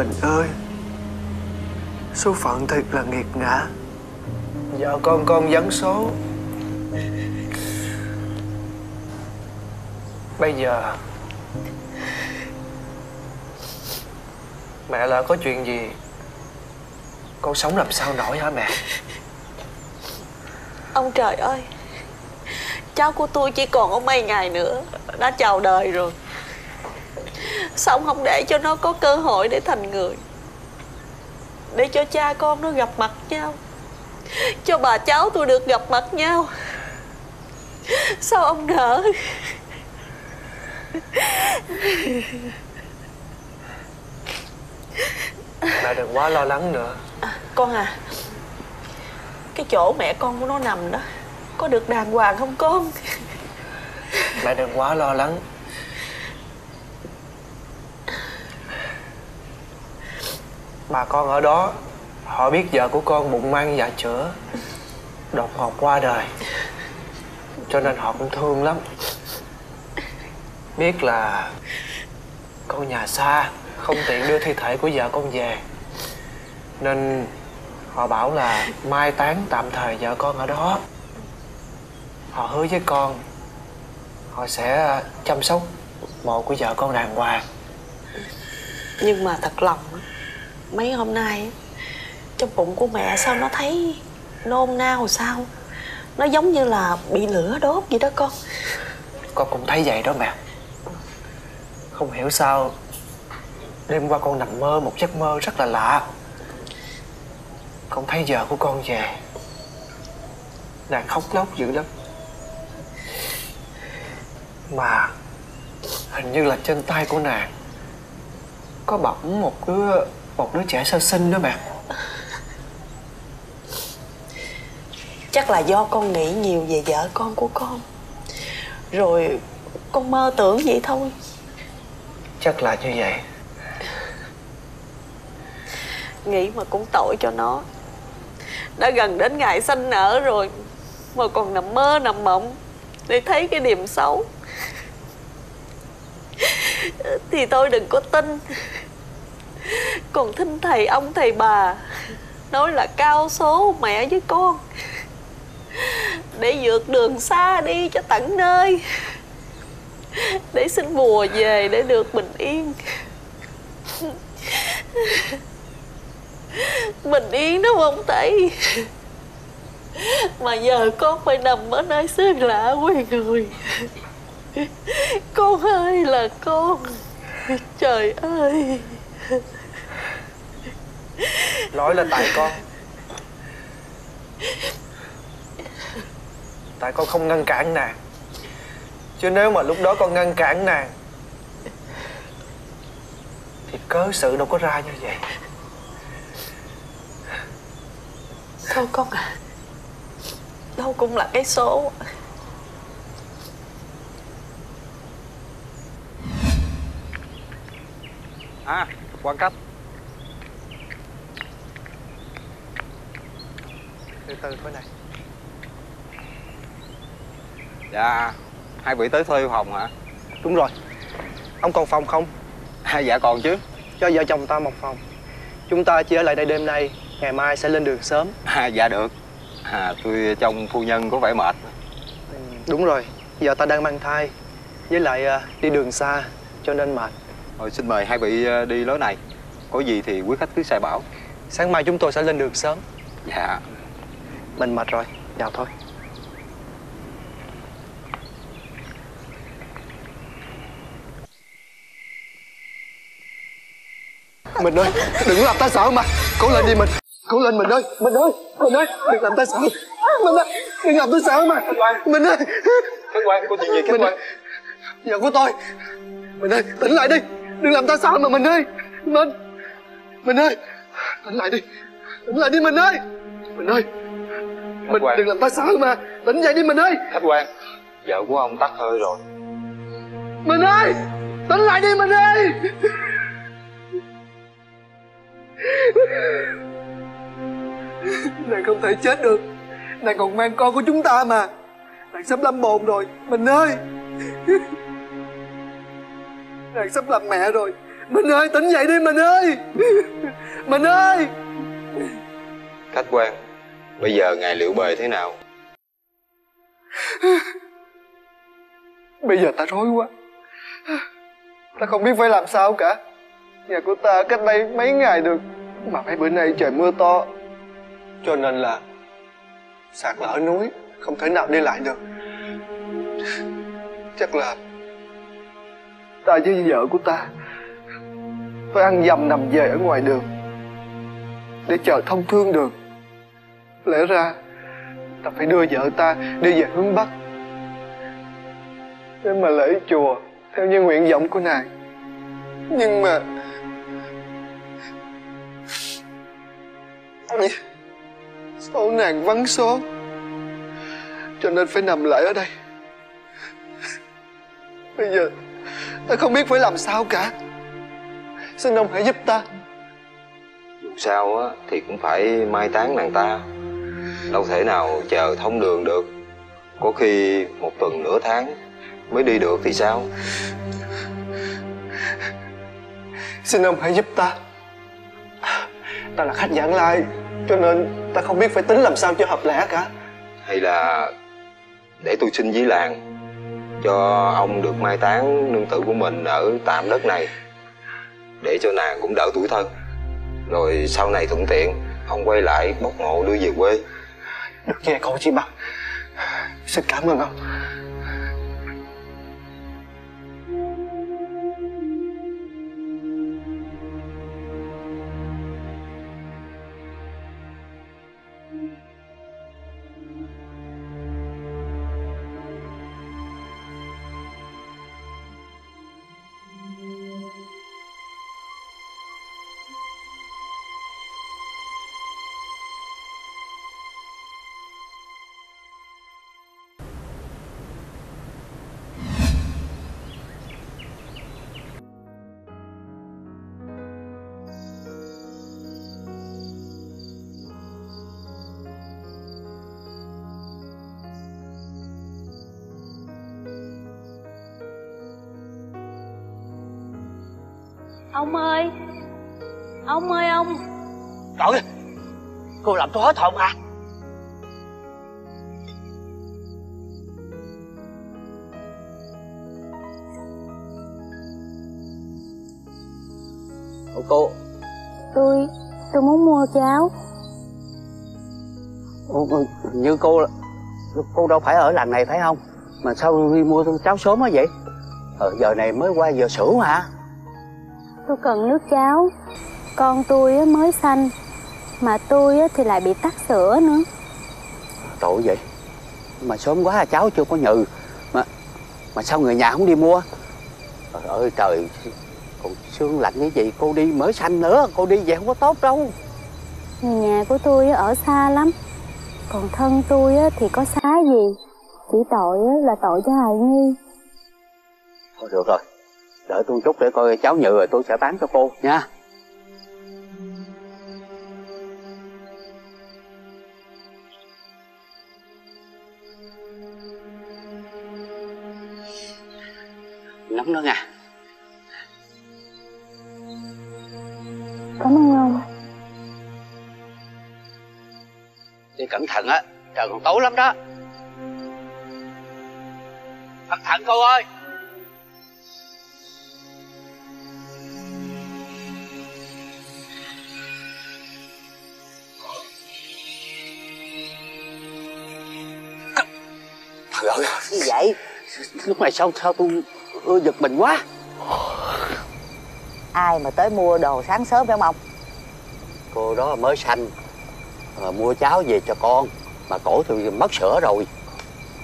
mình ơi, số phận thật là nghiệt ngã. Vợ con vấn số. Bây giờ mẹ lỡ có chuyện gì, con sống làm sao nổi hả mẹ? Ông trời ơi, cháu của tôi chỉ còn có mấy ngày nữa đã chào đời rồi. Sao ông không để cho nó có cơ hội để thành người, để cho cha con nó gặp mặt nhau, cho bà cháu tôi được gặp mặt nhau? Sao ông nỡ? Mẹ đừng quá lo lắng nữa. Con à, cái chỗ mẹ con của nó nằm đó có được đàng hoàng không con? Mẹ đừng quá lo lắng. Bà con ở đó họ biết vợ của con bụng mang dạ chữa, đột ngột qua đời, cho nên họ cũng thương lắm. Biết là con nhà xa, không tiện đưa thi thể của vợ con về, nên họ bảo là mai táng tạm thời vợ con ở đó. Họ hứa với con họ sẽ chăm sóc mộ của vợ con đàng hoàng. Nhưng mà thật lòng, mấy hôm nay trong bụng của mẹ sao nó thấy nôn nao sao? Nó giống như là bị lửa đốt vậy đó con. Con cũng thấy vậy đó mẹ. Không hiểu sao đêm qua con nằm mơ một giấc mơ rất là lạ. Con thấy vợ của con về, nàng khóc lóc dữ lắm, mà hình như là trên tay của nàng có bỏng một đứa trẻ sơ sinh đó mẹ. Chắc là do con nghĩ nhiều về vợ con của con, rồi con mơ tưởng vậy thôi. Chắc là như vậy. Nghĩ mà cũng tội cho nó, đã gần đến ngày sanh nở rồi mà còn nằm mơ nằm mộng để thấy cái điềm xấu. Thì tôi đừng có tin, còn thính thầy ông thầy bà nói là cao số mẹ với con, để vượt đường xa đi cho tận nơi, để xin bùa về để được bình yên. Bình yên đúng không thầy? Mà giờ con phải nằm ở nơi xứ lạ quê người. Con ơi là con. Trời ơi, lỗi là tại con. Tại con không ngăn cản nàng, chứ nếu mà lúc đó con ngăn cản nàng thì cớ sự đâu có ra như vậy. Thôi con à, đâu cũng là cái số. À, khoảng cách. Từ từ thôi này. Dạ, hai vị tới thuê phòng hả? Đúng rồi. Ông còn phòng không? À, dạ còn chứ. Cho vợ chồng ta một phòng. Chúng ta chỉ ở lại đây đêm nay, ngày mai sẽ lên đường sớm. À, dạ được. À, tôi trông phu nhân có vẻ mệt. Ừ, đúng rồi, giờ ta đang mang thai, với lại đi đường xa cho nên mệt. Rồi, xin mời hai vị đi lối này. Có gì thì quý khách cứ sai bảo. Sáng mai chúng tôi sẽ lên đường sớm. Dạ. Mình mệt rồi, vào thôi. Mình ơi, đừng làm ta sợ mà. Cố lên đi mình. Cố lên mình ơi. Mình ơi, đừng làm ta sợ. Mình ơi, đừng làm tôi sợ mà. Mình ơi. Khách quan, có chuyện gì khách quan? Vợ của tôi. Mình ơi, tỉnh lại đi. Đừng làm ta sợ mà mình ơi. Mình ơi, tỉnh lại đi. Tỉnh lại đi mình ơi. Mình ơi. Mình đừng làm ta sợ mà. Tỉnh dậy đi mình ơi. Khách quan, vợ của ông tắt hơi rồi. Mình ơi, tỉnh lại đi mình ơi. Nàng không thể chết được. Nàng còn mang con của chúng ta mà. Nàng sắp lâm bồn rồi. Mình ơi. Nàng sắp làm mẹ rồi. Mình ơi, tỉnh dậy đi Mình ơi. Mình ơi. Khách quan, bây giờ ngài liệu bề thế nào? Bây giờ ta rối quá, ta không biết phải làm sao cả. Nhà của ta cách đây mấy ngày được, mà mấy bữa nay trời mưa to, cho nên là sạt lở núi, không thể nào đi lại được. Chắc là ta với vợ của ta phải ăn dầm nằm về ở ngoài đường để chờ thông thương đường. Lẽ ra ta phải đưa vợ ta đi về hướng Bắc để mà lễ chùa theo như nguyện vọng của nàng. Nhưng mà sao nàng vắng số, cho nên phải nằm lại ở đây. Bây giờ ta không biết phải làm sao cả. Xin ông hãy giúp ta. Dù sao á thì cũng phải mai táng nàng ta, đâu thể nào chờ thông đường được. Có khi một tuần nửa tháng mới đi được thì sao? Xin ông hãy giúp ta. Ta là khách vãng lai, cho nên ta không biết phải tính làm sao cho hợp lẽ cả. Hay là để tôi xin với làng cho ông được mai táng nương tử của mình ở tạm đất này, để cho nàng cũng đỡ tủi thân, rồi sau này thuận tiện ông quay lại bốc mộ đưa về quê. Được nghe cậu chị Bằng, xin cảm ơn ông. Ông ơi, ông ơi ông. Trời ơi, cô làm tôi hết hồn à. Ủa cô? Tôi muốn mua cháo. Ủa, như cô đâu phải ở làng này phải không? Mà sao đi mua cháo sớm quá vậy? Giờ này mới qua giờ sửu hả? Tôi cần nước cháo. Con tôi mới sanh, mà tôi thì lại bị tắc sữa nữa. Tội vậy. Mà sớm quá cháu chưa có nhừ. Mà sao người nhà không đi mua? Trời ơi trời, còn sương lạnh cái gì. Cô đi mới sanh nữa, cô đi vậy không có tốt đâu. Người nhà của tôi ở xa lắm, còn thân tôi thì có xá gì. Chỉ tội là tội cho hài nhi. Thôi được rồi, đợi tôi chút để coi cháu nhựa rồi tôi sẽ bán cho cô nha. Nóng nữa nha. Cảm ơn ông. Đi cẩn thận á, trời còn tối lắm đó. Cẩn thận cô ơi. Trời ơi, như vậy lúc này sao tôi giật mình quá. Ai mà tới mua đồ sáng sớm phải không ông? Cô đó mới sanh mà mua cháo về cho con, mà cổ thì mất sữa rồi.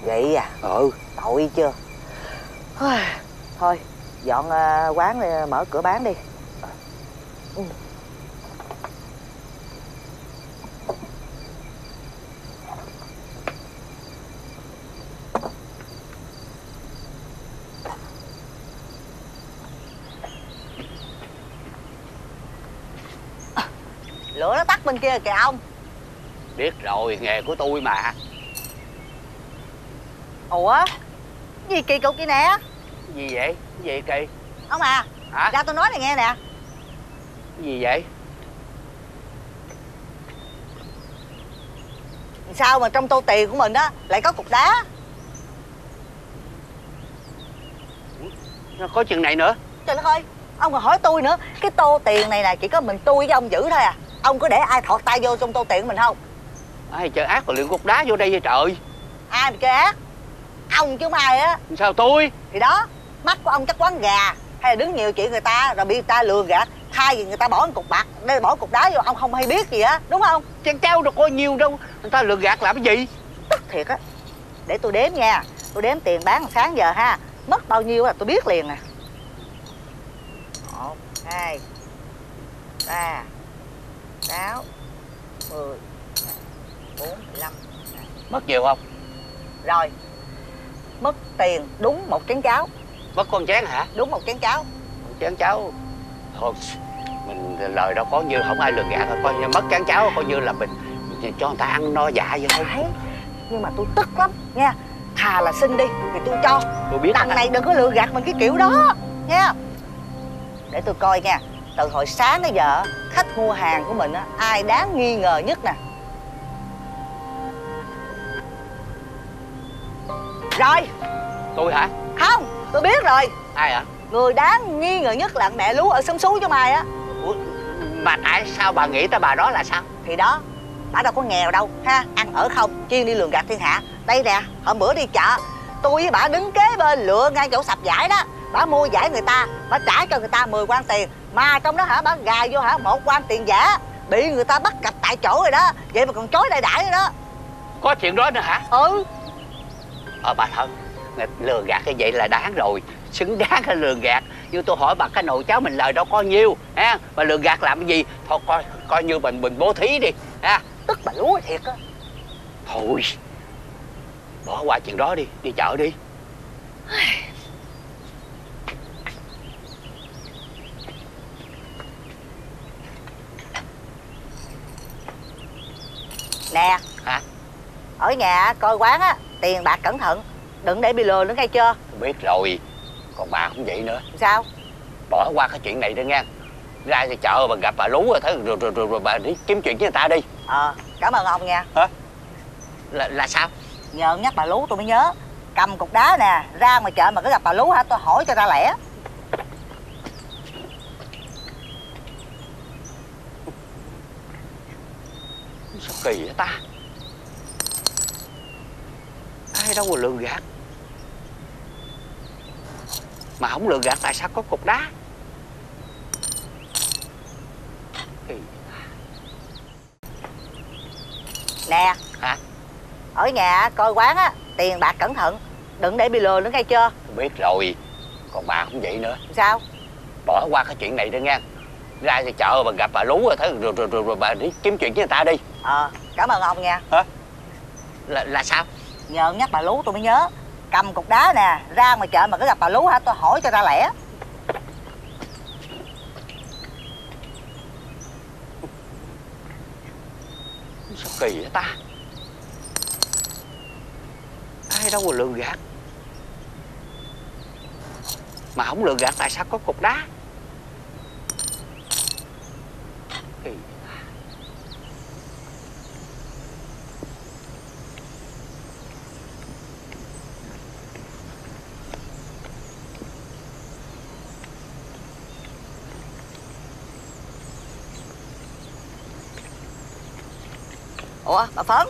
Vậy à? Ừ. Tội chưa. Thôi dọn quán này, mở cửa bán đi. Ừ. Lửa nó tắt bên kia kìa ông. Biết rồi, nghề của tôi mà. Ủa? Gì kỳ cục vậy nè? Gì vậy? Gì kỳ? Ông à, Hả? Ra tôi nói này nghe nè. Cái gì vậy? Sao mà trong tô tiền của mình á lại có cục đá? Nó có chuyện này nữa? Trời đất ơi, ông còn hỏi tôi nữa. Cái tô tiền này là chỉ có mình tôi với ông giữ thôi à? Ông có để ai thọt tay vô trong tô tiền của mình không? Ai chơi ác rồi luyện cục đá vô đây vậy trời? Ai mà chơi ác? Ông chứ không ai á. Sao tôi? Thì đó, mắt của ông chắc quán gà hay là đứng nhiều chuyện người ta rồi bị người ta lừa gạt, thay vì người ta bỏ cục bạc đây bỏ cục đá vô, ông không hay biết gì á, đúng không? Chàng trao đâu có nhiều đâu, người ta lừa gạt làm cái gì? Tức thiệt á. Để tôi đếm nha, tôi đếm tiền bán sáng giờ ha, mất bao nhiêu là tôi biết liền nè. 1, 2, 3, 6, 10, 45. Mất nhiều không? Rồi, mất tiền đúng một chén cháo. Mất con chén hả? Đúng một chén cháo. Một chén cháo. Thôi, mình lời đâu có như không ai lừa gạt rồi, coi như mất chén cháo coi như là mình cho người ta ăn no dạ vậy không? Đấy. Nhưng mà tôi tức lắm nha, thà là xin đi thì tôi cho. Tôi biết. Đằng này đừng có lừa gạt mình cái kiểu đó nha. Để tôi coi nha, từ hồi sáng tới giờ khách mua hàng của mình á, ai đáng nghi ngờ nhất nè. Rồi. Tôi hả? Không, tôi biết rồi. Ai hả? Người đáng nghi ngờ nhất là mẹ Lú ở xóm xú cho mày á. Ủa, mà tại sao bà nghĩ tới bà đó là sao? Thì đó, bà đâu có nghèo đâu ha, ăn ở không, chuyên đi lường gạt thiên hạ. Đây nè, hôm bữa đi chợ tôi với bà đứng kế bên lựa ngay chỗ sạp vải đó, bà mua vải người ta, bà trả cho người ta 10 quan tiền, mà trong đó hả bà gài vô hả 1 quan tiền giả, bị người ta bắt gặp tại chỗ rồi đó, vậy mà còn chối đại đãi đó. Có chuyện đó nữa hả? Ừ. Bà thật lừa gạt như vậy là đáng rồi, xứng đáng là lừa gạt. Như tôi hỏi bà cái nồi cháo mình lời đâu có nhiêu ha, mà lừa gạt làm cái gì? Thôi coi như mình bố thí đi ha. Tức bà Lúa thiệt á. Thôi bỏ qua chuyện đó đi, đi chợ đi. Nè hả? Ở nhà coi quán á, tiền bạc cẩn thận, đừng để bị lừa nữa nghe chưa? Tôi biết rồi, còn bà cũng vậy nữa. Sao? Bỏ qua cái chuyện này đi nghe. Ra thì chợ bà gặp bà Lú rồi thấy rồi bà đi kiếm chuyện với người ta đi. Ờ, cảm ơn ông nha. Hả? Là sao? Nhờ nhắc bà Lú tôi mới nhớ. Cầm cục đá nè, ra ngoài chợ mà cứ gặp bà Lú hả, tôi hỏi cho ra lẽ. Sao kỳ vậy ta? Ai đâu mà lường gạt, mà không lường gạt tại sao có cục đá? Nè hả? Ở nhà coi quán á, tiền bạc cẩn thận, đừng để bị lừa nữa nghe chưa? Tôi biết rồi, còn bà cũng vậy nữa. Sao? Bỏ qua cái chuyện này đi nghe. Ra thì chợ bà gặp bà Lú rồi thấy rồi bà đi kiếm chuyện với người ta đi. Ờ, cảm ơn ông nha. Hả? Là sao? Nhờ nhắc bà Lú tôi mới nhớ. Cầm cục đá nè, ra ngoài chợ mà cứ gặp bà Lú hả, tôi hỏi cho ra lẽ. Sao kỳ vậy ta? Ai đâu mà lừa gạt, mà không lừa gạt tại sao có cục đá? Kỳ. Ủa bà Phấn,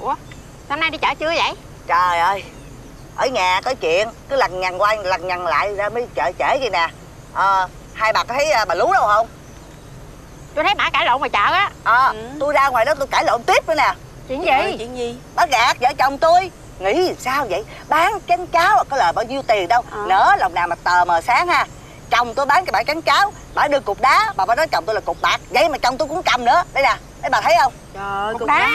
ủa hôm nay đi chợ chưa vậy? Trời ơi, ở nhà có chuyện cứ lằng nhằng qua lằng nhằng lại ra mới chợ trễ vậy nè. Hai bà có thấy bà Lú đâu không? Tôi thấy bà cãi lộn ngoài chợ á. Tôi ra ngoài đó tôi cãi lộn tiếp nữa nè. Chuyện gì? Bà gạt vợ chồng tôi. Nghĩ làm sao vậy? Bán chén cháo có lời bao nhiêu tiền đâu. Nỡ lòng nào mà tờ mờ sáng ha. Chồng tôi bán cái bả chén cháo, bả đưa cục đá, bà nói chồng tôi là cục bạc, vậy mà chồng tôi cũng cầm nữa. Đây nè, đấy bà thấy không? Trời, cục đá.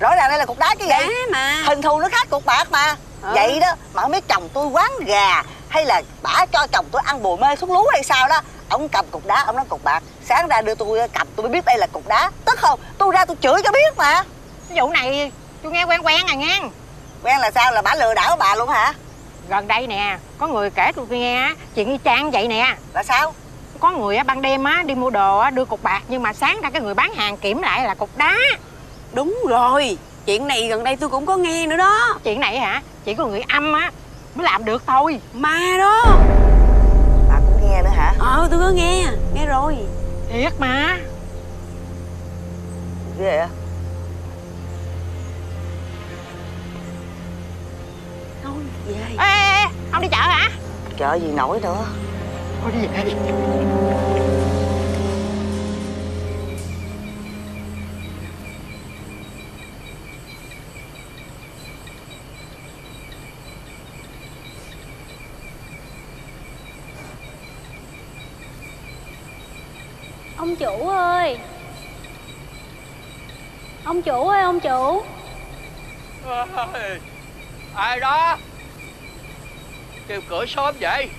Rõ ràng đây là cục đá chứ gì mà. Hình thù nó khác cục bạc mà. Vậy đó, mà không biết chồng tôi quán gà hay là bả cho chồng tôi ăn bùa mê xuống lú hay sao đó. Ông cầm cục đá, ông nói cục bạc. Sáng ra đưa tôi cầm, tôi mới biết đây là cục đá. Tức không? Tôi ra tôi chửi cho biết mà. Cái vụ này tôi nghe quen quen à nghe. Quen là sao? Là bả lừa đảo bà luôn hả? Gần đây nè, có người kể tụi tôi nghe chuyện y chang vậy nè. Là sao? Có người ban đêm đi mua đồ đưa cục bạc, nhưng mà sáng ra cái người bán hàng kiểm lại là cục đá. Đúng rồi, chuyện này gần đây tôi cũng có nghe nữa đó. Chuyện này hả? Chỉ có người âm mới làm được thôi. Ma đó. Bà cũng nghe nữa hả? Ờ, tôi có nghe. Nghe rồi. Thiệt mà. Ghê vậy? Ê, ông đi chợ hả? Chợ gì nổi nữa. Thôi đi về. Ông chủ ơi. Ông chủ ơi, ông chủ. Ai đó kêu cửa sớm vậy?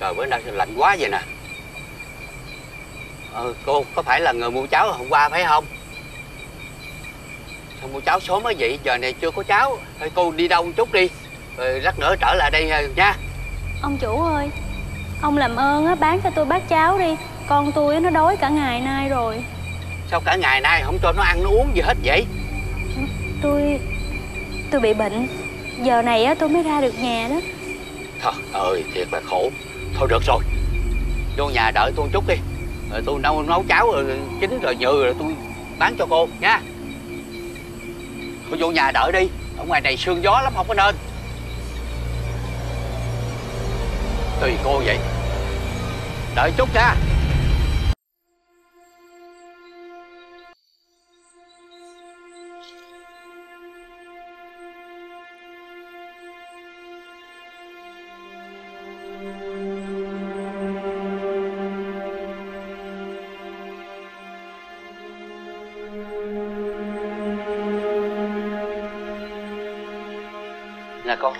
Trời, bữa nay lạnh quá vậy nè. Cô có phải là người mua cháo hôm qua phải không? Sao mua cháo sớm quá vậy? Giờ này chưa có cháo. Thôi cô đi đâu một chút đi, rồi lát nữa trở lại đây nha. Ông chủ ơi, ông làm ơn bán cho tôi bát cháo đi. Con tôi nó đói cả ngày nay rồi. Sao cả ngày nay không cho nó ăn nó uống gì hết vậy? Tôi bị bệnh. Giờ này tôi mới ra được nhà đó. Thật ơi, thiệt là khổ. Thôi được rồi, vô nhà đợi tôi một chút đi. Rồi tôi nấu cháo rồi chín rồi nhừ rồi tôi bán cho cô nha. Cô vô nhà đợi đi, ở ngoài này sương gió lắm, không có nên. Tùy cô vậy. Đợi chút nha. Nè con.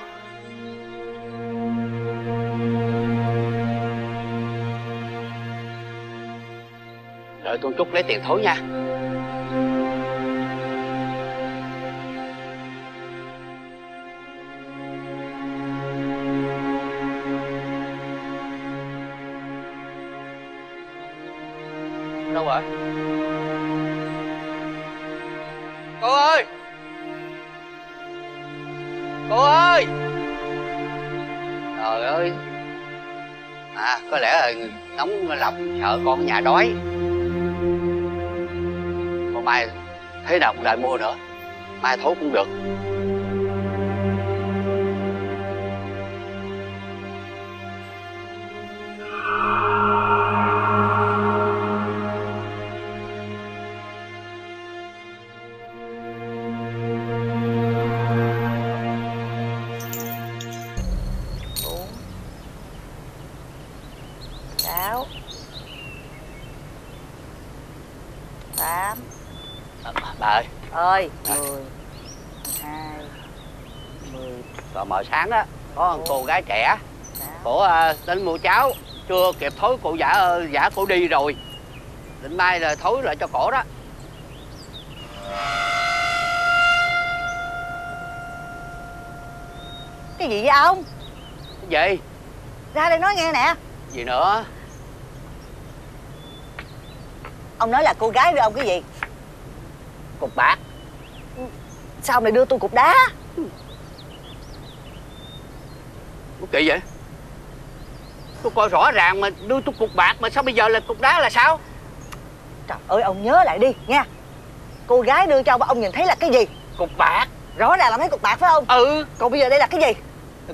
Đợi tôi chút lấy tiền thối nha. Đâu rồi? Cô ơi! Cô ơi! Trời ơi! À, có lẽ là nóng lòng sợ con ở nhà đói. Mai thế nào cũng lại mua nữa, mai thối cũng được. Ơi, 10, 2, 10. Rồi mờ sáng đó, có một cô gái trẻ cổ đến mua cháo, chưa kịp thối cô giả cổ đi rồi. Định mai là thối lại cho cổ đó. Cái gì vậy ông? Cái gì? Ra đây nói nghe nè. Gì nữa? Ông nói là cô gái với ông cái gì? Cục bạc. Sao mày đưa tôi cục đá? Ủa kỳ vậy? Tôi coi rõ ràng mà, đưa tôi cục bạc mà sao bây giờ là cục đá là sao? Trời ơi, ông nhớ lại đi nha. Cô gái đưa cho ông nhìn thấy là cái gì? Cục bạc. Rõ ràng là mấy cục bạc phải không? Ừ. Còn bây giờ đây là cái gì?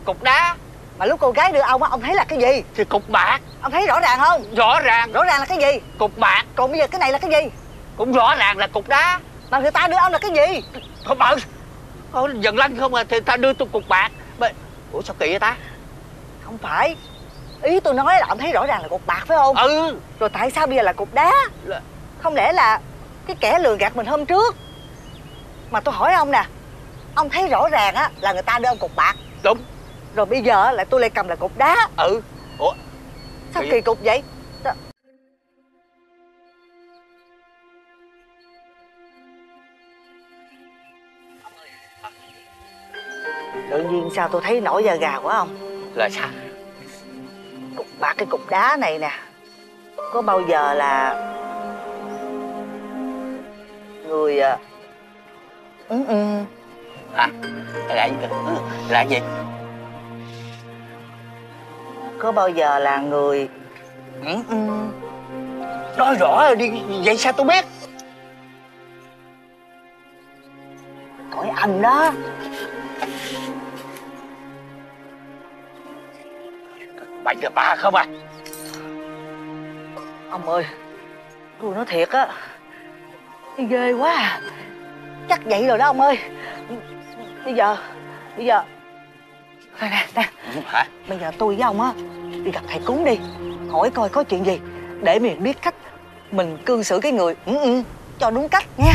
Cục đá. Mà lúc cô gái đưa ông thấy là cái gì? Thì cục bạc. Ông thấy rõ ràng không? Rõ ràng. Rõ ràng là cái gì? Cục bạc. Còn bây giờ cái này là cái gì? Cũng rõ ràng là cục đá. Mà người ta đưa ông là cái gì? Không bận. Dần lanh không à, thì ta đưa tôi cục bạc. Ủa sao kỳ vậy ta? Không phải. Ý tôi nói là ông thấy rõ ràng là cục bạc phải không? Ừ. Rồi tại sao bây giờ là cục đá? Không lẽ là cái kẻ lừa gạt mình hôm trước? Mà tôi hỏi ông nè, ông thấy rõ ràng á là người ta đưa ông cục bạc. Đúng. Rồi bây giờ là tôi lại cầm là cục đá. Ừ. Ủa Sao kỳ cục vậy? Tự nhiên sao tôi thấy nổi da gà quá không? Là sao? Cục bạc cái cục đá này nè, có bao giờ là người hả? Là gì? Có bao giờ là người nói rõ rồi đi, vậy sao tôi biết? Hỏi anh đó. Bậy là ba không à? Ông ơi, tôi nói thiệt á, ghê quá à. Chắc vậy rồi đó ông ơi. Bây giờ nè, hả? Bây giờ tôi với ông á đi gặp thầy cúng đi, hỏi coi có chuyện gì để mình biết cách mình cư xử cái người cho đúng cách nha.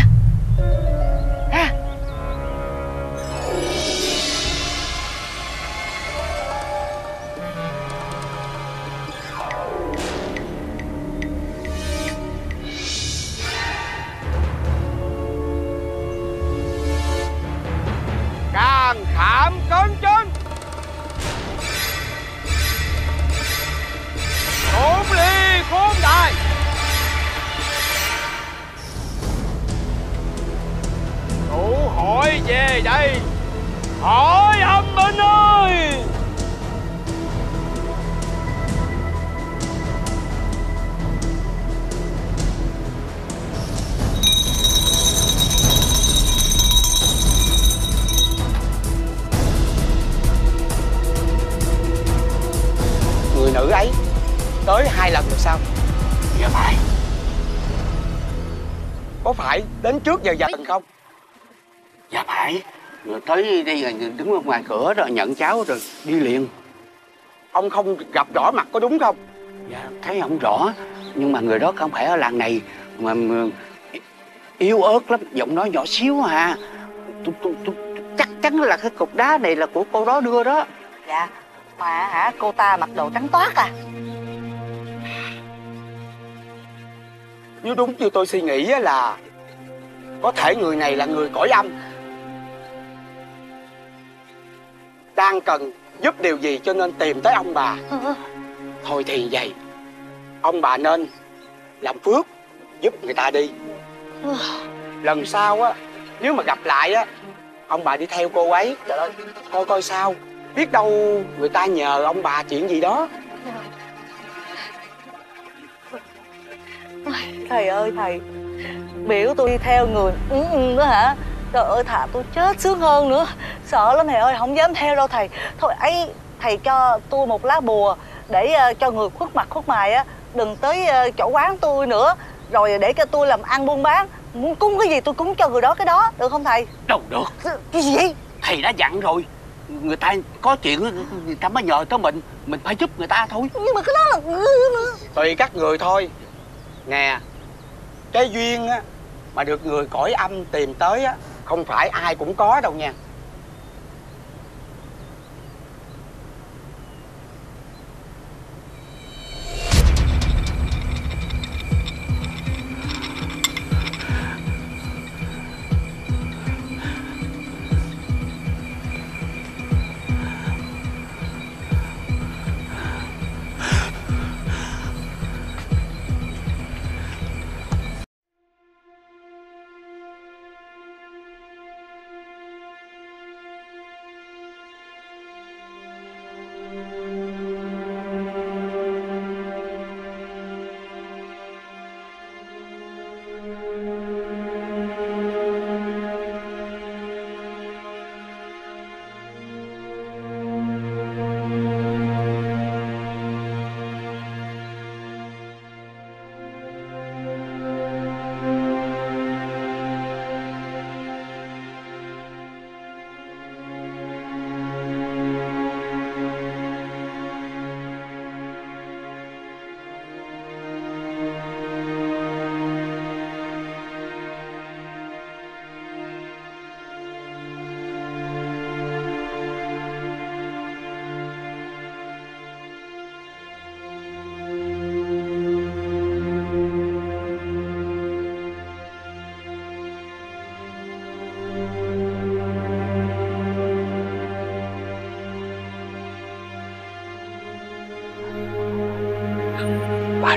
Đến trước giờ giật không? Dạ phải. Rồi tới đây là đứng ở ngoài cửa rồi nhận cháu rồi đi liền. Ông không gặp rõ mặt có đúng không? Dạ thấy không rõ. Nhưng mà người đó không phải ở làng này mà yếu ớt lắm, giọng nói nhỏ xíu à. Tôi chắc chắn là cái cục đá này là của cô đó đưa đó. Dạ. Mà hả, cô ta mặc đồ trắng toát à? Nếu đúng như tôi suy nghĩ là có thể người này là người cõi âm, đang cần giúp điều gì cho nên tìm tới ông bà. Thôi thì vậy, ông bà nên làm phước giúp người ta đi. Lần sau á, nếu mà gặp lại á, ông bà đi theo cô ấy. Trời ơi, coi coi sao, biết đâu người ta nhờ ông bà chuyện gì đó. Thầy ơi thầy, biểu tôi đi theo người đó hả? Trời ơi, thà tôi chết sướng hơn nữa. Sợ lắm thầy ơi, không dám theo đâu thầy. Thôi ấy, thầy cho tôi một lá bùa để cho người khuất mặt khuất mày á, đừng tới chỗ quán tôi nữa. Rồi để cho tôi làm ăn buôn bán, muốn cúng cái gì tôi cúng cho người đó cái đó, được không thầy? Đâu được. Cái gì? Thầy đã dặn rồi, người ta có chuyện người ta mới nhờ tới mình, mình phải giúp người ta thôi. Nhưng mà cái đó là tùy các người thôi. Nè, cái duyên á mà được người cõi âm tìm tới á, không phải ai cũng có đâu nha.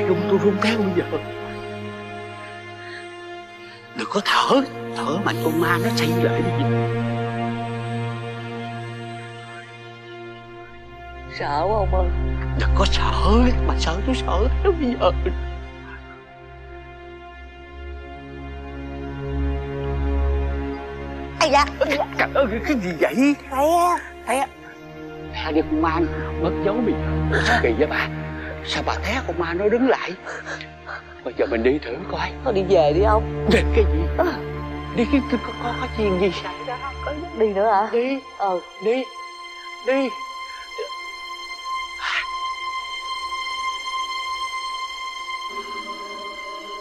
bà rung tôi rung theo bây giờ. Đừng có thở, thở mà con ma nó xây lại gì. Sợ không ơi? Đừng có sợ, mà sợ tôi sợ theo bây giờ. Ai da, trời ơi, cái gì vậy? Té. Té đi con ma, mất dấu mình. Sao kỳ vậy bà? Sao bà té con ma nó đứng lại? Bây giờ mình đi thử coi. Thôi đi về đi ông. Đi cái gì? Đi cái có chuyện gì xảy ra? Đi nữa hả? Đi. Đi. Trời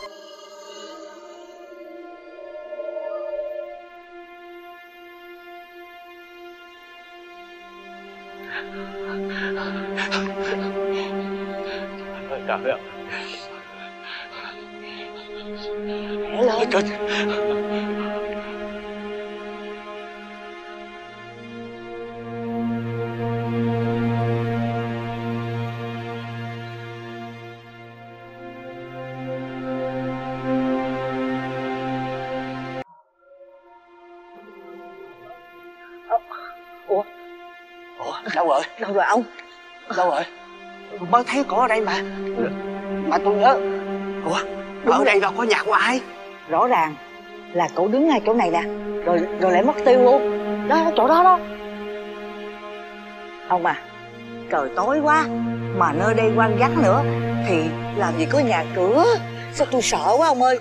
ơi. Trời ơi. Ủa? Đâu rồi ông? Đâu rồi? Mới thấy có ở đây mà. Mà tôi nhớ. Ủa? Ở đây đâu có nhà của ai? Rõ ràng là cậu đứng ngay chỗ này nè. Rồi lại mất tiêu luôn. Đó, chỗ đó đó. Ông à, trời tối quá, mà nơi đây hoang vắng nữa, thì làm gì có nhà cửa. Sao tôi sợ quá ông ơi.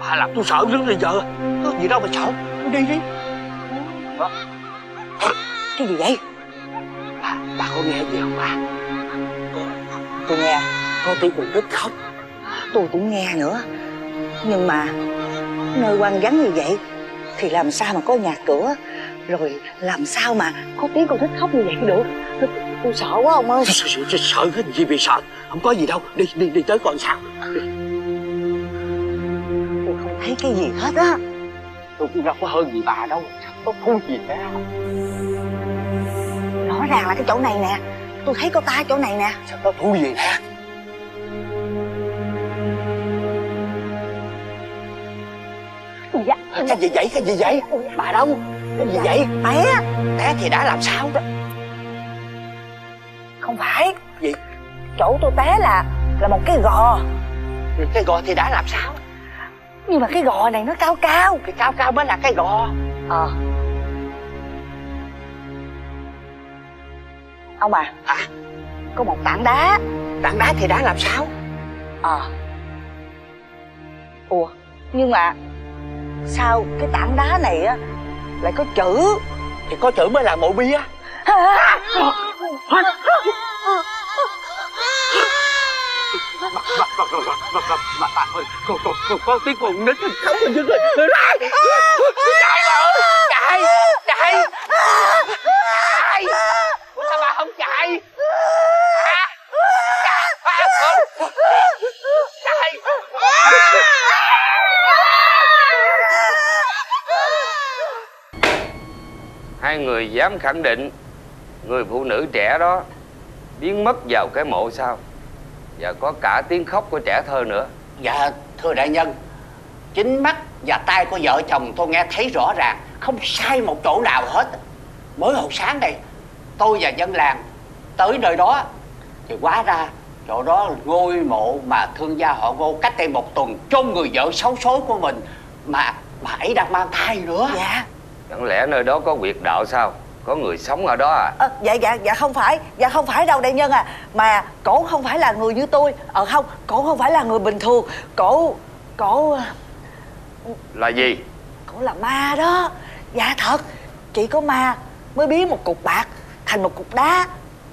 Bà làm tôi sợ đến bây giờ. Có gì đâu mà sợ. Đi đi. Đó. Cái gì vậy? Bà có nghe gì không bà? Tôi nghe. Có tiếng con nít khóc. Tôi cũng nghe nữa. Nhưng mà nơi hoang vắng như vậy thì làm sao mà có nhà cửa, rồi làm sao mà có tiếng con nít khóc như vậy được. Tôi sợ quá ông ơi. Sợ cái gì bị sợ. Không có gì đâu. Đi tới còn sao. Tôi không thấy cái gì hết á. Tôi cũng đâu có hơn gì bà đâu. Có khu gì hết. Rõ ràng là cái chỗ này nè. Tôi thấy có ta chỗ này nè. Sao có thú gì nè. Cái gì vậy? Bà đâu? Cái gì vậy? Té thì đã làm sao đó. Không phải. Gì? Chỗ tôi té là một cái gò. Cái gò thì đã làm sao? Nhưng mà cái gò này nó cao cao. Cái cao cao mới là cái gò. Ông à, có một tảng đá. Tảng đá thì đã làm sao? Ủa, nhưng mà sao cái tảng đá này á lại có chữ? Thì có chữ mới là mộ bia á. Con tiếng con nít khóc rồi. Chạy. Sao bà không chạy? Hai người dám khẳng định người phụ nữ trẻ đó biến mất vào cái mộ sao? Và có cả tiếng khóc của trẻ thơ nữa. Dạ thưa đại nhân, chính mắt và tai của vợ chồng tôi nghe thấy rõ ràng, không sai một chỗ nào hết. Mới hồi sáng đây tôi và dân làng tới nơi đó thì hóa ra chỗ đó ngôi mộ mà thương gia họ Ngô cách đây một tuần chôn người vợ xấu số của mình, mà bà ấy đang mang thai nữa. Dạ. Chẳng lẽ nơi đó có quyệt đạo sao? Có người sống ở đó à? Dạ không phải. Dạ không phải đâu đại nhân à. Mà cổ không phải là người như tôi. Không, cổ không phải là người bình thường. Cổ là gì? Cổ là ma đó. Dạ thật. Chỉ có ma mới biến một cục bạc thành một cục đá.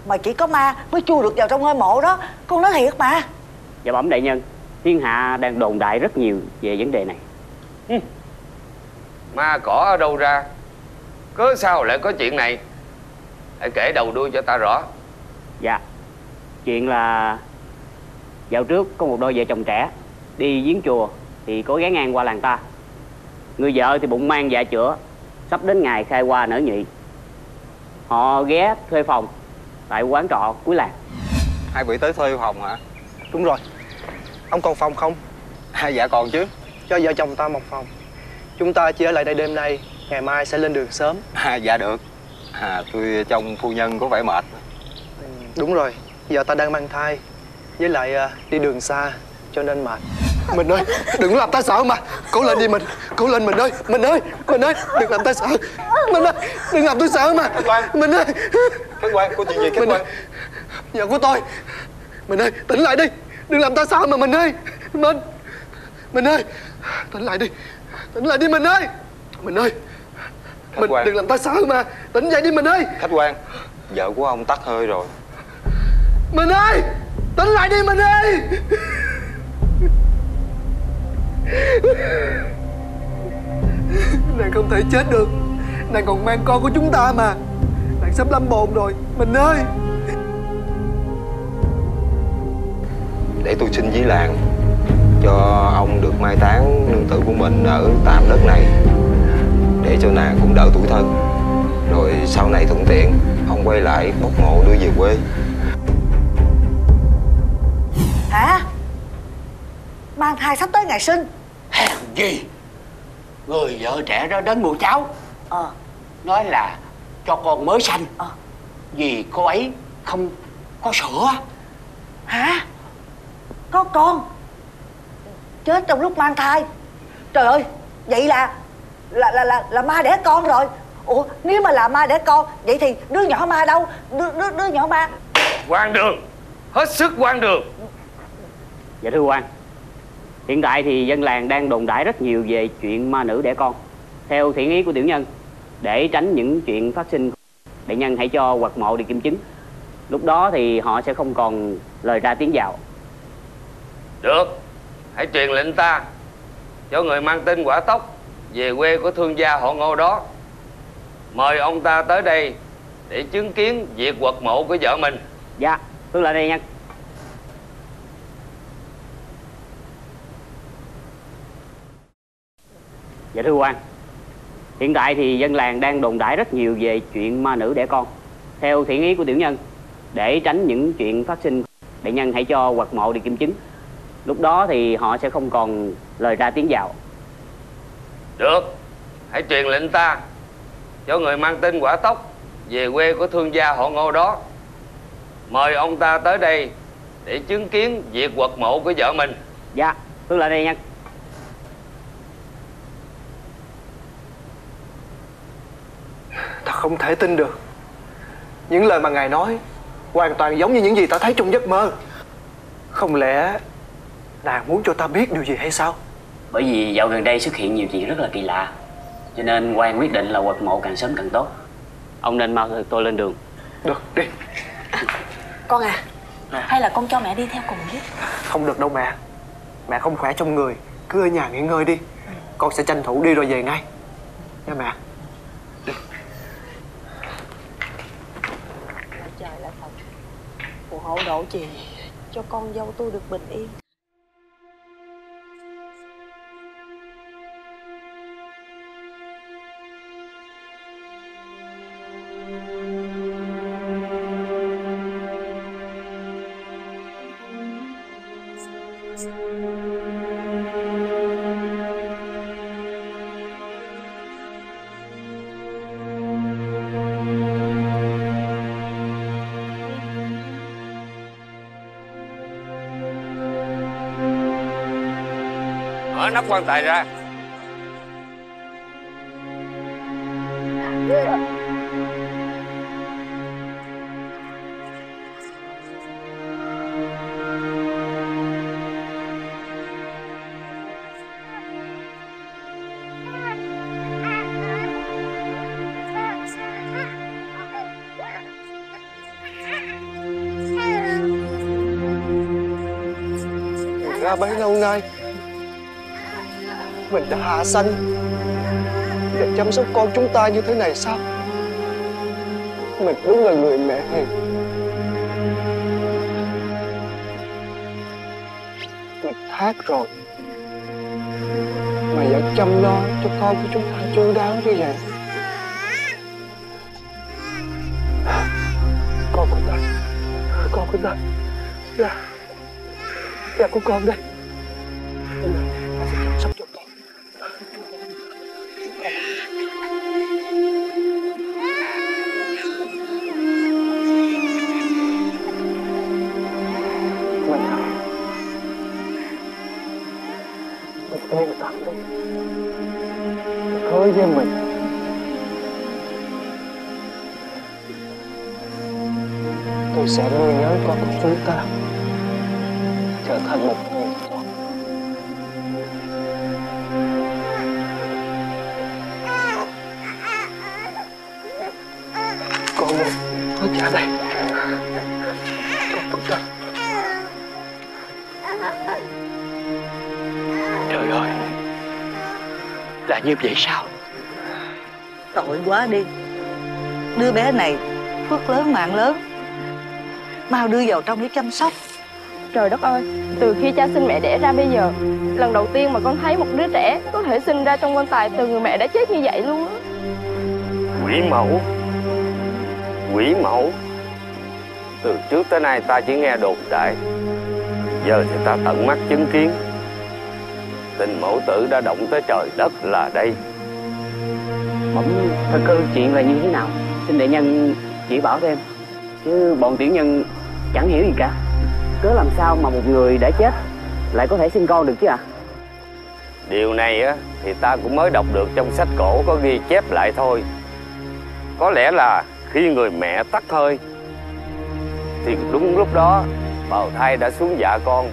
Mà chỉ có ma mới chui được vào trong ngôi mộ đó. Con nói thiệt mà. Dạ bẩm đại nhân, thiên hạ đang đồn đại rất nhiều về vấn đề này. Ma cỏ ở đâu ra? Cớ sao lại có chuyện này? Hãy kể đầu đuôi cho ta rõ. Dạ. Chuyện là dạo trước có một đôi vợ chồng trẻ đi viếng chùa thì có ghé ngang qua làng ta. Người vợ thì bụng mang dạ chữa, sắp đến ngày khai hoa nở nhụy. Họ ghé thuê phòng tại quán trọ cuối làng. Hai vị tới thuê phòng hả? Đúng rồi, ông còn phòng không? À, dạ còn chứ, cho vợ chồng ta một phòng. Chúng ta chỉ ở lại đây đêm nay, ngày mai sẽ lên đường sớm. À, dạ được. À, tôi trông phu nhân có vẻ mệt. Ừ, đúng rồi, giờ ta đang mang thai, với lại đi đường xa cho nên mệt. Mình ơi, đừng làm ta sợ mà. Cố lên đi mình, cố lên mình ơi. Mình ơi, mình ơi, đừng làm ta sợ. Mình ơi, đừng làm tôi sợ mà. Mình ơi. Khách quan, có chuyện gì khách quan? Vợ của tôi. Mình ơi, tỉnh lại đi. Đừng làm ta sợ mà mình ơi. Mình ơi, tỉnh lại đi. Tỉnh lại đi mình ơi. Mình ơi. Mình đừng làm ta sợ mà. Tỉnh dậy đi mình ơi. Khách quan, vợ của ông tắt hơi rồi. Mình ơi, tỉnh lại đi mình ơi. Nàng không thể chết được. Nàng còn mang con của chúng ta mà. Nàng sắp lâm bồn rồi mình ơi. Để tôi xin với làng cho ông được mai táng nương tử của mình ở tạm đất này, để cho nàng cũng đỡ tủi thân. Rồi sau này thuận tiện ông quay lại bốc mộ đưa về quê. Hả? Mang thai sắp tới ngày sinh. Hèn gì người vợ trẻ đó đến mua cháo. Nói là cho con mới sanh. Vì cô ấy không có sữa. Hả? Có con chết trong lúc mang thai. Trời ơi, vậy là ma đẻ con rồi. Ủa, nếu mà là ma đẻ con vậy thì đứa nhỏ ma đâu? Đứa nhỏ ma. Quan đường, hết sức quan đường. Dạ thưa quan, hiện tại thì dân làng đang đồn đãi rất nhiều về chuyện ma nữ đẻ con. Theo thiện ý của tiểu nhân, để tránh những chuyện phát sinh, đại nhân hãy cho quạt mộ để kiểm chứng. Lúc đó thì họ sẽ không còn lời ra tiếng vào. Được, hãy truyền lệnh ta cho người mang tin quả tóc về quê của thương gia họ Ngô đó. Mời ông ta tới đây để chứng kiến việc quật mộ của vợ mình. Dạ, tôi lại đây nha. Dạ thưa quan, hiện tại thì dân làng đang đồn đãi rất nhiều về chuyện ma nữ đẻ con. Theo thiện ý của tiểu nhân, để tránh những chuyện phát sinh, đại nhân hãy cho quật mộ để kiểm chứng. Lúc đó thì họ sẽ không còn lời ra tiếng vào. Được, hãy truyền lệnh ta cho người mang tin quả tóc về quê của thương gia họ Ngô đó. Mời ông ta tới đây để chứng kiến việc quật mộ của vợ mình. Dạ, tôi lại đây nha. Ta không thể tin được. Những lời mà ngài nói hoàn toàn giống như những gì ta thấy trong giấc mơ. Không lẽ nàng muốn cho ta biết điều gì hay sao? Bởi vì dạo gần đây xuất hiện nhiều chuyện rất là kỳ lạ, cho nên quan quyết định là quật mộ càng sớm càng tốt. Ông nên mau tôi lên đường. Được, đi. Con à, hay là con cho mẹ đi theo cùng chứ? Không được đâu mẹ. Mẹ không khỏe trong người, cứ ở nhà nghỉ ngơi đi. Con sẽ tranh thủ đi rồi về ngay nha mẹ. Đi. Trời là Phật, phù hộ độ trì cho con dâu tôi được bình yên. Mở nắp quan tài ra. Ra bấy lâu nay mình đã hạ sanh để chăm sóc con chúng ta như thế này sao? Mình đúng là người mẹ hiền. Mình thác rồi mà vẫn chăm lo cho con của chúng ta chu đáo như vậy. Con của ta, con của ta. Là của con đây. Con phải chăm sóc cho con. Mình ơn tặng đi. Mình khơi với mình. Tôi sẽ nuôi nhớ con của chúng ta trở thành một người con. Con ơi, nó trả đây. Con cũng cần. Trời ơi, là như vậy sao? Tội quá đi. Đứa bé này phước lớn mạng lớn, mau đưa vào trong để chăm sóc. Trời đất ơi, từ khi cha sinh mẹ đẻ ra bây giờ, lần đầu tiên mà con thấy một đứa trẻ có thể sinh ra trong quan tài từ người mẹ đã chết như vậy luôn á. Quỷ mẫu, quỷ mẫu. Từ trước tới nay ta chỉ nghe đồn đại, giờ thì ta tận mắt chứng kiến. Tình mẫu tử đã động tới trời đất là đây. Bỗng thật cơ chuyện là như thế nào, xin đại nhân chỉ bảo thêm. Chứ bọn tiểu nhân chẳng hiểu gì cả. Cớ làm sao mà một người đã chết lại có thể sinh con được chứ ạ? Điều này á thì ta cũng mới đọc được trong sách cổ có ghi chép lại thôi. Có lẽ là khi người mẹ tắt hơi thì đúng lúc đó bào thai đã xuống dạ con,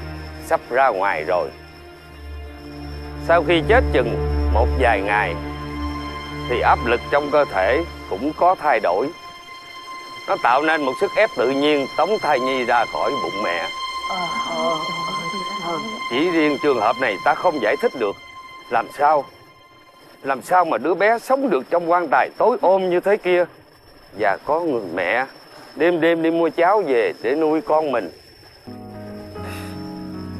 sắp ra ngoài rồi. Sau khi chết chừng một vài ngày thì áp lực trong cơ thể cũng có thay đổi. Nó tạo nên một sức ép tự nhiên tống thai nhi ra khỏi bụng mẹ. Chỉ riêng trường hợp này ta không giải thích được. Làm sao mà đứa bé sống được trong quan tài tối ôm như thế kia. Và có người mẹ đêm đêm đi mua cháo về để nuôi con mình.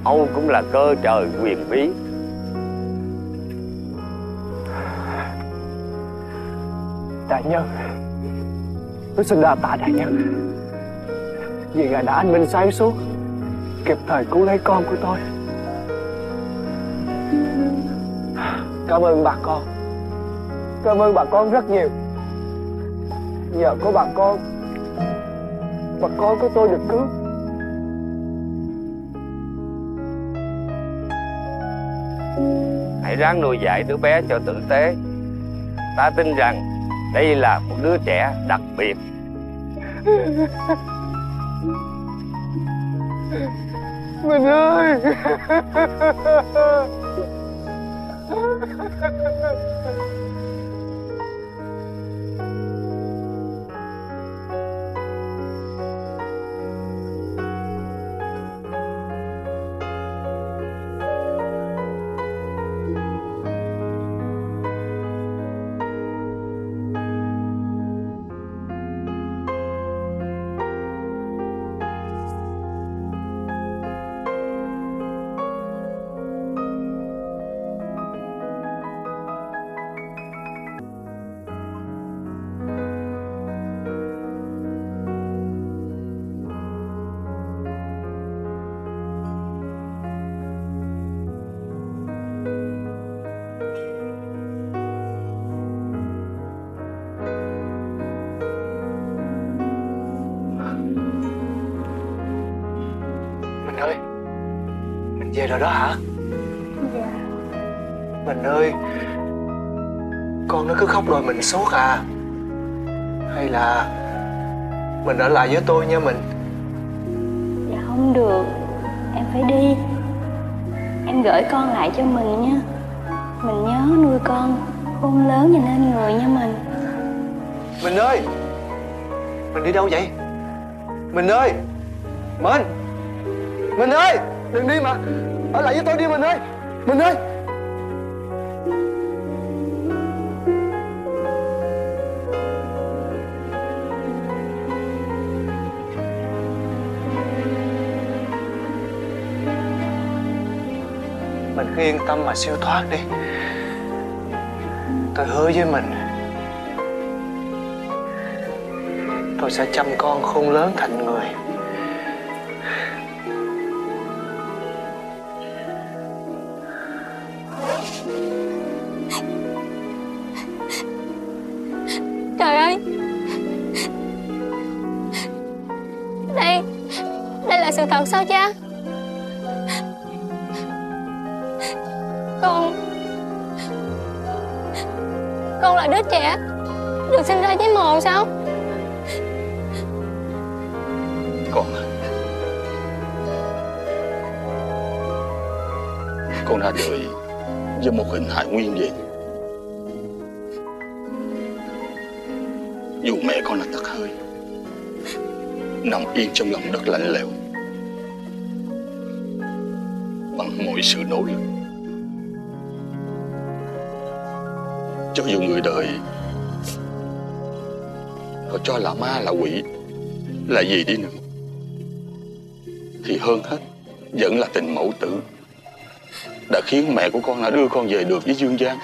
Âu cũng là cơ trời quyền bí. Đại nhân, tôi xin đa tạ đại nhân vì ngài đã anh minh sáng suốt, kịp thời cứu lấy con của tôi. Cảm ơn bà con. Cảm ơn bà con rất nhiều. Nhờ có bà con mà con của tôi được cứu. Hãy ráng nuôi dạy đứa bé cho tử tế. Ta tin rằng đây là một đứa trẻ đặc biệt. Mình ơi! Về rồi đó hả? Dạ. Mình ơi, con nó cứ khóc đòi mình suốt à? Hay là mình ở lại với tôi nha mình? Dạ không được, em phải đi. Em gửi con lại cho mình nha. Mình nhớ nuôi con khôn lớn và nên người nha mình. Mình ơi, mình đi đâu vậy? Mình ơi, mình ơi, đừng đi mà, ở lại với tôi đi mình ơi, mình ơi. Mình cứ yên tâm mà siêu thoát đi. Tôi hứa với mình, tôi sẽ chăm con khôn lớn thành người. Trời ơi, đây là sự thật sao cha? Con là đứa trẻ được sinh ra với mồm sao? Con ra đời với một hình hài nguyên vậy. Dù mẹ con là tắt hơi, nằm yên trong lòng đất lạnh lẽo, bằng mọi sự nỗ lực, cho dù người đời họ cho là ma là quỷ là gì đi nữa, thì hơn hết vẫn là tình mẫu tử đã khiến mẹ của con đã đưa con về được với dương gian.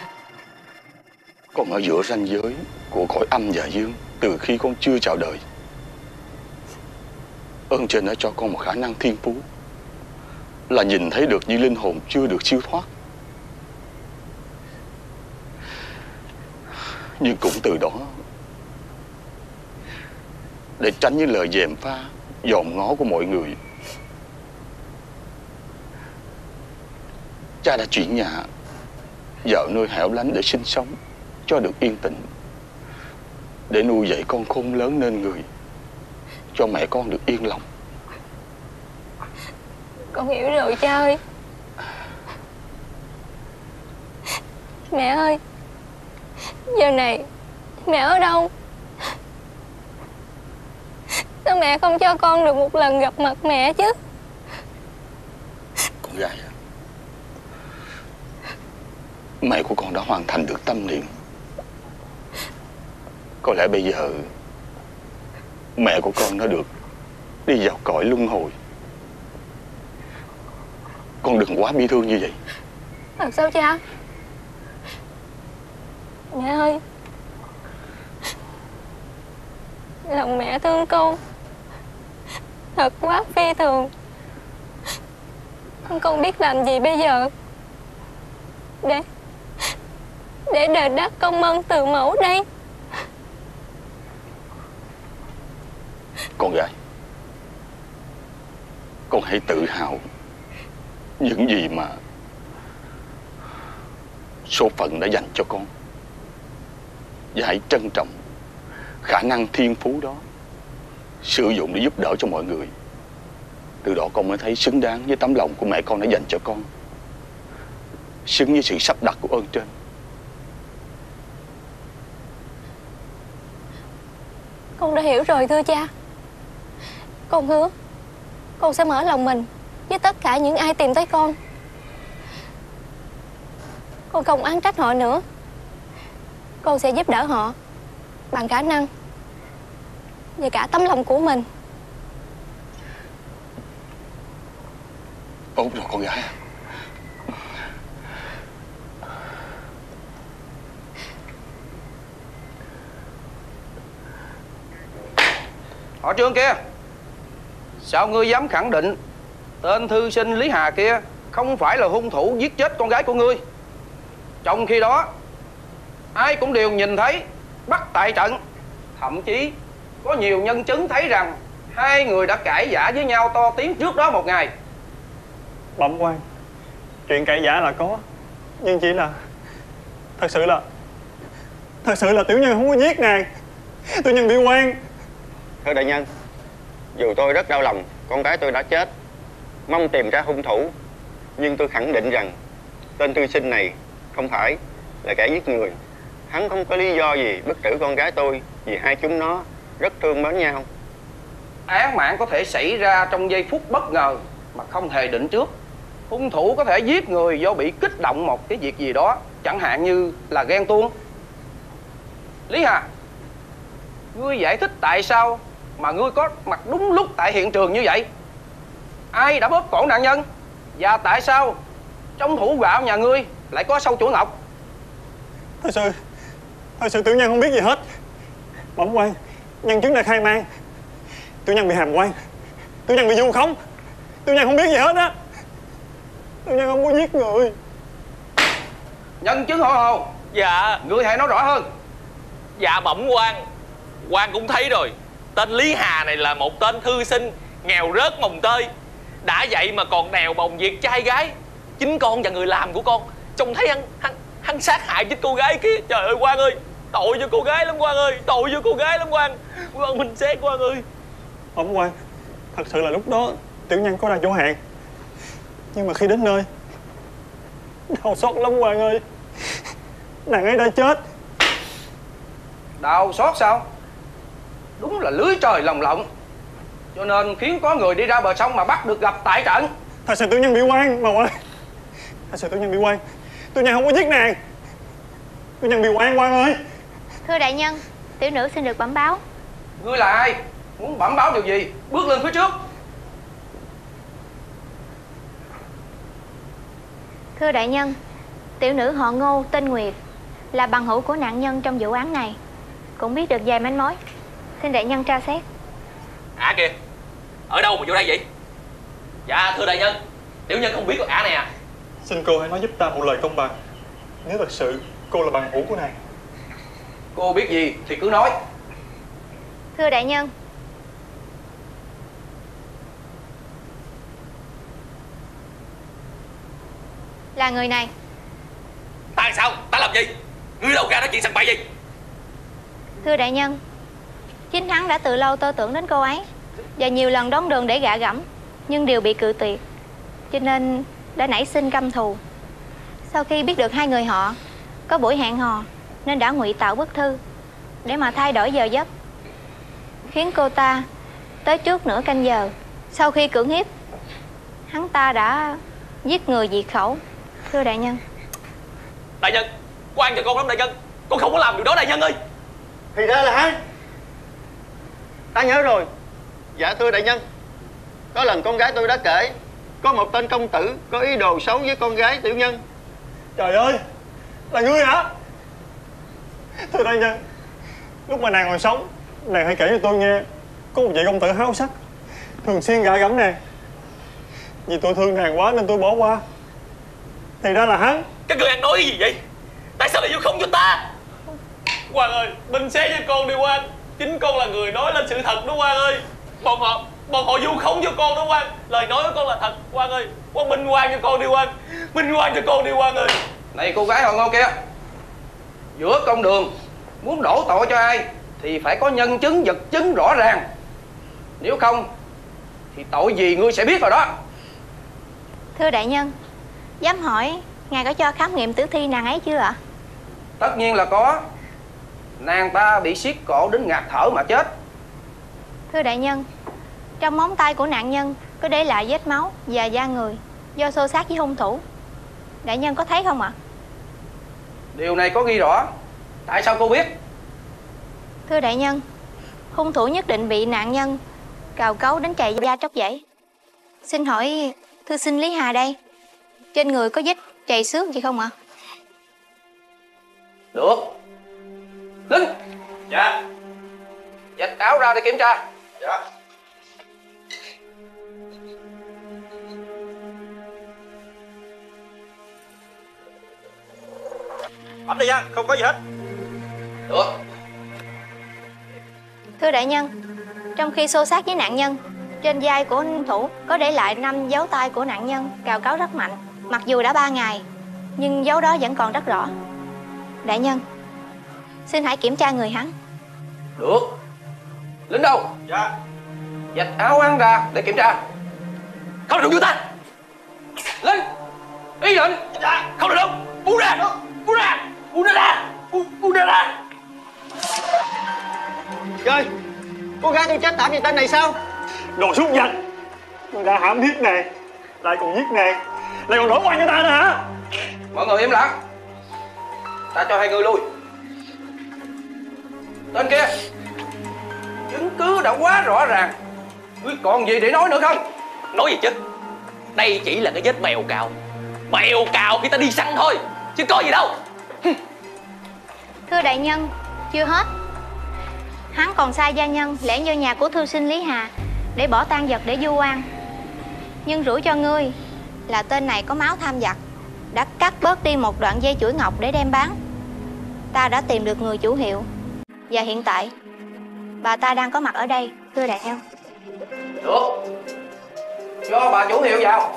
Con ở giữa ranh giới của cõi âm và dương từ khi con chưa chào đời. Ơn trên đã cho con một khả năng thiên phú là nhìn thấy được những linh hồn chưa được siêu thoát. Nhưng cũng từ đó, để tránh những lời dèm pha dòm ngó của mọi người, cha đã chuyển nhà vào nơi hẻo lánh để sinh sống cho được yên tĩnh, để nuôi dạy con khôn lớn nên người, cho mẹ con được yên lòng. Con hiểu rồi cha ơi. Mẹ ơi, giờ này mẹ ở đâu? Sao mẹ không cho con được một lần gặp mặt mẹ chứ? Con gái, mẹ của con đã hoàn thành được tâm niệm. Có lẽ bây giờ mẹ của con đã được đi vào cõi luân hồi. Con đừng quá bi thương như vậy. Làm sao cha? Mẹ ơi, lòng mẹ thương con thật quá phi thường. Con biết làm gì bây giờ để đền đáp công ơn từ mẫu đây? Con gái, con hãy tự hào những gì mà số phận đã dành cho con, và hãy trân trọng khả năng thiên phú đó, sử dụng để giúp đỡ cho mọi người. Từ đó con mới thấy xứng đáng với tấm lòng của mẹ con đã dành cho con, xứng với sự sắp đặt của ơn trên. Con đã hiểu rồi thưa cha. Con hứa con sẽ mở lòng mình với tất cả những ai tìm tới con. Con không oán trách họ nữa. Con sẽ giúp đỡ họ bằng khả năng và cả tấm lòng của mình. Ổn rồi con gái. Họ Trương kia, sao ngươi dám khẳng định tên thư sinh Lý Hà kia không phải là hung thủ giết chết con gái của ngươi? Trong khi đó, ai cũng đều nhìn thấy bắt tại trận. Thậm chí có nhiều nhân chứng thấy rằng hai người đã cãi vã với nhau to tiếng trước đó một ngày. Bẩm quan, chuyện cãi vã là có, nhưng chỉ là Thật sự là tiểu nhân không có giết nàng. Tiểu nhân bị oan. Thưa đại nhân, dù tôi rất đau lòng con gái tôi đã chết, mong tìm ra hung thủ, nhưng tôi khẳng định rằng tên thư sinh này không phải là kẻ giết người. Hắn không có lý do gì bức tử con gái tôi, vì hai chúng nó rất thương mến nhau. Án mạng có thể xảy ra trong giây phút bất ngờ mà không hề định trước. Hung thủ có thể giết người do bị kích động một cái việc gì đó, chẳng hạn như là ghen tuông. Lý Hà, ngươi giải thích tại sao mà ngươi có mặt đúng lúc tại hiện trường như vậy? Ai đã bóp cổ nạn nhân? Và tại sao trong tủ gạo nhà ngươi lại có sâu chuỗi ngọc? Thật sự tiểu nhân không biết gì hết. Bẩm quan, nhân chứng đã khai man. Tiểu nhân bị hàm oan, tiểu nhân bị vu khống, tiểu nhân không biết gì hết á. Tiểu nhân không có giết người. Nhân chứng hỏi hồ. Dạ. Người hãy nói rõ hơn. Dạ bẩm quan, quan cũng thấy rồi. Tên Lý Hà này là một tên thư sinh nghèo rớt mồng tơi, đã vậy mà còn đèo bồng việc trai gái. Chính con và người làm của con trông thấy hắn sát hại chính cô gái kia. Trời ơi quan ơi, tội cho cô gái lắm quan ơi, tội cho cô gái lắm quan. Quan mình xét quan ơi. Ông quan, thật sự là lúc đó tiểu nhân có là vô hạn, nhưng mà khi đến nơi đau xót lắm quan ơi. Nàng ấy đã chết. Đau xót sao? Đúng là lưới trời lồng lộng, cho nên khiến có người đi ra bờ sông mà bắt được gặp tại trận. Thật sự tiểu nhân bị oan mà quan. Thật sự tiểu nhân bị oan. Tiểu nhân không có giết nàng. Tiểu nhân bị oan quan ơi. Thưa đại nhân, tiểu nữ xin được bẩm báo. Ngươi là ai? Muốn bẩm báo điều gì? Bước lên phía trước. Thưa đại nhân, tiểu nữ họ Ngô tên Nguyệt, là bằng hữu của nạn nhân trong vụ án này, cũng biết được vài manh mối. Xin đại nhân tra xét. Ả kìa, ở đâu mà vô đây vậy? Dạ thưa đại nhân, tiểu nhân không biết con Ả này à. Xin cô hãy nói giúp ta một lời công bằng. Nếu thật sự cô là bằng hữu của nàng, cô biết gì thì cứ nói. Thưa đại nhân, là người này. Tại sao? Ta làm gì? Ngươi đâu ra nói chuyện sằng bậy gì? Thưa đại nhân, chính hắn đã từ lâu tơ tưởng đến cô ấy và nhiều lần đón đường để gạ gẫm, nhưng đều bị cự tuyệt, cho nên đã nảy sinh căm thù. Sau khi biết được hai người họ có buổi hẹn hò nên đã ngụy tạo bức thư để mà thay đổi giờ giấc, khiến cô ta tới trước nửa canh giờ. Sau khi cưỡng hiếp, hắn ta đã giết người diệt khẩu. Thưa đại nhân. Đại nhân, quan cho con lắm đại nhân. Con không có làm điều đó đại nhân ơi. Thì ra là hắn. Ta nhớ rồi. Dạ thưa đại nhân, có lần con gái tôi đã kể, có một tên công tử có ý đồ xấu với con gái tiểu nhân. Trời ơi, là ngươi hả? Thưa đại nhân, lúc mà nàng còn sống, nàng hãy kể cho tôi nghe, có một vị công tử háo sắc, thường xuyên gạ gẫm nàng. Vì tôi thương nàng quá nên tôi bỏ qua. Thì ra là hắn. Các người ăn nói gì vậy? Tại sao lại vô không cho ta? Hoàng ơi, bình xét với con đi Quang. Chính con là người nói lên sự thật đó Quang ơi. Bọn họ vu khống cho con đó Quang. Lời nói của con là thật Quang ơi. Quang minh oan cho con đi Quang. Minh oan cho con đi Quang ơi. Này cô gái họ Ngô kia, giữa công đường muốn đổ tội cho ai thì phải có nhân chứng vật chứng rõ ràng. Nếu không thì tội gì ngươi sẽ biết rồi đó. Thưa đại nhân, dám hỏi ngài có cho khám nghiệm tử thi nàng ấy chưa ạ? Tất nhiên là có. Nàng ta bị siết cổ đến ngạt thở mà chết. Thưa đại nhân, trong móng tay của nạn nhân có để lại vết máu và da người do xô xát với hung thủ. Đại nhân có thấy không ạ? Điều này có ghi rõ. Tại sao cô biết? Thưa đại nhân, hung thủ nhất định bị nạn nhân cào cấu đến chảy da tróc dãy. Xin hỏi thư sinh Lý Hà đây, trên người có vết chày xước gì không ạ? Được. Lính. Dạ. Vạch áo ra để kiểm tra. Dạ. Bấm đi nha, không có gì hết. Được. Thưa đại nhân, trong khi xô xát với nạn nhân, trên vai của hung thủ có để lại 5 dấu tay của nạn nhân cào cấu rất mạnh. Mặc dù đã 3 ngày nhưng dấu đó vẫn còn rất rõ. Đại nhân, xin hãy kiểm tra người hắn. Được. Lính đâu? Dạ. Vạch áo hắn ra để kiểm tra. Không được đụng vô ta. Lính, ý định. Dạ. Không được đụng. Buông ra. Buông ra. Buông ra ra. Buông ra ra. Trời, cô gái tôi chết tạm vì tên này sao? Đồ súc vật, người đã hãm hiếp nàng, lại còn giết nàng, lại còn đổ oan cho ta nữa hả? Mọi người im lặng. Ta cho hai người lui. Tên kia, chứng cứ đã quá rõ ràng, ngươi còn gì để nói nữa không? Nói gì chứ? Đây chỉ là cái vết mèo cào. Mèo cào khi ta đi săn thôi, chứ có gì đâu. Thưa đại nhân, chưa hết. Hắn còn sai gia nhân lẻn vô nhà của thư sinh Lý Hà để bỏ tang vật để du oan, nhưng rủi cho ngươi là tên này có máu tham giặc đã cắt bớt đi một đoạn dây chuỗi ngọc để đem bán. Ta đã tìm được người chủ hiệu, và hiện tại bà ta đang có mặt ở đây. Thưa đại theo. Được, cho bà chủ hiệu vào.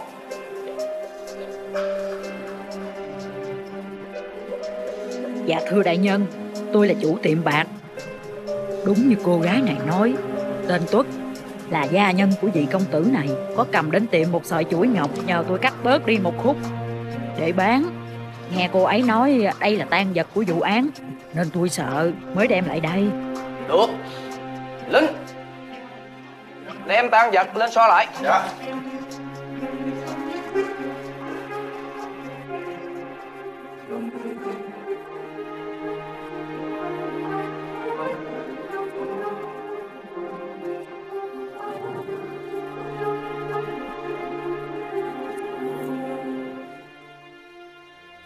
Dạ thưa đại nhân, tôi là chủ tiệm bạc. Đúng như cô gái này nói, tên Tuất là gia nhân của vị công tử này, có cầm đến tiệm một sợi chuỗi ngọc nhờ tôi cắt bớt đi một khúc để bán. Nghe cô ấy nói đây là tang vật của vụ án, nên tôi sợ mới đem lại đây. Được, Linh, đem tang vật lên so lại. Dạ.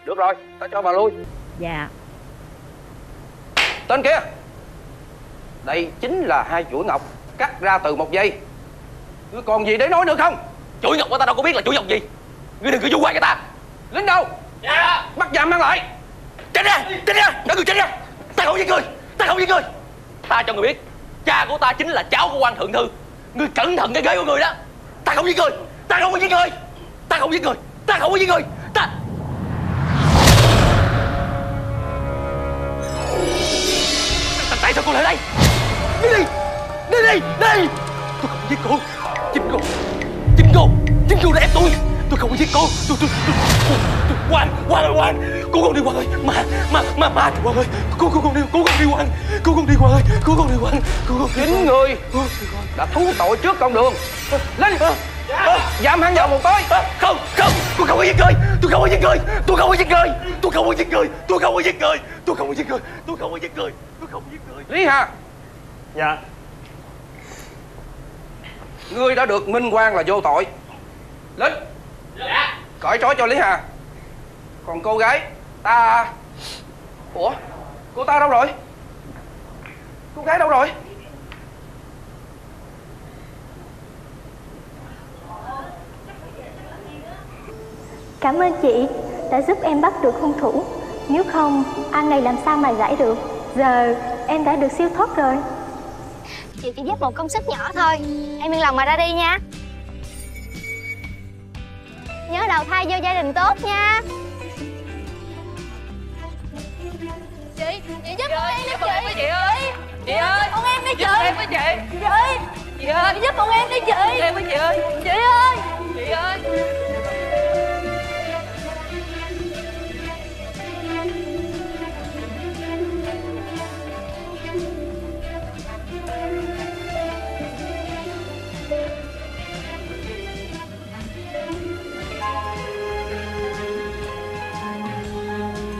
Được rồi, ta cho bà lui. Dạ. Tên kia, đây chính là hai chuỗi ngọc cắt ra từ một dây. Ngươi còn gì để nói nữa không? Chuỗi ngọc của ta đâu có biết là chuỗi ngọc gì. Ngươi đừng có vu oan người ta. Lính đâu? Dạ. Bắt giam mang lại. Tránh ra, tránh ra, nói người tránh ra. Ta không giết người, ta không giết người. Ta cho người biết, cha của ta chính là cháu của quan thượng thư. Ngươi cẩn thận cái ghế của người đó. Ta không giết người, ta không có giết người. Ta không giết người, ta không có giết người. Ta... Tại sao cô lại đây? Đi đi, đi đi, đi. Tôi không giết cô. Chính cô đã ép tôi. Tôi không giết cô. Tôi Quang ơi, cô con đi Quang ơi. Mà Quang ơi, cô con đi Quang ơi. Chính người đã thú tội trước con đường. Lên. Dám hắn vào một tối. Không, tôi không có giết người. Tôi không có giết người. Lý Hà. Dạ. Ngươi đã được minh oan là vô tội. Lính. Dạ. Cởi trói cho Lý Hà. Còn cô gái ta... Ủa? Cô ta đâu rồi? Cô gái đâu rồi? Cảm ơn chị đã giúp em bắt được hung thủ. Nếu không, ăn này làm sao mà giải được. Giờ em đã được siêu thoát rồi. Chị chỉ giúp một công sức nhỏ thôi. Em yên lòng mà ra đi nha. Nhớ đầu thai vô gia đình tốt nha. Chị giúp bọn em đi chị. Chị ơi, bọn em đi chị. Chị ơi, chị giúp bọn em đi chị. Chị ơi.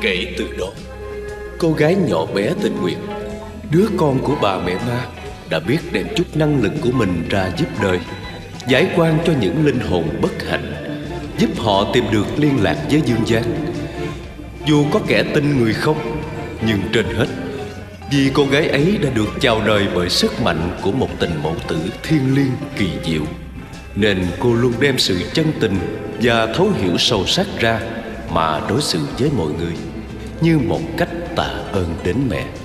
Kể từ đó, cô gái nhỏ bé tên Nguyệt, đứa con của bà mẹ ma, đã biết đem chút năng lực của mình ra giúp đời, giải oan cho những linh hồn bất hạnh, giúp họ tìm được liên lạc với dương gian. Dù có kẻ tin người không, nhưng trên hết, vì cô gái ấy đã được chào đời bởi sức mạnh của một tình mẫu tử thiêng liêng kỳ diệu, nên cô luôn đem sự chân tình và thấu hiểu sâu sắc ra mà đối xử với mọi người như một cách tạ ơn đến mẹ.